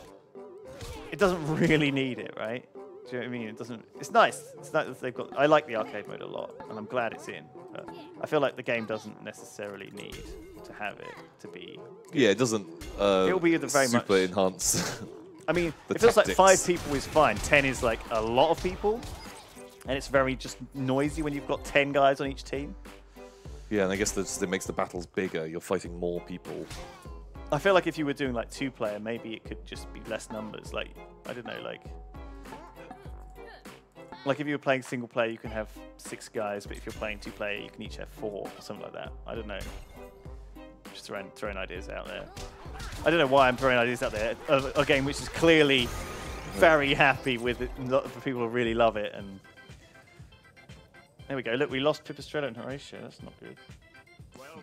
it doesn't really need it, right? Do you know what I mean? It doesn't. It's nice. It's nice that they've got. I like the arcade mode a lot, and I'm glad it's in. But I feel like the game doesn't necessarily need to have it to be good. Yeah, it doesn't. Uh, it will be the very super much enhance. I mean, the it feels tactics. Like five people is fine. Ten is like a lot of people, and it's very just noisy when you've got ten guys on each team. Yeah, and I guess that's, it makes the battles bigger. You're fighting more people. I feel like if you were doing like two-player, maybe it could just be less numbers. Like I don't know, like like if you were playing single-player, you can have six guys, but if you're playing two-player, you can each have four or something like that. I don't know. Just throwing, throwing ideas out there. I don't know why I'm throwing ideas out there. A, a game which is clearly very happy with it. A lot of people who really love it. And there we go. Look, we lost Pipistrello and Horatio. That's not good.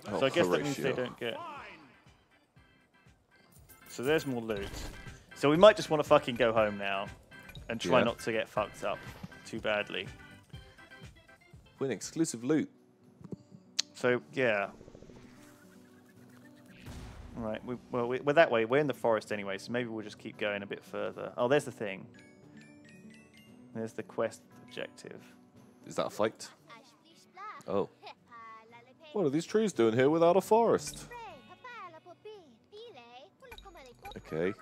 Oh, so I guess Horatio. That means they don't get. So there's more loot. So we might just want to fucking go home now and try yeah. not to get fucked up too badly. Win exclusive loot. So, yeah. Right, we, well, we, we're that way. We're in the forest anyway, so maybe we'll just keep going a bit further. Oh, there's the thing. There's the quest objective. Is that a fight? Oh. What are these trees doing here without a forest? Okay.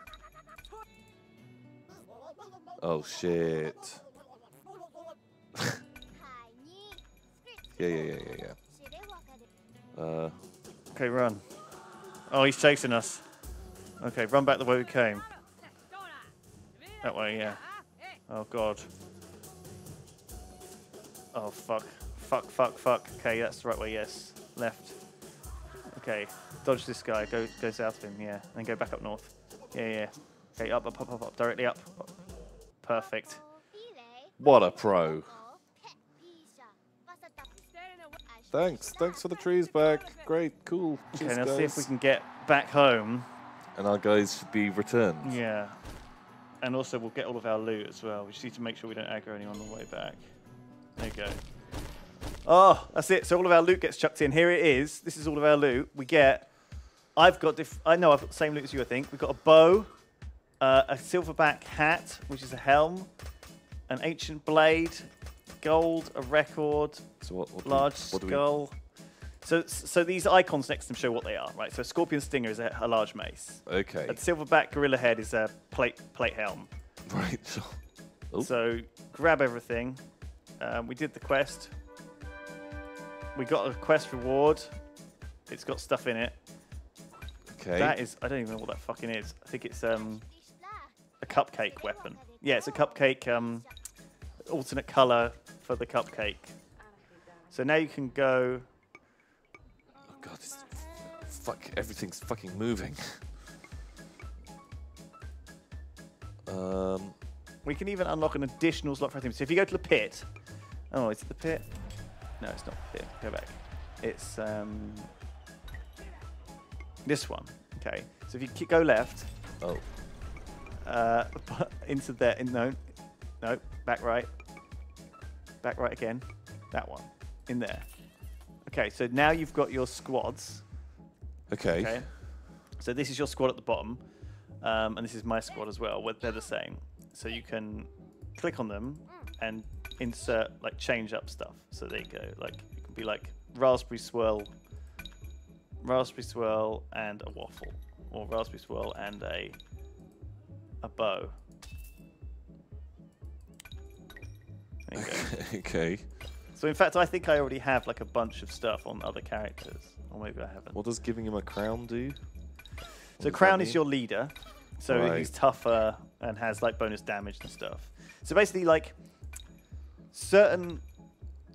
Oh, shit. yeah, yeah, yeah, yeah, yeah. Uh. Okay, run. Oh, he's chasing us. Okay, run back the way we came. That way, yeah. Oh, God. Oh, fuck. Fuck, fuck, fuck. Okay, that's the right way, yes. Left. Okay, dodge this guy. Go go south of him, yeah. And go back up north. Yeah, yeah. Okay, up, up, up, up, up. Directly up. Up. Perfect. What a pro. Thanks. Thanks for the trees back. Great. Cool. Okay, Jeez, now guys. see if we can get back home. And our guys should be returned. Yeah. And also, we'll get all of our loot as well. We just need to make sure we don't aggro anyone on the way back. There you go. Oh, that's it. So all of our loot gets chucked in. Here it is. This is all of our loot. We get... I've got... Diff I know I've got the same loot as you, I think. We've got a bow, uh, a silverback hat, which is a helm, an ancient blade, gold, a record, so what, what large do we, what skull. Do we... So so these icons next to them show what they are, right? So a scorpion stinger is a, a large mace. Okay. A silverback gorilla head is a plate plate helm. Right. So, oh. so grab everything. Um, we did the quest. We got a quest reward. It's got stuff in it. Okay. That is, I don't even know what that fucking is. I think it's um a cupcake weapon. Yeah, it's a cupcake, um, alternate color for the cupcake. So now you can go. Oh God, this, fuck, everything's fucking moving. um, we can even unlock an additional slot for anything. So if you go to the pit, oh, is it the pit? No, it's not the pit. Go back. It's um, this one. Okay. So if you go left. Oh. Uh, into there. In, no, no. Back right. Back right again. That one. In there. Okay. So now you've got your squads. Okay. Okay. So this is your squad at the bottom, um, and this is my squad as well. They're the same. So you can click on them and insert, like, change up stuff. So there you go. Like, it can be like raspberry swirl, raspberry swirl, and a waffle, or raspberry swirl and a. A bow. There you go. Okay. So in fact, I think I already have like a bunch of stuff on other characters, or maybe I haven't. What does giving him a crown do? What so crown is your leader, so right. he's tougher and has like bonus damage and stuff. So basically, like certain,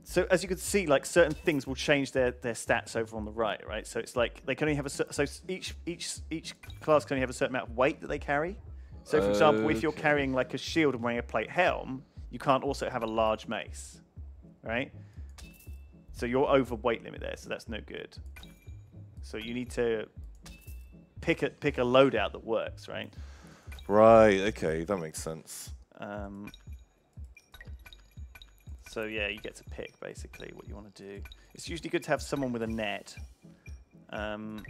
so as you can see, like certain things will change their their stats over on the right, right? So it's like they can only have a so each each each class can only have a certain amount of weight that they carry. So, for example, okay. if you're carrying like a shield and wearing a plate helm, you can't also have a large mace, right? So you're over weight limit there, so that's no good. So you need to pick a pick a loadout that works, right? Right. Okay, that makes sense. Um. So yeah, you get to pick basically what you want to do. It's usually good to have someone with a net. Um.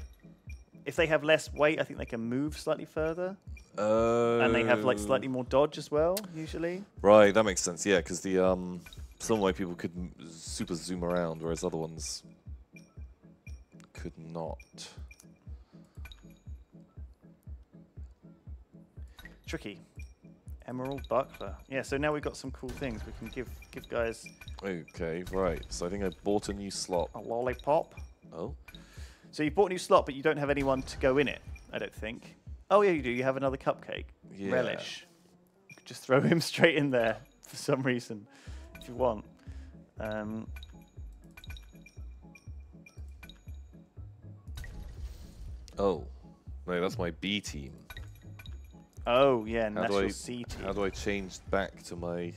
If they have less weight, I think they can move slightly further. Uh, and they have like slightly more dodge as well, usually. Right, that makes sense. Yeah, because the um, some way people could m super zoom around, whereas other ones could not. Tricky. Emerald buckler. Yeah, so now we've got some cool things we can give give guys. Okay, right. So I think I bought a new slot. A lollipop. Oh. So you bought a new slot, but you don't have anyone to go in it. I don't think. Oh, yeah, you do. You have another cupcake. Yeah. Relish. You could just throw him straight in there for some reason, if you want. Um, oh. No, that's my B team. Oh, yeah, and that's your C team. How do I change back to my...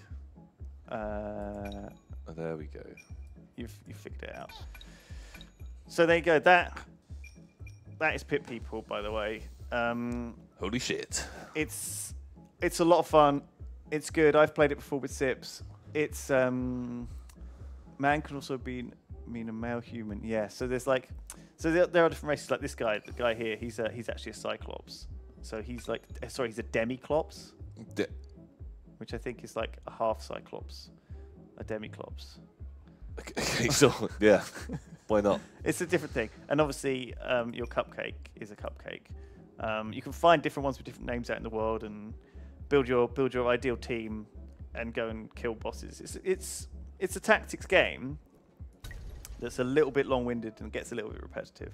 Uh, oh, there we go. You've, you've figured it out. So there you go. That, that is Pit People, by the way. Um, Holy shit! It's it's a lot of fun. It's good. I've played it before with Sips. It's um, man can also be mean a male human. Yeah. So there's like, so there, there are different races. Like this guy, the guy here, he's a, he's actually a cyclops. So he's like, sorry, he's a demiclops, De which I think is like a half cyclops, a demiclops. Okay. So yeah, why not? It's a different thing. And obviously, um, your cupcake is a cupcake. Um, you can find different ones with different names out in the world and build your build your ideal team and go and kill bosses. It's it's it's a tactics game that's a little bit long-winded and gets a little bit repetitive,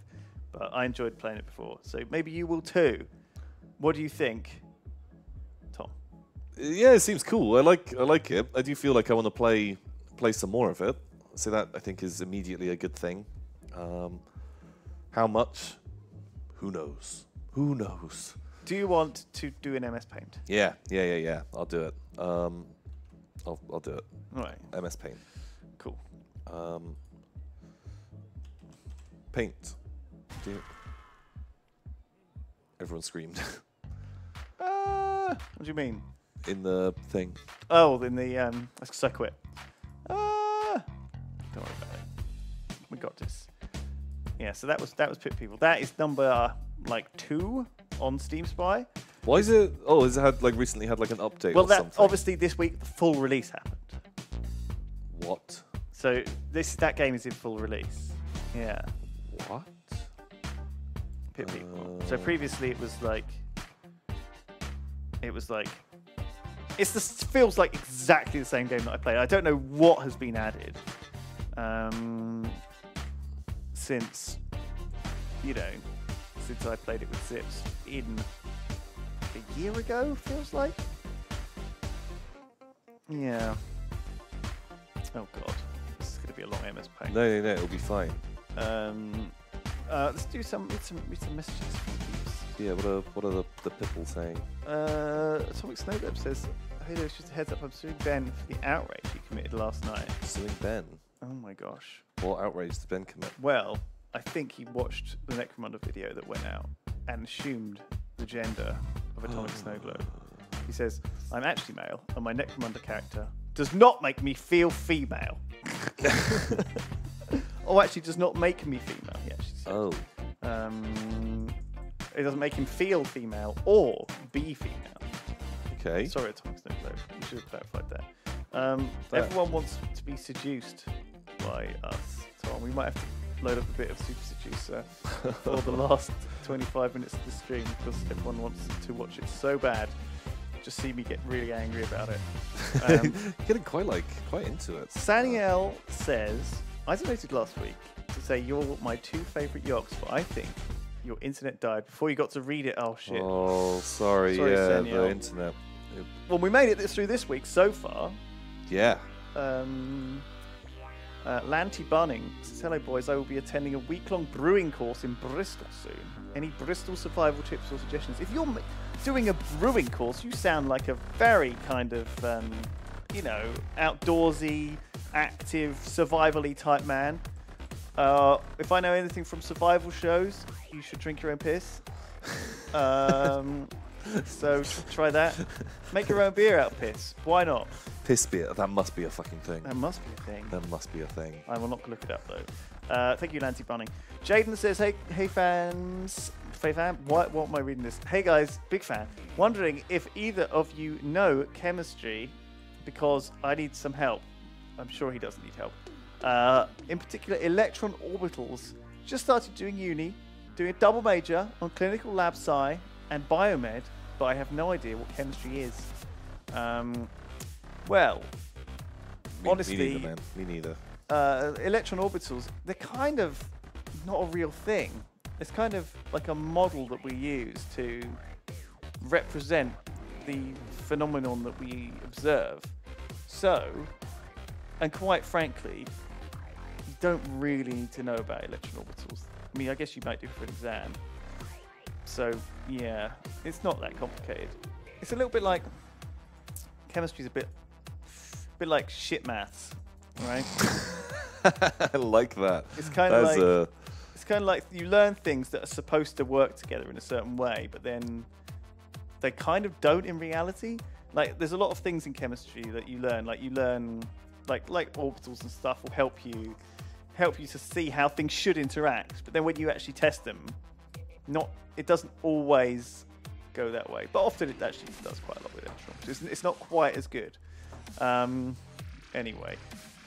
but I enjoyed playing it before. So maybe you will too. What do you think, Tom? Yeah, it seems cool. I like I like it. I do feel like I want to play play some more of it. So that I think is immediately a good thing. Um, how much? Who knows? Who knows? Do you want to do an M S Paint? Yeah, yeah, yeah, yeah. I'll do it. Um, I'll, I'll do it. All right. M S Paint. Cool. Um, paint. Do you... Everyone screamed. uh, what do you mean? In the thing. Oh, in the um. Let's quit. Uh, don't worry about it. We got this. Yeah. So that was that was Pit People. That is number uh, like two on Steam Spy. Why is it? Oh, has it had like recently had like an update? Well, or that something? Obviously this week the full release happened. What? So this that game is in full release. Yeah. What? Pit People. Uh... So previously it was like. It was like. It feels like exactly the same game that I played. I don't know what has been added um, since, you know, since I played it with Zips in a year ago, feels like. Yeah. Oh, God. This is going to be a long M S pack. No, no, no. It'll be fine. Um, uh, let's do some, read some, read some messages. Yeah, what are, what are the, the people saying? Uh, Atomic Snowdub says, hey, Lewis, just a heads up, I'm suing Ben for the outrage he committed last night. Suing Ben? Oh my gosh. What outrage did Ben commit? Well, I think he watched the Necromunda video that went out and assumed the gender of Atomic oh. Snowglobe. He says, I'm actually male, and my Necromunda character does not make me feel female. oh, actually, does not make me female, he actually said. Oh. Um... It doesn't make him feel female or be female. Okay. Sorry, Atomic Snowglobe. You should have clarified that. Um, everyone wants to be seduced by us, Tom. We might have to load up a bit of Super Seducer for the last twenty-five minutes of the stream because everyone wants to watch it so bad. Just see me get really angry about it. Um, Getting quite like quite into it. Saniel uh, says, I donated last week to say you're my two favourite yogs, but I think. Your internet died before you got to read it. Oh, shit. Oh, sorry. sorry yeah, Senior. The internet. It... Well, we made it this through this week so far. Yeah. Um, uh, Lanty Bunning says, hello, boys. I will be attending a week-long brewing course in Bristol soon. Any Bristol survival tips or suggestions? If you're doing a brewing course, you sound like a very kind of, um, you know, outdoorsy, active, survival-y type man. Uh, if I know anything from survival shows, you should drink your own piss. Um, so try that. Make your own beer out of piss. Why not? Piss beer. That must be a fucking thing. That must be a thing. That must be a thing. I will not look it up though. Uh, thank you, Nancy Bunning. Jaden says, "Hey, hey fans, hey fam. What, what am I reading this? Hey guys, big fan. Wondering if either of you know chemistry, because I need some help. I'm sure he doesn't need help." Uh, in particular, electron orbitals. Just started doing uni, doing a double major on clinical lab sci and biomed, but I have no idea what chemistry is. Um, well, me, honestly, me neither. Man. Me neither. Uh, electron orbitals, they're kind of not a real thing. It's kind of like a model that we use to represent the phenomenon that we observe. So, and quite frankly, don't really need to know about electron orbitals. I mean, I guess you might do for an exam. So, yeah, it's not that complicated. It's a little bit like chemistry's a bit, a bit like shit maths, right? I like that. It's kind of like a... it's kind of like you learn things that are supposed to work together in a certain way, but then they kind of don't in reality. Like, there's a lot of things in chemistry that you learn. Like you learn, like like orbitals and stuff will help you. help you to see how things should interact, but then when you actually test them, not it doesn't always go that way, but often it actually does quite a lot with electron. It's, it's not quite as good. Um, anyway,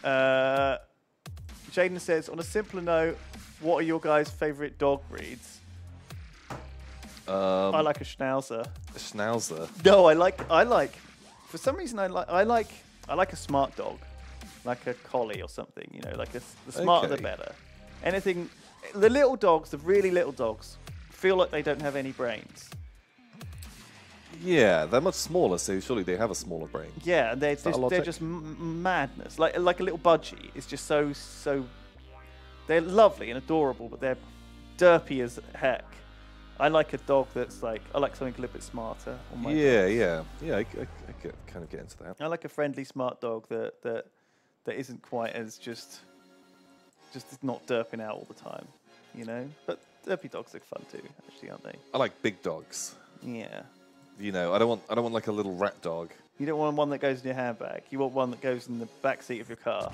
uh, Jaden says, on a simpler note, what are your guys' favourite dog breeds? Um, I like a schnauzer. A schnauzer. No, I like I like. For some reason, I like I like I like a smart dog. Like a collie or something, you know, like a, the smarter okay. the better. Anything, the little dogs, the really little dogs, feel like they don't have any brains. Yeah, they're much smaller, so surely they have a smaller brain. Yeah, they're just, they're just m madness. Like like a little budgie. It's just so, so, they're lovely and adorable, but they're derpy as heck. I like a dog that's like, I like something a little bit smarter. On my yeah, yeah, yeah, I, I, I get, kind of get into that. I like a friendly, smart dog that, that, that isn't quite as just, just not derping out all the time. you know? But derpy dogs are fun too, actually, aren't they? I like big dogs. Yeah. You know, I don't want I don't want like a little rat dog. You don't want one that goes in your handbag. You want one that goes in the back seat of your car.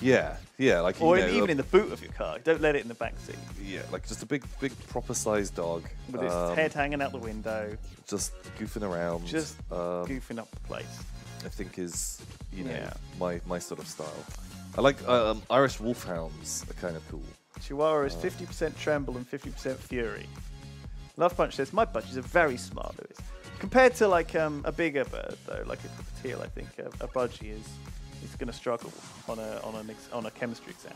Yeah, yeah, like or you know, even a, in the boot of your car. Don't let it in the back seat. Yeah, like just a big, big proper sized dog with its um, head hanging out the window, just goofing around, just um, goofing up the place. I think is you know yeah. my my sort of style. I like um, Irish wolfhounds are kind of cool. Chihuahua is fifty percent tremble and fifty percent fury. Love Punch says my budgies are very smart, Lewis. Compared to like um, a bigger bird though, like a cockatiel, I think a, a budgie is. He's going to struggle on a on an ex on a chemistry exam.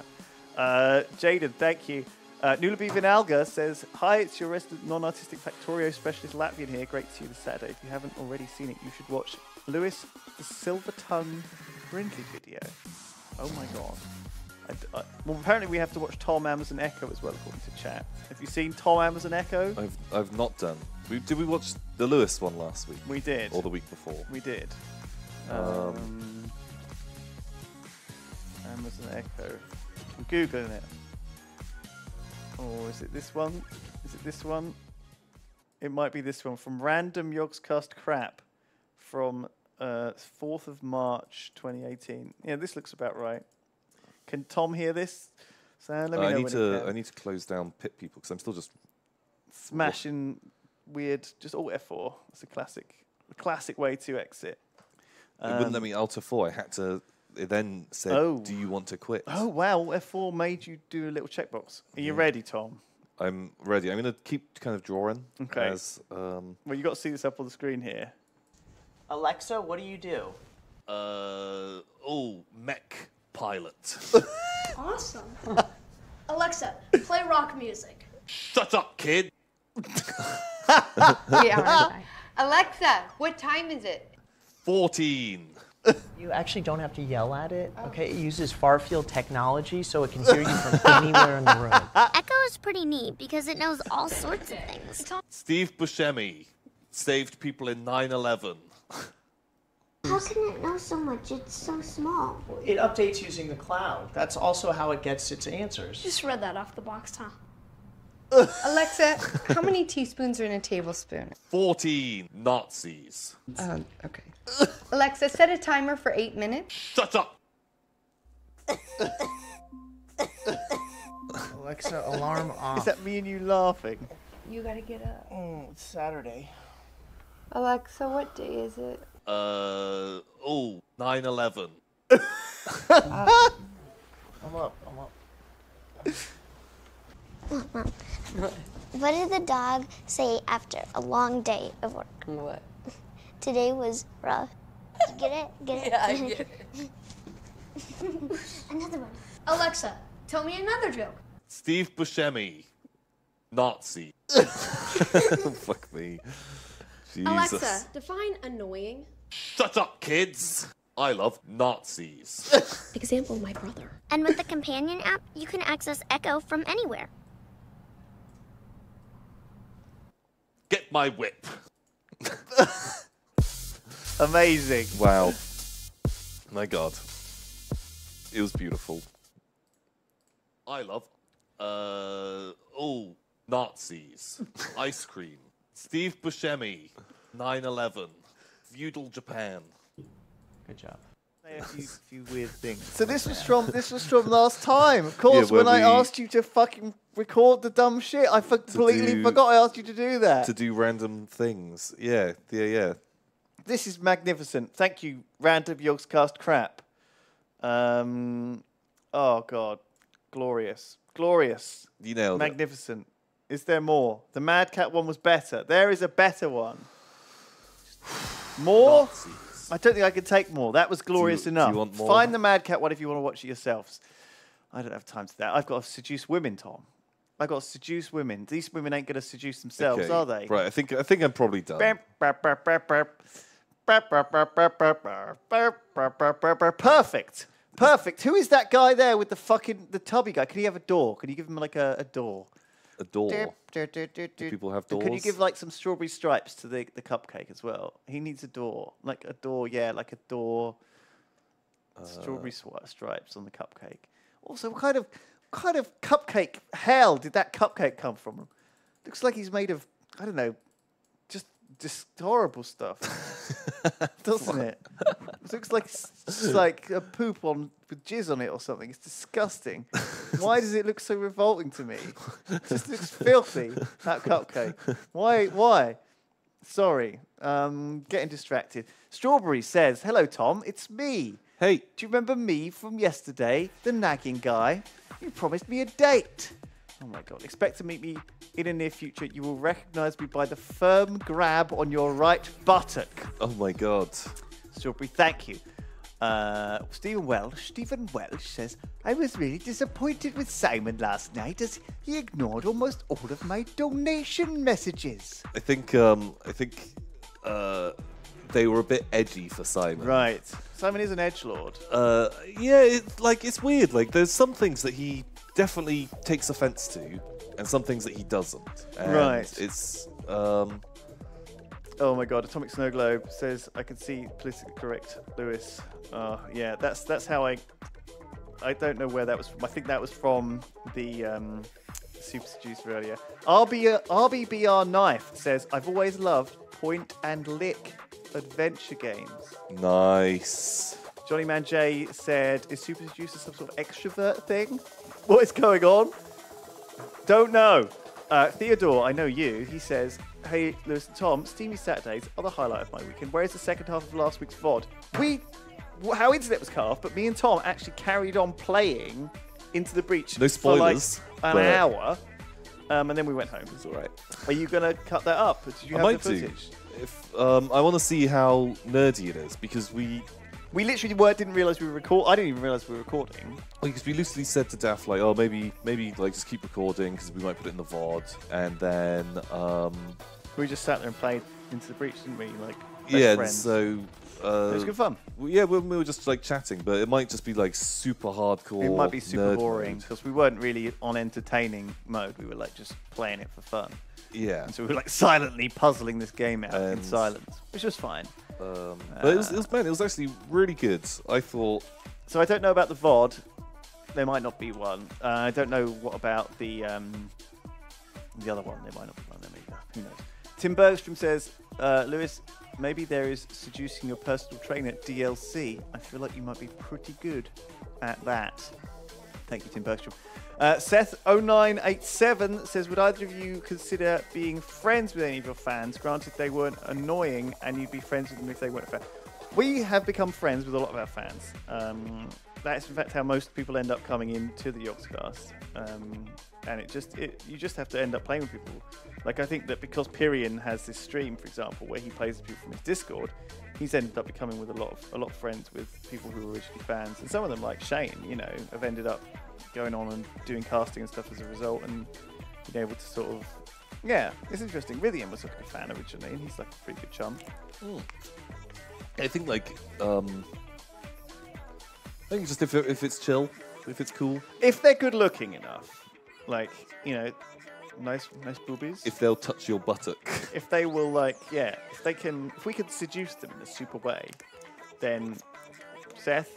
Uh, Jaden, thank you. Uh, Nulabi Vinalga says, "Hi, it's your resident non-artistic Factorio specialist Latvian here. Great to see you this Saturday. If you haven't already seen it, you should watch Lewis the Silver Tongue Brindley video. Oh my god! I, I, well, apparently we have to watch Tom Amazon Echo as well, according to chat. Have you seen Tom Amazon Echo? I've I've not done. We, did we watch the Lewis one last week? We did, or the week before? We did. Um, um, Amazon Echo. I'm Googling it. Oh, is it this one? Is it this one? It might be this one from Random Yogscast Crap from uh, fourth of March twenty eighteen. Yeah, this looks about right. Can Tom hear this? So let me uh, know I need when to. It I need to close down Pit People because I'm still just smashing what? Weird. Just all F four. It's a classic, a classic way to exit. Um, it wouldn't let me alter four. I had to. It then said, oh. Do you want to quit? Oh, wow. F four made you do a little checkbox. Are you yeah. ready, Tom? I'm ready. I'm going to keep kind of drawing. Okay. As, um, well, you've got to see this up on the screen here. Alexa, what do you do? Uh, oh, mech pilot. Awesome. Alexa, play rock music. Shut up, kid. Yeah. Alexa, what time is it? fourteen. You actually don't have to yell at it, okay? It uses far-field technology, so it can hear you from anywhere in the room. Echo is pretty neat because it knows all sorts of things. Steve Buscemi saved people in nine eleven. How can it know so much? It's so small. It updates using the cloud. That's also how it gets its answers. You just read that off the box, huh? Alexa, how many teaspoons are in a tablespoon? Fourteen Nazis. Um, okay. Alexa, set a timer for eight minutes. Shut up! Alexa, alarm off. Is that me and you laughing? You gotta get up. Mm, it's Saturday. Alexa, what day is it? Uh, oh, nine eleven. I'm up, I'm up. I'm up. Mom, Mom, what did the dog say after a long day of work? What? Today was rough. You get it? Get it? Yeah, I get it. Another one. Alexa, tell me another joke. Steve Buscemi, Nazi. Fuck me. Jesus. Alexa, define annoying. Shut up, kids. I love Nazis. Example, my brother. And with the companion app, you can access Echo from anywhere. Get my whip. Amazing. Wow. My God. It was beautiful. I love, uh, oh, Nazis. Ice cream. Steve Buscemi. nine eleven. Feudal Japan. Good job. A few, few weird things. So this was from this was from last time, of course. Yeah, when I asked you to fucking record the dumb shit, I completely do, forgot I asked you to do that. To do random things, yeah, yeah, yeah. This is magnificent. Thank you, Random Yogscast Crap. Um, oh God, glorious, glorious. You nailed magnificent. It. Is there more? The Mad Cat one was better. There is a better one. More. Nazi. I don't think I can take more. That was glorious do you, enough. Do you want more? Find the Mad Cat one if you want to watch it yourselves. I don't have time for that. I've got to seduce women, Tom. I've got to seduce women. These women ain't going to seduce themselves, okay. Are they? Right. I think I think I'm probably done. Perfect. Perfect. Who is that guy there with the fucking the tubby guy? Could he have a door? Could you give him like a, a door? A door. Do, do, do, do, do people have doors? Could you give like some strawberry stripes to the, the cupcake as well? He needs a door, like a door, yeah, like a door. Uh, strawberry stripes on the cupcake. Also, what kind of kind of cupcake hell did that cupcake come from him? Looks like he's made of, I don't know, just, just horrible stuff. Doesn't it? It looks like it's like a poop on with jizz on it or something. It's disgusting. Why does it look so revolting to me? It just looks filthy, that cupcake. Why? Why? Sorry. Um, getting distracted. Strawberry says, hello, Tom. It's me. Hey. Do you remember me from yesterday? The nagging guy? You promised me a date. Oh, my God. Expect to meet me in the near future. You will recognize me by the firm grab on your right buttock. Oh, my God. Strawberry, thank you. Uh, Stephen Welsh. Stephen Welsh says, I was really disappointed with Simon last night as he ignored almost all of my donation messages. I think, um, I think, uh, they were a bit edgy for Simon. Right. Simon is an edgelord. Uh, yeah, it, like, it's weird. Like, there's some things that he definitely takes offense to and some things that he doesn't. And right. It's, um... Oh my God! Atomic Snow Globe says I can see politically correct Lewis. Uh, yeah, that's that's how I. I don't know where that was from. I think that was from the um, Super Seducer earlier. R B B R Knife says I've always loved point and lick adventure games. Nice. Johnny Man J said, is Super Seducer some sort of extrovert thing? What is going on? Don't know. Uh, Theodore, I know you. He says, hey, Lewis and Tom, Steamy Saturdays are the highlight of my weekend. Where is the second half of last week's V O D? We, our internet was cut off, but me and Tom actually carried on playing Into the Breach no spoilers, for like an but... hour, um, and then we went home. It's all right. Are you going to cut that up? Did you I have might the footage? Do. If, um, I want to see how nerdy it is, because we... We literally were, didn't realise we were recording. I didn't even realise we were recording. Because we loosely said to Daff, like, oh, maybe, maybe, like, just keep recording because we might put it in the V O D. And then, um... we just sat there and played Into the Breach, didn't we? Like, yeah, friends. So... Uh, it was good fun. Yeah, we, we were just, like, chatting, but it might just be, like, super hardcore. It might be super boring because we weren't really on entertaining mode. We were, like, just playing it for fun. Yeah. And so we were, like, silently puzzling this game out and in silence, which was fine. Um, but uh, it was, it was, man, it was actually really good. I thought. So I don't know about the V O D. There might not be one. Uh, I don't know what about the um, the other one. There might not be one. There may be. Who knows? Tim Bergstrom says, uh, Lewis, maybe there is seducing your personal trainer D L C. I feel like you might be pretty good at that. Thank you, Tim Bergstrom. Uh, Seth oh nine eight seven says, would either of you consider being friends with any of your fans? Granted, they weren't annoying, and you'd be friends with them if they weren't a fan. We have become friends with a lot of our fans. Um, that's, in fact, how most people end up coming into the Yogscast. Um, and it just it, you just have to end up playing with people. Like, I think that because Pyrion has this stream, for example, where he plays with people from his Discord, he's ended up becoming with a lot of a lot of friends with people who were originally fans. And some of them, like Shane, you know, have ended up going on and doing casting and stuff as a result, and being able to sort of, yeah, it's interesting. Ridian was like a fan originally, and he's like a pretty good chum. Mm. I think like, um, I think just if if it's chill, if it's cool, if they're good looking enough, like, you know, nice nice boobies. If they'll touch your buttock. If they will, like, yeah, if they can, if we can seduce them in a super way, then Seth,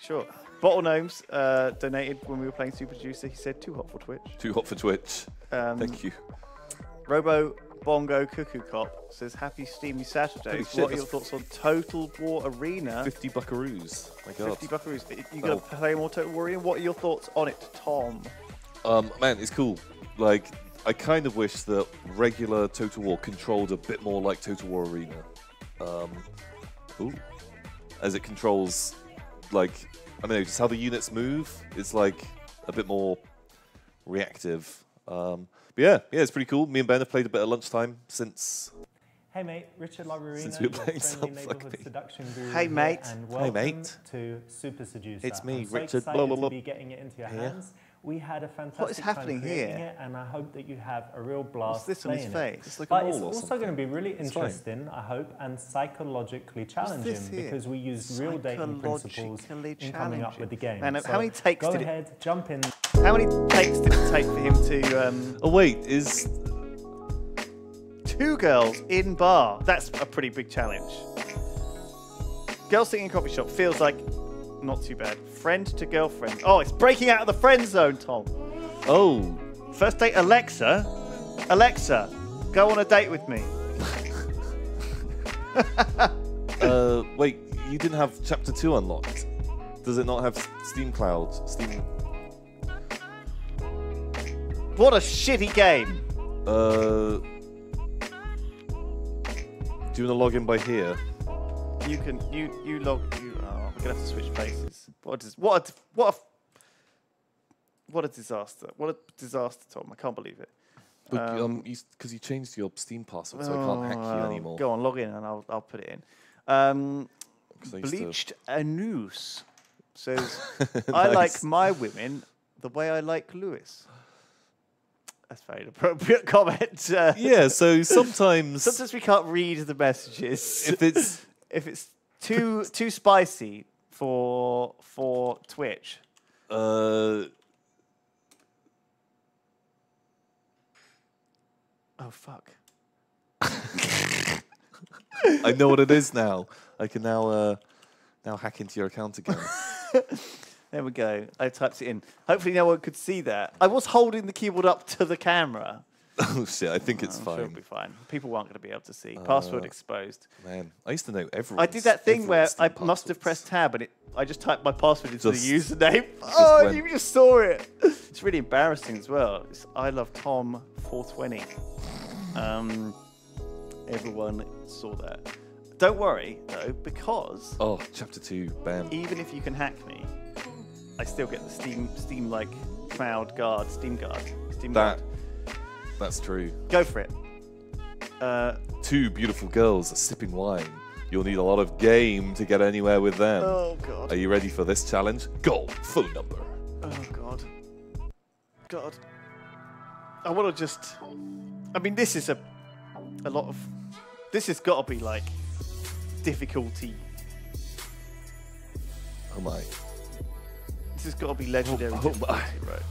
sure. Bottle Gnomes uh, donated when we were playing Super Seducer. He said, too hot for Twitch. Too hot for Twitch. Um, Thank you. Robo Bongo Cuckoo Cop says, happy Steamy Saturdays. Shit, what are your thoughts on Total War Arena? fifty buckaroos. My God. fifty buckaroos. You going to play more Total War Arena? What are your thoughts on it, Tom? Um, man, it's cool. Like, I kind of wish that regular Total War controlled a bit more like Total War Arena. Um, ooh. As it controls, like... I don't know, just how the units move is like a bit more reactive. Um, but yeah, yeah, it's pretty cool. Me and Ben have played a bit at lunchtime since. Hey mate, Richard La Ruina, since we were playing some like seduction guru. Hey mate, and welcome hey mate, to Super Seducer. It's me, I'm so Richard. Blah, blah, blah. To be getting it into your yeah. hands. We had a fantastic what is happening time here? It, and I hope that you have a real blast. What's this on his face? It. It's like but a it's also going to be really interesting, I hope, and psychologically challenging because we use real dating principles in coming up with the game. And so how many takes go did ahead, it... jump in. How many takes did it take for him to? Um... Oh wait, is two girls in bar? That's a pretty big challenge. Girls singing in coffee shop feels like not too bad. Friend to girlfriend. Oh, it's breaking out of the friend zone, Tom. Oh. First date, Alexa. Alexa, go on a date with me. uh, wait, you didn't have chapter two unlocked. Does it not have Steam Cloud? Steam. What a shitty game. Uh. Do you want to log in by here? You can. You you log. You. Oh, we're gonna have to switch places. What is what? A, what? A, what a disaster! What a disaster, Tom! I can't believe it. But um, because um, you changed your Steam password, so oh, I can't hack you I'll anymore. Go on, log in, and I'll I'll put it in. Um, bleached Anus says, nice. "I like my women the way I like Lewis." That's very inappropriate comment. Uh, yeah, so sometimes sometimes we can't read the messages if it's if it's too too spicy for for Twitch. Uh. Oh fuck! I know what it is now. I can now uh, now hack into your account again. There we go. I typed it in. Hopefully no one could see that. I was holding the keyboard up to the camera. Oh, shit. I think it's I'm fine. Sure it'll be fine. People aren't going to be able to see. Uh, Password exposed. Man, I used to know everyone. I did that thing where I passwords. must have pressed tab and it. I just typed my password into just, the username. Oh, went. You just saw it. It's really embarrassing as well. It's I love Tom four twenty. Um, everyone saw that. Don't worry, though, because... Oh, chapter two, bam. Even if you can hack me... I still get the Steam, Steam like cloud guard, Steam guard, Steam that, guard. That's true. Go for it. Uh, Two beautiful girls are sipping wine. You'll need a lot of game to get anywhere with them. Oh God. Are you ready for this challenge? Go full number. Oh God. God. I want to just. I mean, this is a, a lot of. This has got to be like difficulty. Oh my. Has got to be legendary. Oh,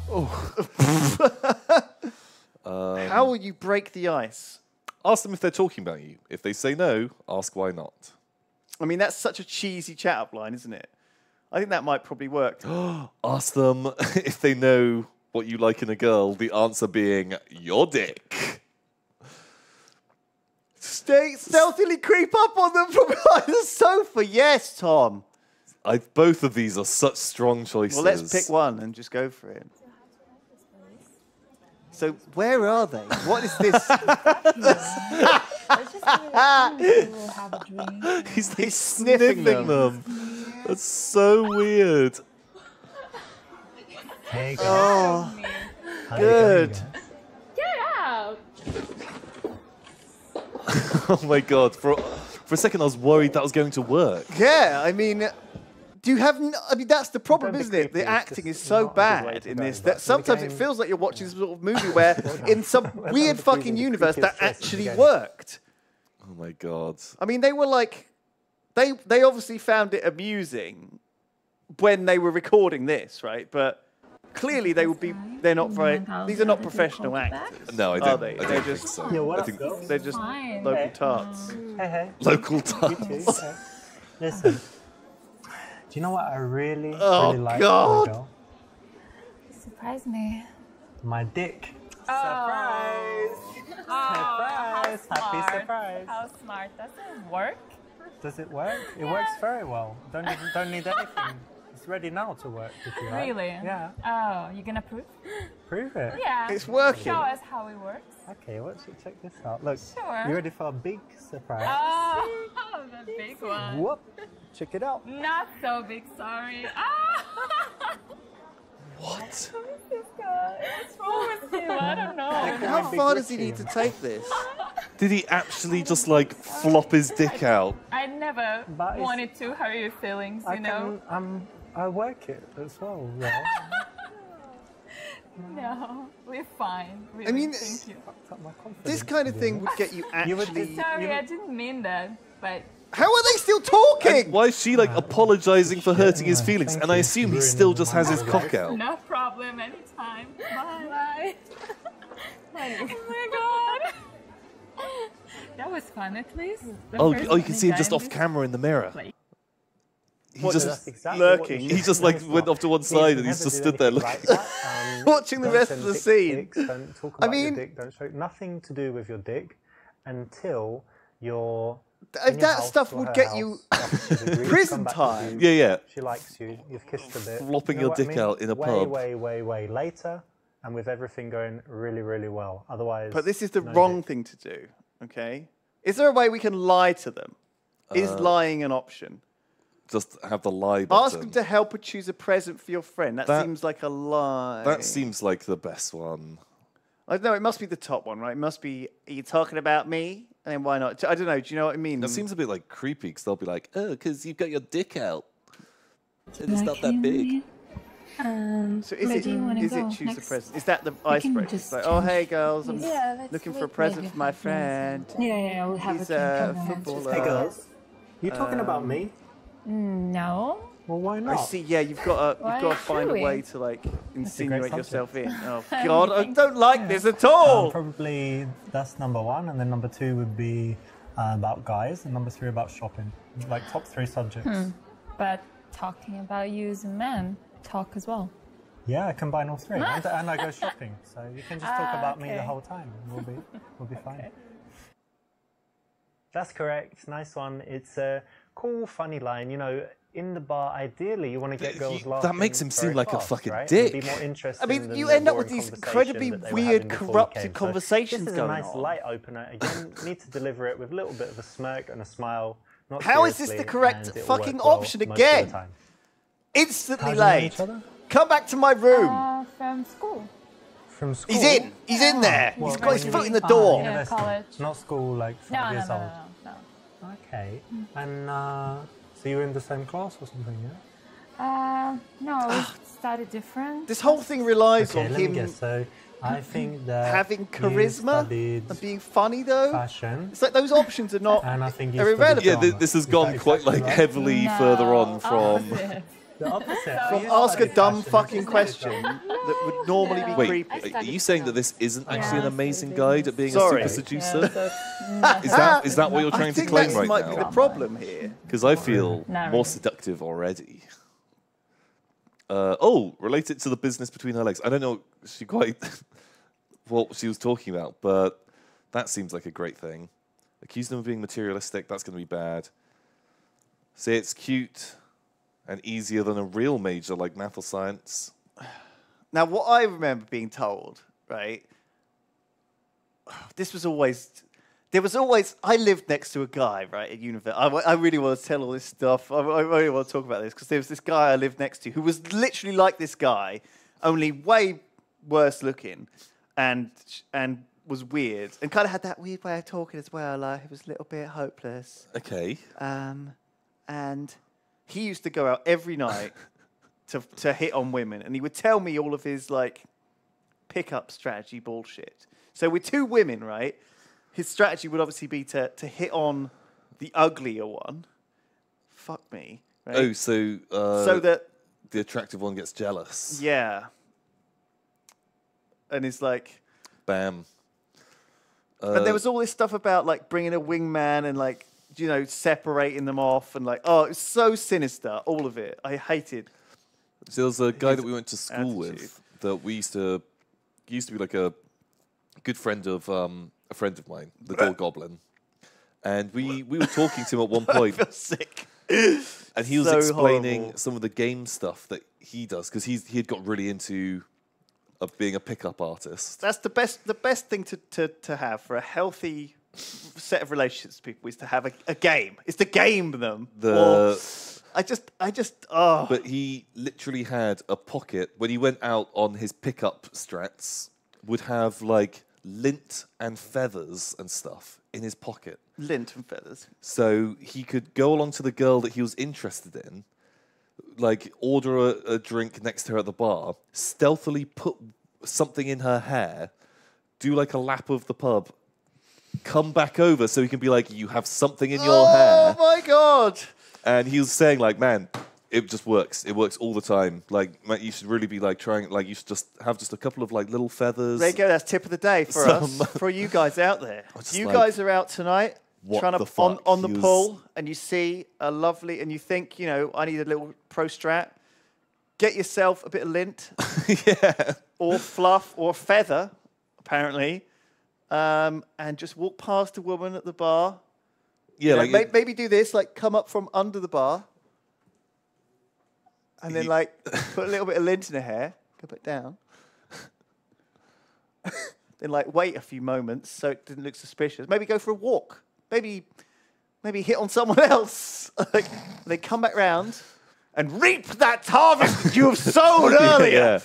oh, oh. um, How will you break the ice? Ask them if they're talking about you. If they say no, ask why not. I mean, that's such a cheesy chat up line, isn't it? I think that might probably work. Ask them if they know what you like in a girl, the answer being your dick. Stay stealthily creep up on them from behind the sofa. Yes, Tom. I, both of these are such strong choices. Well, let's pick one and just go for it. So where are they? What is this? He's, He's sniffing, sniffing them. them. That's so weird. Hey, oh, good. Get out. Oh my God! For for a second, I was worried that was going to work. Yeah, I mean. Do you have? I mean, that's the problem, isn't it? The acting is so bad in this that sometimes it feels like you're watching some sort of movie where, in some weird fucking universe, that actually worked. Oh my God! I mean, they were like, they they obviously found it amusing when they were recording this, right? But clearly, they would be. They're not very. These are not professional actors. No, I don't. Are they? I don't they're think just. So. Yeah, I think they're just Fine. local tarts. Hey, hey. Local tarts. Listen. Do you know what I really, oh, really like? Oh, God! Surprise me. My dick. Oh. Surprise! Oh, surprise! Happy surprise! How smart! Does it work? Does it work? It yeah. works very well. Don't need, don't need anything. It's ready now to work. If you like. Really? Yeah. Oh, you're gonna prove? Prove it. Yeah. It's working. Show us how it works. Okay, let's check this out. Look. Sure. You ready for a big surprise? Oh, oh the big one. Whoop. Check it out. Not so big, sorry. Ah! What? What's wrong with him? I don't know. Like, how far does he need to take this? Did he actually just like flop his dick out? I never but wanted to hurt your feelings, I you know. Can, um, I work it as well. Yeah. No, we're fine. Really. I mean, thank you. This kind of thing would get you actually. Sorry, I didn't mean that, but. How are they still talking? And why is she like apologizing for hurting his feelings? And I assume he still just has his cock out. No problem, anytime. Bye. Bye. Oh my God. That was fun, at least. Oh, oh, you can see him just off camera in the mirror. he's well, just exactly lurking. He just like went off to one side and he's just stood there looking, like um, watching the rest of the scene. Don't talk about I mean, your dick. Don't show nothing to do with your dick until you're. If that stuff would get house, you prison time. You. Yeah, yeah. She likes you. You've kissed a bit. Flopping you know your dick I mean? out in a way, pub. Way, way, way, way later, and with everything going really, really well. Otherwise, but this is the no wrong dick. thing to do. Okay. Is there a way we can lie to them? Uh, is lying an option? Just have the lie button. Ask them to help her choose a present for your friend. That, that seems like a lie. That seems like the best one. I don't know. It must be the top one, right? It must be. Are you talking about me? And then why not? I don't know. Do you know what I mean? It seems a bit like creepy because they'll be like, "Oh, because you've got your dick out, and it's not that big." Um, so is it? Is it choose a present? Is that the icebreaker? Like, oh hey girls, I'm yeah, looking for a present for my friend. Yeah, yeah, we'll have He's a, a footballer. Hey girls, you talking um, about me? No. Well, why not? I see. Yeah, you've got to, you've got to find we? a way to like insinuate yourself in. Oh God, I don't like yeah. this at all. Um, probably that's number one, and then number two would be uh, about guys, and number three about shopping. Like top three subjects. Hmm. But talking about you as a man, talk as well. Yeah, I combine all three, and, and I go shopping. So you can just talk ah, about okay. me the whole time, and we'll be we'll be fine. Okay. That's correct. Nice one. It's a cool, funny line. You know. In the bar, ideally, you want to get girls laughing. That makes him seem like fast, a fucking right? dick. Be more I mean, you end up with these incredibly weird, corrupted we conversations so this is going on. This is a nice on. light opener. Again, need to deliver it with a little bit of a smirk and a smile. Not How is this the correct fucking well option again? Instantly late. Come back to my room. Uh, from school. From school? He's in. He's in there. Well, He's got his foot in the door. Uh, college. Not school, like five no, years no, no, no, no. old. Okay. And, uh... So you were in the same class or something, yeah? Uh, no, we started different. This whole thing relies okay, on let him me guess. So I think that having charisma and being funny, though. Fashion. It's like those options are not and I think they're irrelevant. Yeah, th this has gone exactly quite like right? heavily no. further on from... Opposite. The opposite. From so ask a dumb fashion. fucking question that would normally no. be Wait, creepy. Are you saying that this isn't actually yeah, an amazing guide at being Sorry. a super seducer? Yeah, no. Is that is that what you're trying to claim right now? I think that might be the problem here. Because I feel really. more seductive already. Uh, oh, relate it to the business between her legs. I don't know she quite what she was talking about, but that seems like a great thing. Accuse them of being materialistic. That's going to be bad. Say it's cute. And easier than a real major like math or science. Now, what I remember being told, right? This was always, there was always, I lived next to a guy, right, at university. I, I really want to tell all this stuff. I, I really want to talk about this because there was this guy I lived next to who was literally like this guy, only way worse looking and, and was weird and kind of had that weird way of talking as well. Like, he was a little bit hopeless. Okay. Um, and... He used to go out every night to to hit on women, and he would tell me all of his like pickup strategy bullshit. So with two women, right, his strategy would obviously be to to hit on the uglier one. Fuck me. Right? Oh, so uh, so that the attractive one gets jealous. Yeah, and it's like, bam. Uh, but there was all this stuff about like bringing a wingman and like. You know, separating them off and like, oh, it's so sinister, all of it. I hated. So there was a guy that we went to school attitude. with that we used to used to be like a good friend of um, a friend of mine, the Door Goblin, and we we were talking to him at one point. I feel sick. And he was so explaining horrible. some of the game stuff that he does because he's he had got really into uh, being a pickup artist. That's the best the best thing to to, to have for a healthy. set of relationships people is to have a, a game. It's to game them. The or I just, I just, oh. But he literally had a pocket when he went out on his pickup strats, would have like lint and feathers and stuff in his pocket. Lint and feathers. So he could go along to the girl that he was interested in, like order a, a drink next to her at the bar, stealthily put something in her hair, do like a lap of the pub, come back over so he can be like, you have something in your oh hair. Oh, my God. And he was saying, like, man, it just works. It works all the time. Like, man, you should really be, like, trying, like, you should just have just a couple of, like, little feathers. There you go. That's tip of the day for Some... us, for you guys out there. You like, guys are out tonight. what trying the to, fuck? On, on the was... pull, and you see a lovely, and you think, you know, I need a little pro strat. Get yourself a bit of lint, yeah, or fluff, or feather, apparently, um, and just walk past a woman at the bar. Yeah, you know, like may, it... maybe do this, like come up from under the bar, and then you... like put a little bit of lint in her hair, go back down. Then like wait a few moments so it didn't look suspicious. Maybe go for a walk. Maybe, maybe hit on someone else. Like, they come back round. And reap that harvest you have sown earlier. Yeah.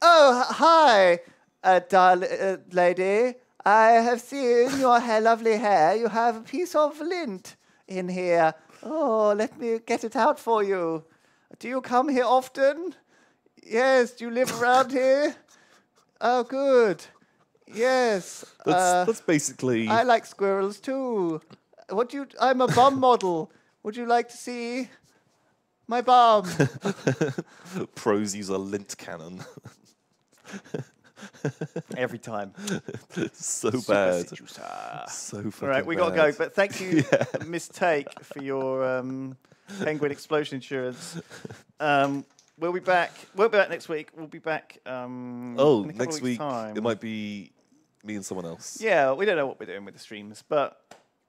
Oh, hi, uh, darling uh, lady. I have seen your hair, lovely hair. You have a piece of lint in here. Oh, let me get it out for you. Do you come here often? Yes. Do you live around here? Oh, good. Yes. That's, uh, that's basically... I like squirrels, too. What do you... I'm a bum model. Would you like to see... my bum. Pros use a lint cannon. Every time. So Super bad. Seducer. So fucking All right, we got to go. But thank you, yeah. Mistake, for your um, penguin explosion insurance. Um, we'll be back. We'll be back next week. We'll be back. Um, oh, in a next week. Time. It might be me and someone else. Yeah, we don't know what we're doing with the streams, but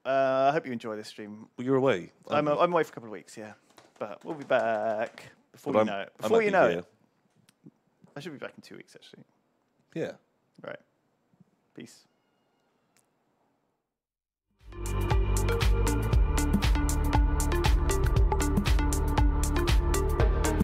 uh, I hope you enjoy this stream. Well, you're away. I'm, I'm away for a couple of weeks, yeah. But we'll be back before but you I'm, know it. Before you know it. I should be back in two weeks, actually. Yeah. Right. Peace.